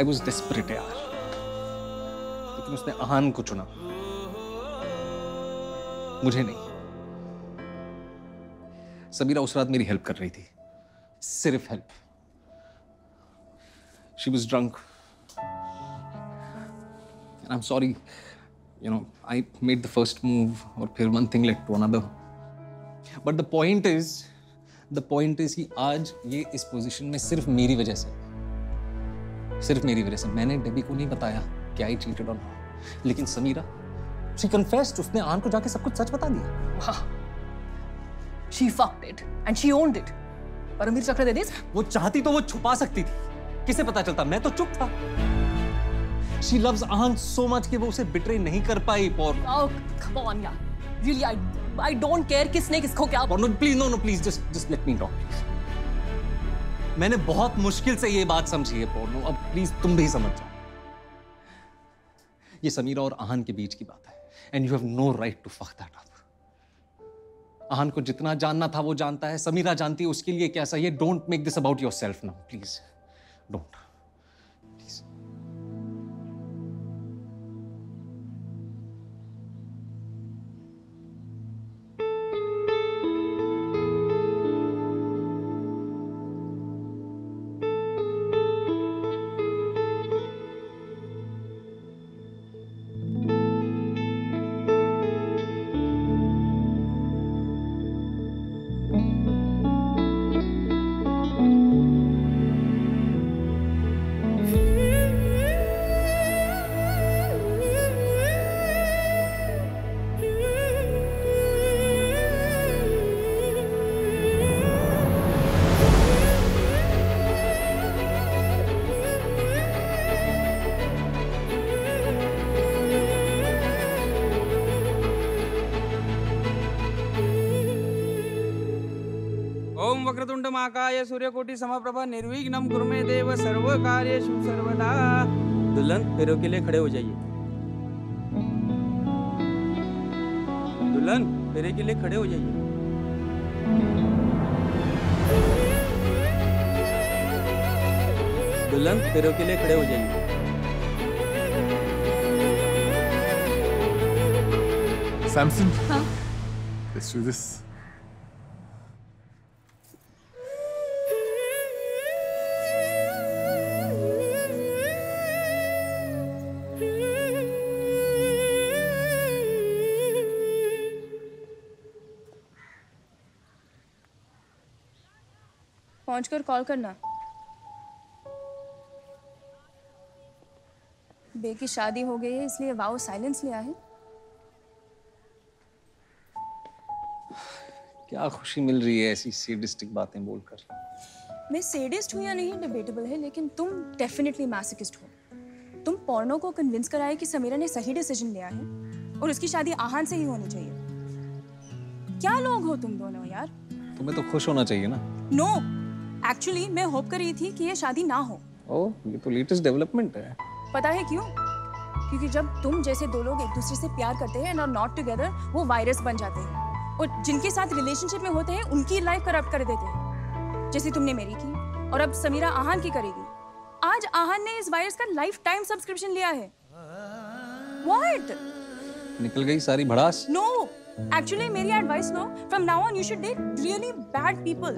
I was desperate यार, लेकिन उसने अहान को चुना, मुझे नहीं. समीरा उस रात मेरी हेल्प कर रही थी, सिर्फ help. She was drunk and I am sorry, you know I made the first move और फिर one thing led to another. But the point is कि आज ये इस पोजीशन में सिर्फ मेरी वजह से मैंने डेबी को नहीं बताया कि आई चीटेड ऑन हर, लेकिन समीरा शी कन्फेस्ड, उसने आन को जाके सब कुछ सच बता दिया। वाह, she fucked it and she owned it. पर अमीर चक्र दे दे, वो चाहती तो वो छुपा सकती थी, किसे पता चलता, मैं तो चुप था। She loves Ahan so much कि वो उसे बिट्रे नहीं कर पाई। Porno, oh come on yeah, really I don't care किसने किसको क्या। Porno please, no no please just let me talk please। मैंने बहुत मुश्किल से ये बात समझी है Porno, अब प्लीज तुम भी समझ जाओ। ये समीरा और Ahan के बीच की बात है and you have no right to fuck that up। Ahan को जितना जानना था वो जानता है, समीरा जानती है उसके लिए क्या सही है। Don't make this about yourself now please, don't। Vakratunda महाकाय सूर्यकोटि समप्रभा निर्विघ्नं कुरु मे देव सर्व कार्येषु सर्वदा। दुल्हन पैरों के लिए खड़े हो जाइए, दुल्हन पैरों के लिए खड़े हो जाइए। दुल्हन पैरों के लिए खड़े हो जाइए। Samson, let's do this। पहुंचकर कॉल करना। बे की शादी हो गई है इसलिए वाओ साइलेंस लिया है। क्या खुशी मिल रही है ऐसी सेडिस्टिक बातें बोलकर। मैं सेडिस्ट हूं या नहीं डिबेटेबल है, लेकिन तुम डेफिनेटली मैसेजिस्ट हो। तुम Porno को कन्विंस कराए कि समीरा ने सही डिसीजन लिया है और उसकी शादी Ahan से ही होनी चाहिए। क्या लोग हो तुम दोनों यार। तुम्हें तो खुश होना चाहिए ना। नो एक्चुअली मैं होप कर रही थी कि ये शादी ना हो। ओह, ये तो लेटेस्ट डेवलपमेंट है। पता है क्यों? क्योंकि जब तुम जैसे दो लोग एक दूसरे से प्यार करते हैं एंड आर नॉट टुगेदर, वो वायरस बन जाते हैं और जिनके साथ रिलेशनशिप में होते हैं उनकी लाइफ करप्ट कर देते हैं, जैसे तुमने मेरी की और अब समीरा Ahan की करेगी। आज Ahan ने इस वायरस का लाइफ टाइम सब्सक्रिप्शन लिया है। व्हाट? निकल गई सारी भड़ास। नो एक्चुअली मेरी एडवाइस लो, from now on you should date really bad people,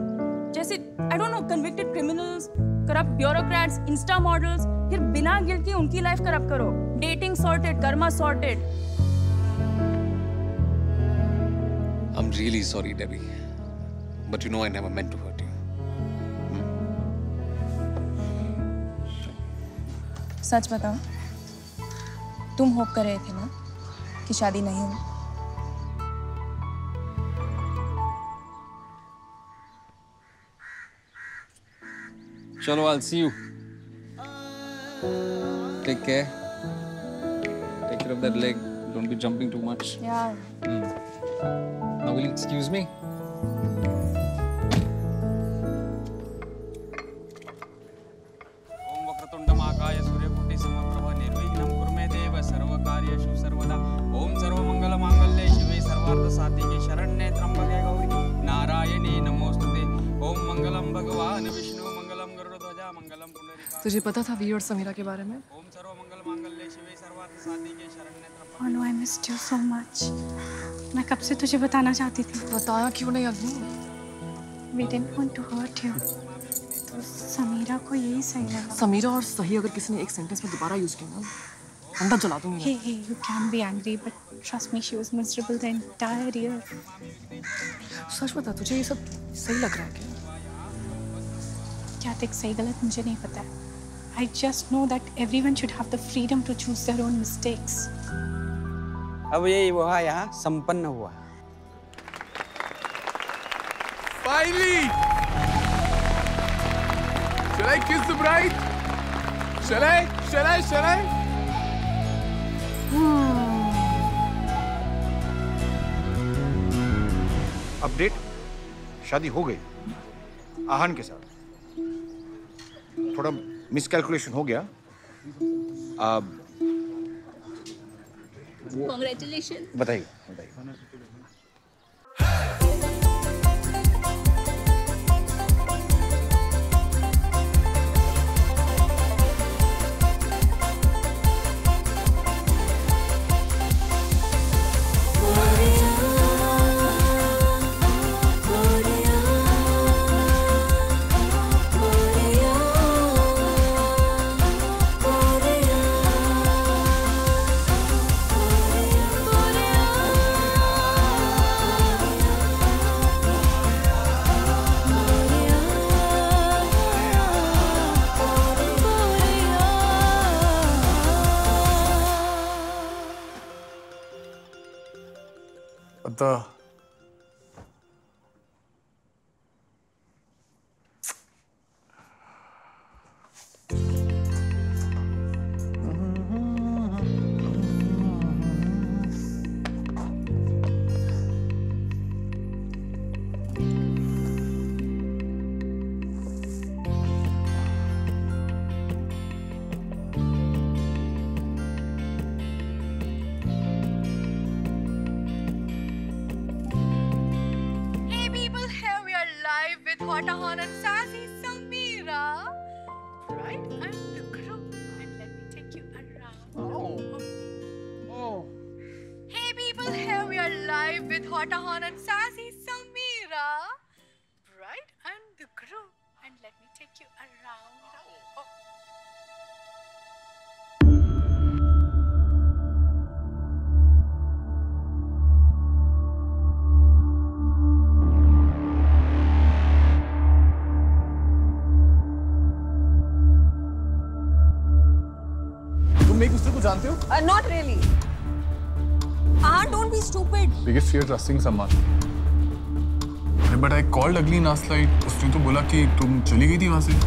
जैसे I don't know convicted criminals, corrupt bureaucrats, insta models. फिर बिना गिल्ट के उनकी लाइफ करप्ट करो। Dating sorted, karma sorted. I am really sorry Debbie, but you know I never meant to hurt you. सच बताओ, तुम hope कर रहे थे ना कि शादी नहीं होगी। चलो, I'll see you. Take care. Take care of that leg. Don't be jumping too much. Yeah. Now will you excuse me? Om Vakratundamakaaya Suryakooti Samaprabha Nirvignam Kurme Deva Sarva Karyeshu Sarvada Om Sarva Mangala Mangalye Shive Sarvartha Sadhike Sharanye Trambake Gauri Narayane Namostute Om Mangalam Bhagavan Vishnu Mangalam Garudaja Mangalam Punarika। तुझे पता था वीर और समीरा के बारे में? ओम सर्व मंगल मांगल्ये शिवे सर्वार्थ साधिके शरण्ये त्र्यंबके। Oh no, I missed you so much. मैं कब से तुझे बताना चाहती थी। बताया क्यों नहीं अग्नि? We didn't want to hurt you. तो समीरा को यही सही लगा। समीरा और सही अगर किसी ने एक सेंटेंस में दोबारा यूज़ किया ना, अंदर जला दूँगी। Hey, you can be angry, but trust me, she was miserable the entire year. सच बता, तुझे ये सब सही लग रहा है क्या? क्या तक सही गलत मुझे नहीं पता है। I just know that everyone should have the freedom to choose their own mistakes. अब ये विवाह यहाँ संपन्न हुआ। Finally! Shall I kiss the bride? Shall I? Shall I? Shall I? Update, शादी हो गई आहन के साथ। थोड़ा मिसकैलकुलेशन हो गया। अब कांग्रेचुलेशन। बताइए, बताइए। Not really. Ahan, don't be stupid. Biggest fear trusting someone. But I called Agni last night. उसने तो बोला कि तुम चली गई थी वहाँ से.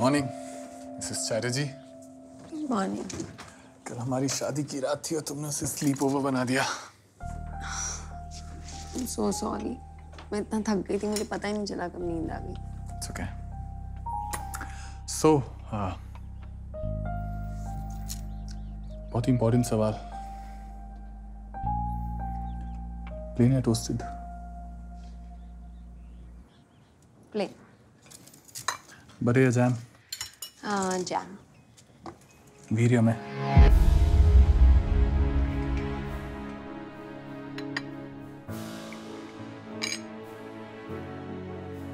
Morning Mrs Chatterjee. मॉर्निंग। कल हमारी शादी की रात थी और तुमने उसे स्लीप ओवर बना दिया। I'm so sorry. मैं इतना थक गई थी, मुझे पता ही नहीं चला कब नींद आ गई। It's okay. So बहुत इम्पोर्टेंट सवाल। प्लेन या टोस्टेड? प्लेन। बड़े या जैम? जैम। वीर या मैं?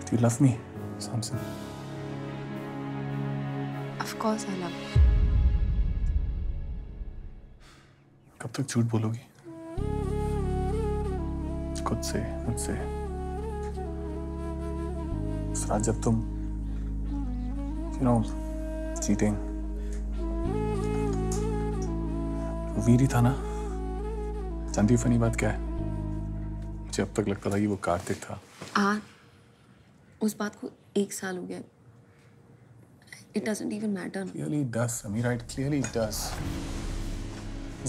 Do you love me, Samson? course I love you. कब तक झूठ बोलोगी खुद से मुझसे? रात जब तुम चीटिंग वीर ही था ना। जानती फनी बात क्या है, मुझे अब तक लगता था कि वो कार्तिक था। हाँ, उस बात को 1 साल हो गया। It doesn't even matter. Clearly it does, Samira, it clearly does.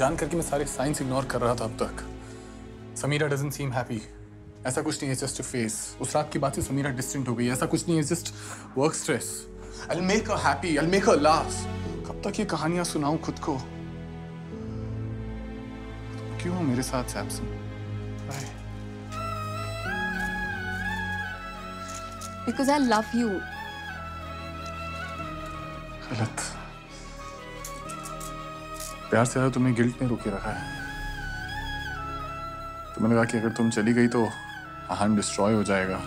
जान करके मैं सारे साइंस इग्नोर कर रहा था अब तक। Samira doesn't seem happy. ऐसा कुछ नहीं है, just a face. उस रात की बात से समीरा डिस्टेंट हो गई। ऐसा कुछ नहीं है, just work stress. I'll make her happy. I'll make her laugh. कब तक ये कहानियां सुनाऊं खुद को? क्यों हो मेरे साथ Samson? Because I love you. गलत प्यार से ज़्यादा तुम्हें गिल्ट ने रोके रखा है। तो मैंने कहा कि अगर तुम चली गई तो आहान डिस्ट्रॉय हो जाएगा।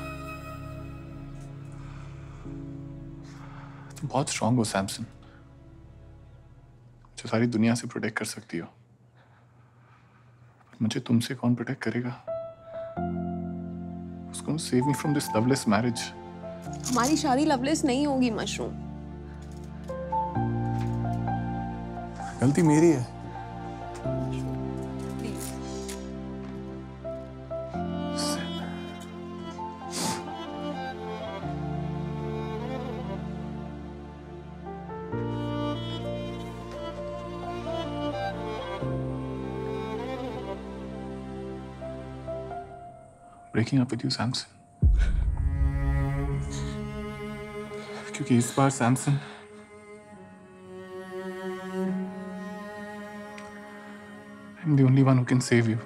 तुम बहुत स्ट्रांग हो सैमसन, जो सारी दुनिया से प्रोटेक्ट कर सकती हो। मुझे तुमसे कौन प्रोटेक्ट करेगा? उसको save me from this loveless marriage. हमारी शादी लवलेस नहीं होगी मशरूम। गलती मेरी है। Breaking up with you, Samson. क्योंकि इस बार Samson I'm the only one who can save you.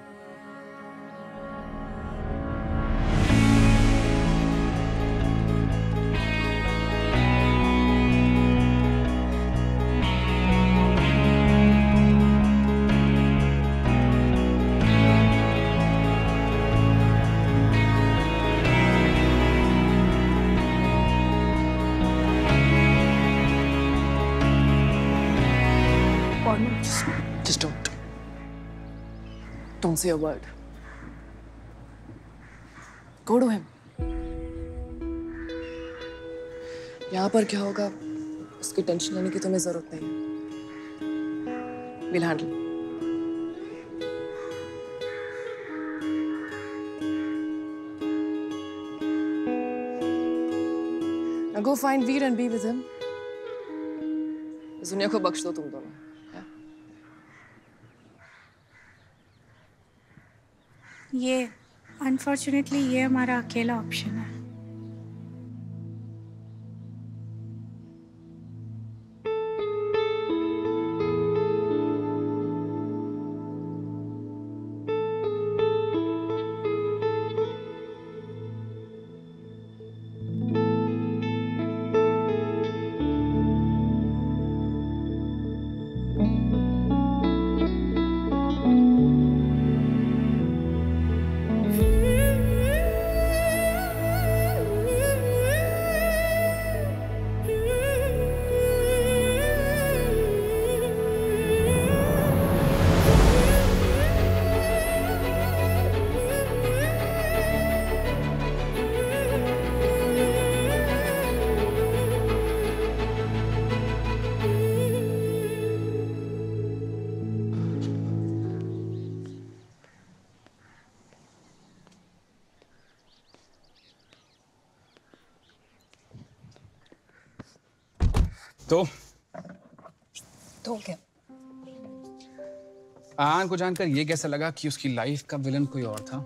Don't say a word. Go to him. यहाँ पर क्या होगा उसकी टेंशन लेने की तुम्हें जरूरत नहीं है। We'll handle. Now go find Veer and be with him. इस दुनिया को बख्श दो तुम दोनों। ये अनफॉर्चुनेटली ये हमारा अकेला ऑप्शन है। तो क्या? आहान को जानकर ये कैसा लगा कि उसकी लाइफ का विलन कोई और था?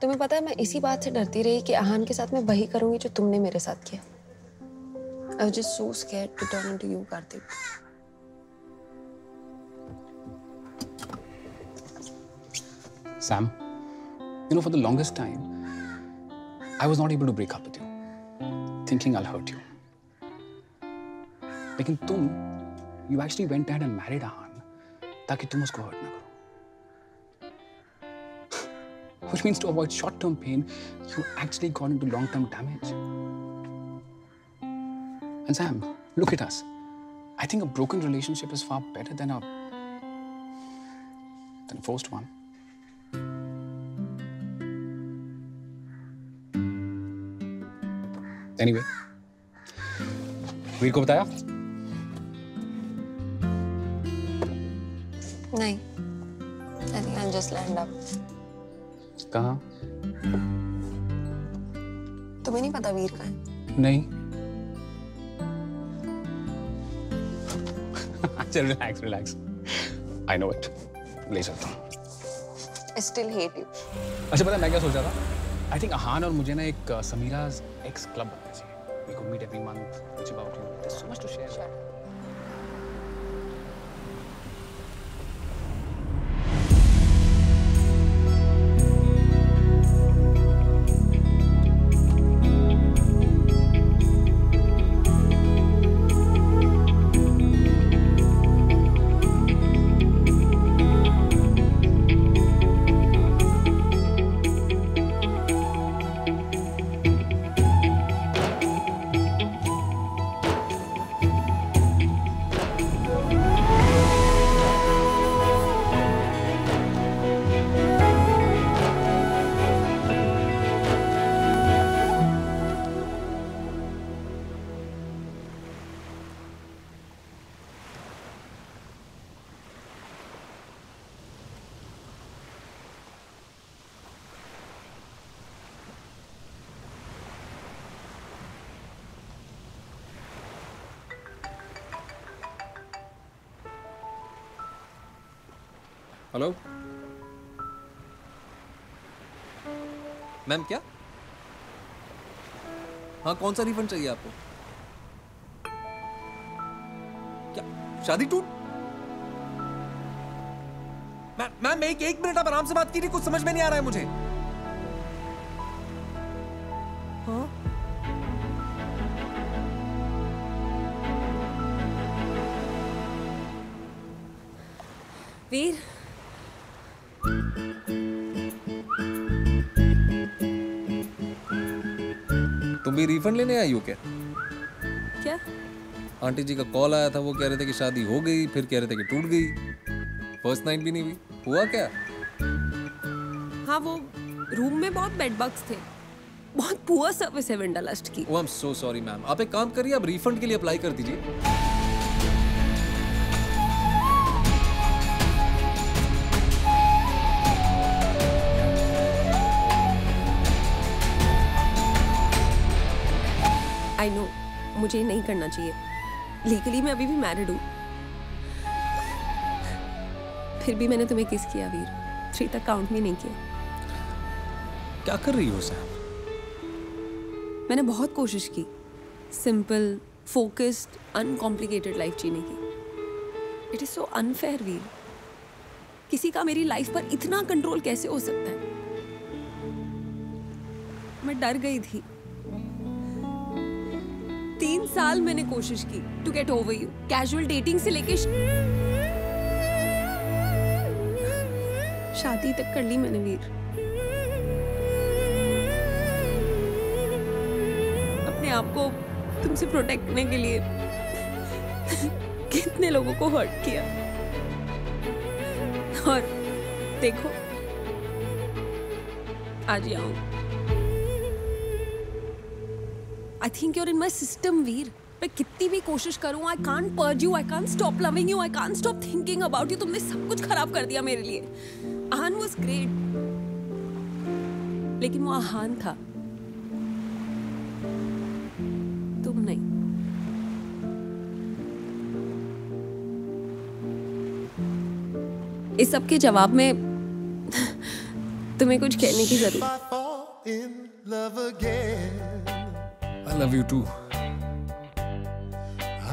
तुम्हें पता है मैं इसी बात से डरती रही कि आहान के साथ मैं वही करूंगी जो तुमने मेरे साथ किया। I was just so scared to turn into you, Kartik. Sam. You know, for the longest time, I was not able to break up with you, thinking I'll hurt you. लेकिन तुम, you actually went ahead and married Ahan, ताकि तुम उसको hurt ना करो. which means to avoid short-term pain, you actually got into long-term damage. And Sam, look at us. I think a broken relationship is far better than a forced one. Anyway, वीर को बताया? नहीं, I think I'll just land up. कहाँ? तुम्हें नहीं पता वीर कहाँ है? नहीं. चल relax, relax. I know it. ले सकता हूँ. I still hate you. अच्छा पता मैं क्या सोच रहा था? I think Ahan और मुझे ना एक Samira's ex club बनना चाहिए. We could meet every month. Which about you? There's so much to share. Sure. Hello ma'am, क्या? हाँ, कौन सा रिफंड चाहिए आपको? क्या शादी टूट? मैम एक मिनट आप आराम से बात कीजिए, कुछ समझ में नहीं आ रहा है मुझे। हाँ वीर, तुम भी रिफंड लेने आई हो क्या? क्या? आंटी जी का कॉल आया था, वो कह रहे थे कि शादी हो गई, फिर कह रहे थे कि टूट गई, फर्स्ट नाइट भी नहीं हुई। हुआ क्या? हाँ, वो रूम में बहुत बेडबग्स थे, बहुत पुअर सर्विस है विंडलास्ट की। Oh I am so sorry ma'am, आप एक काम करिए, आप रिफंड के लिए अप्लाई कर दीजिए। I know, मुझे नहीं करना चाहिए, लीगली मैं अभी भी मैरिड हूँ, फिर भी मैंने तुम्हें किस किया वीर, 3 तक काउंट भी नहीं किया। क्या कर रही हो साहब? मैंने बहुत कोशिश की सिंपल, फोकस्ड, अनकॉम्प्लिकेटेड लाइफ जीने की। It is so unfair Veer, किसी का मेरी लाइफ पर इतना कंट्रोल कैसे हो सकता है? मैं डर गई थी, 3 साल मैंने कोशिश की to get over you, casual dating से लेके शादी तक कर ली मैंने वीर। अपने आप को तुमसे प्रोटेक्ट करने के लिए कितने लोगों को हर्ट किया, और देखो आज यहाँ। I think you're in my system, Veer. मैं कितनी भी कोशिश करूँ, I can't purge you, I can't stop loving you, I can't stop thinking about you. तुमने सब कुछ खराब कर दिया मेरे लिए। Ahan was great, लेकिन वो Ahan था, तुम नहीं। इस सब के जवाब में तुम्हें कुछ कहने की जरूरत। I love you too.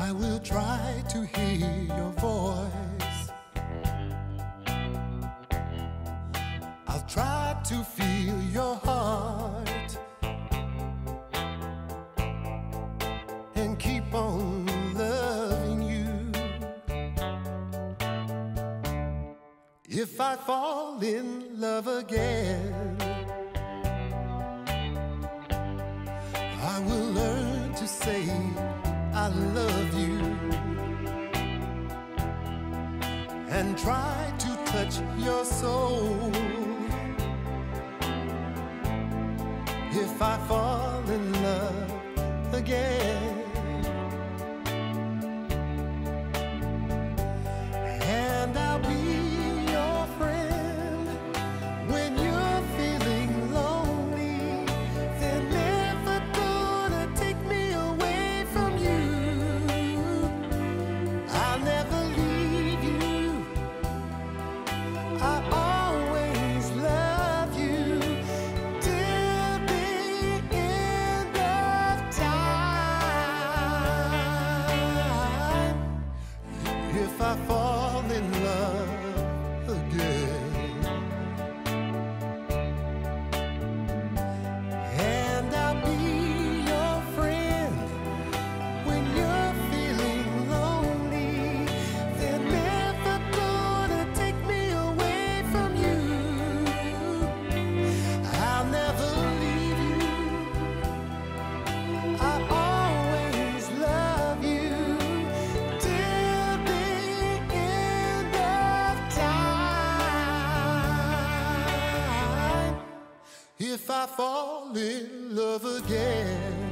I will try to hear your voice. I'll try to feel your heart and keep on loving you. If I fall in love again, to say I love you and try to touch your soul. If I fall in love again, and I'll be your friend when you're feeling lonely. They're never gonna take me away from you. I'll never leave you. I always love you till the end of time. If I fall in love again, and I'll be your friend when you're feeling lonely. They're never gonna take me away from you. I'll never leave you. I always love you till the end of time. If I fall in love again.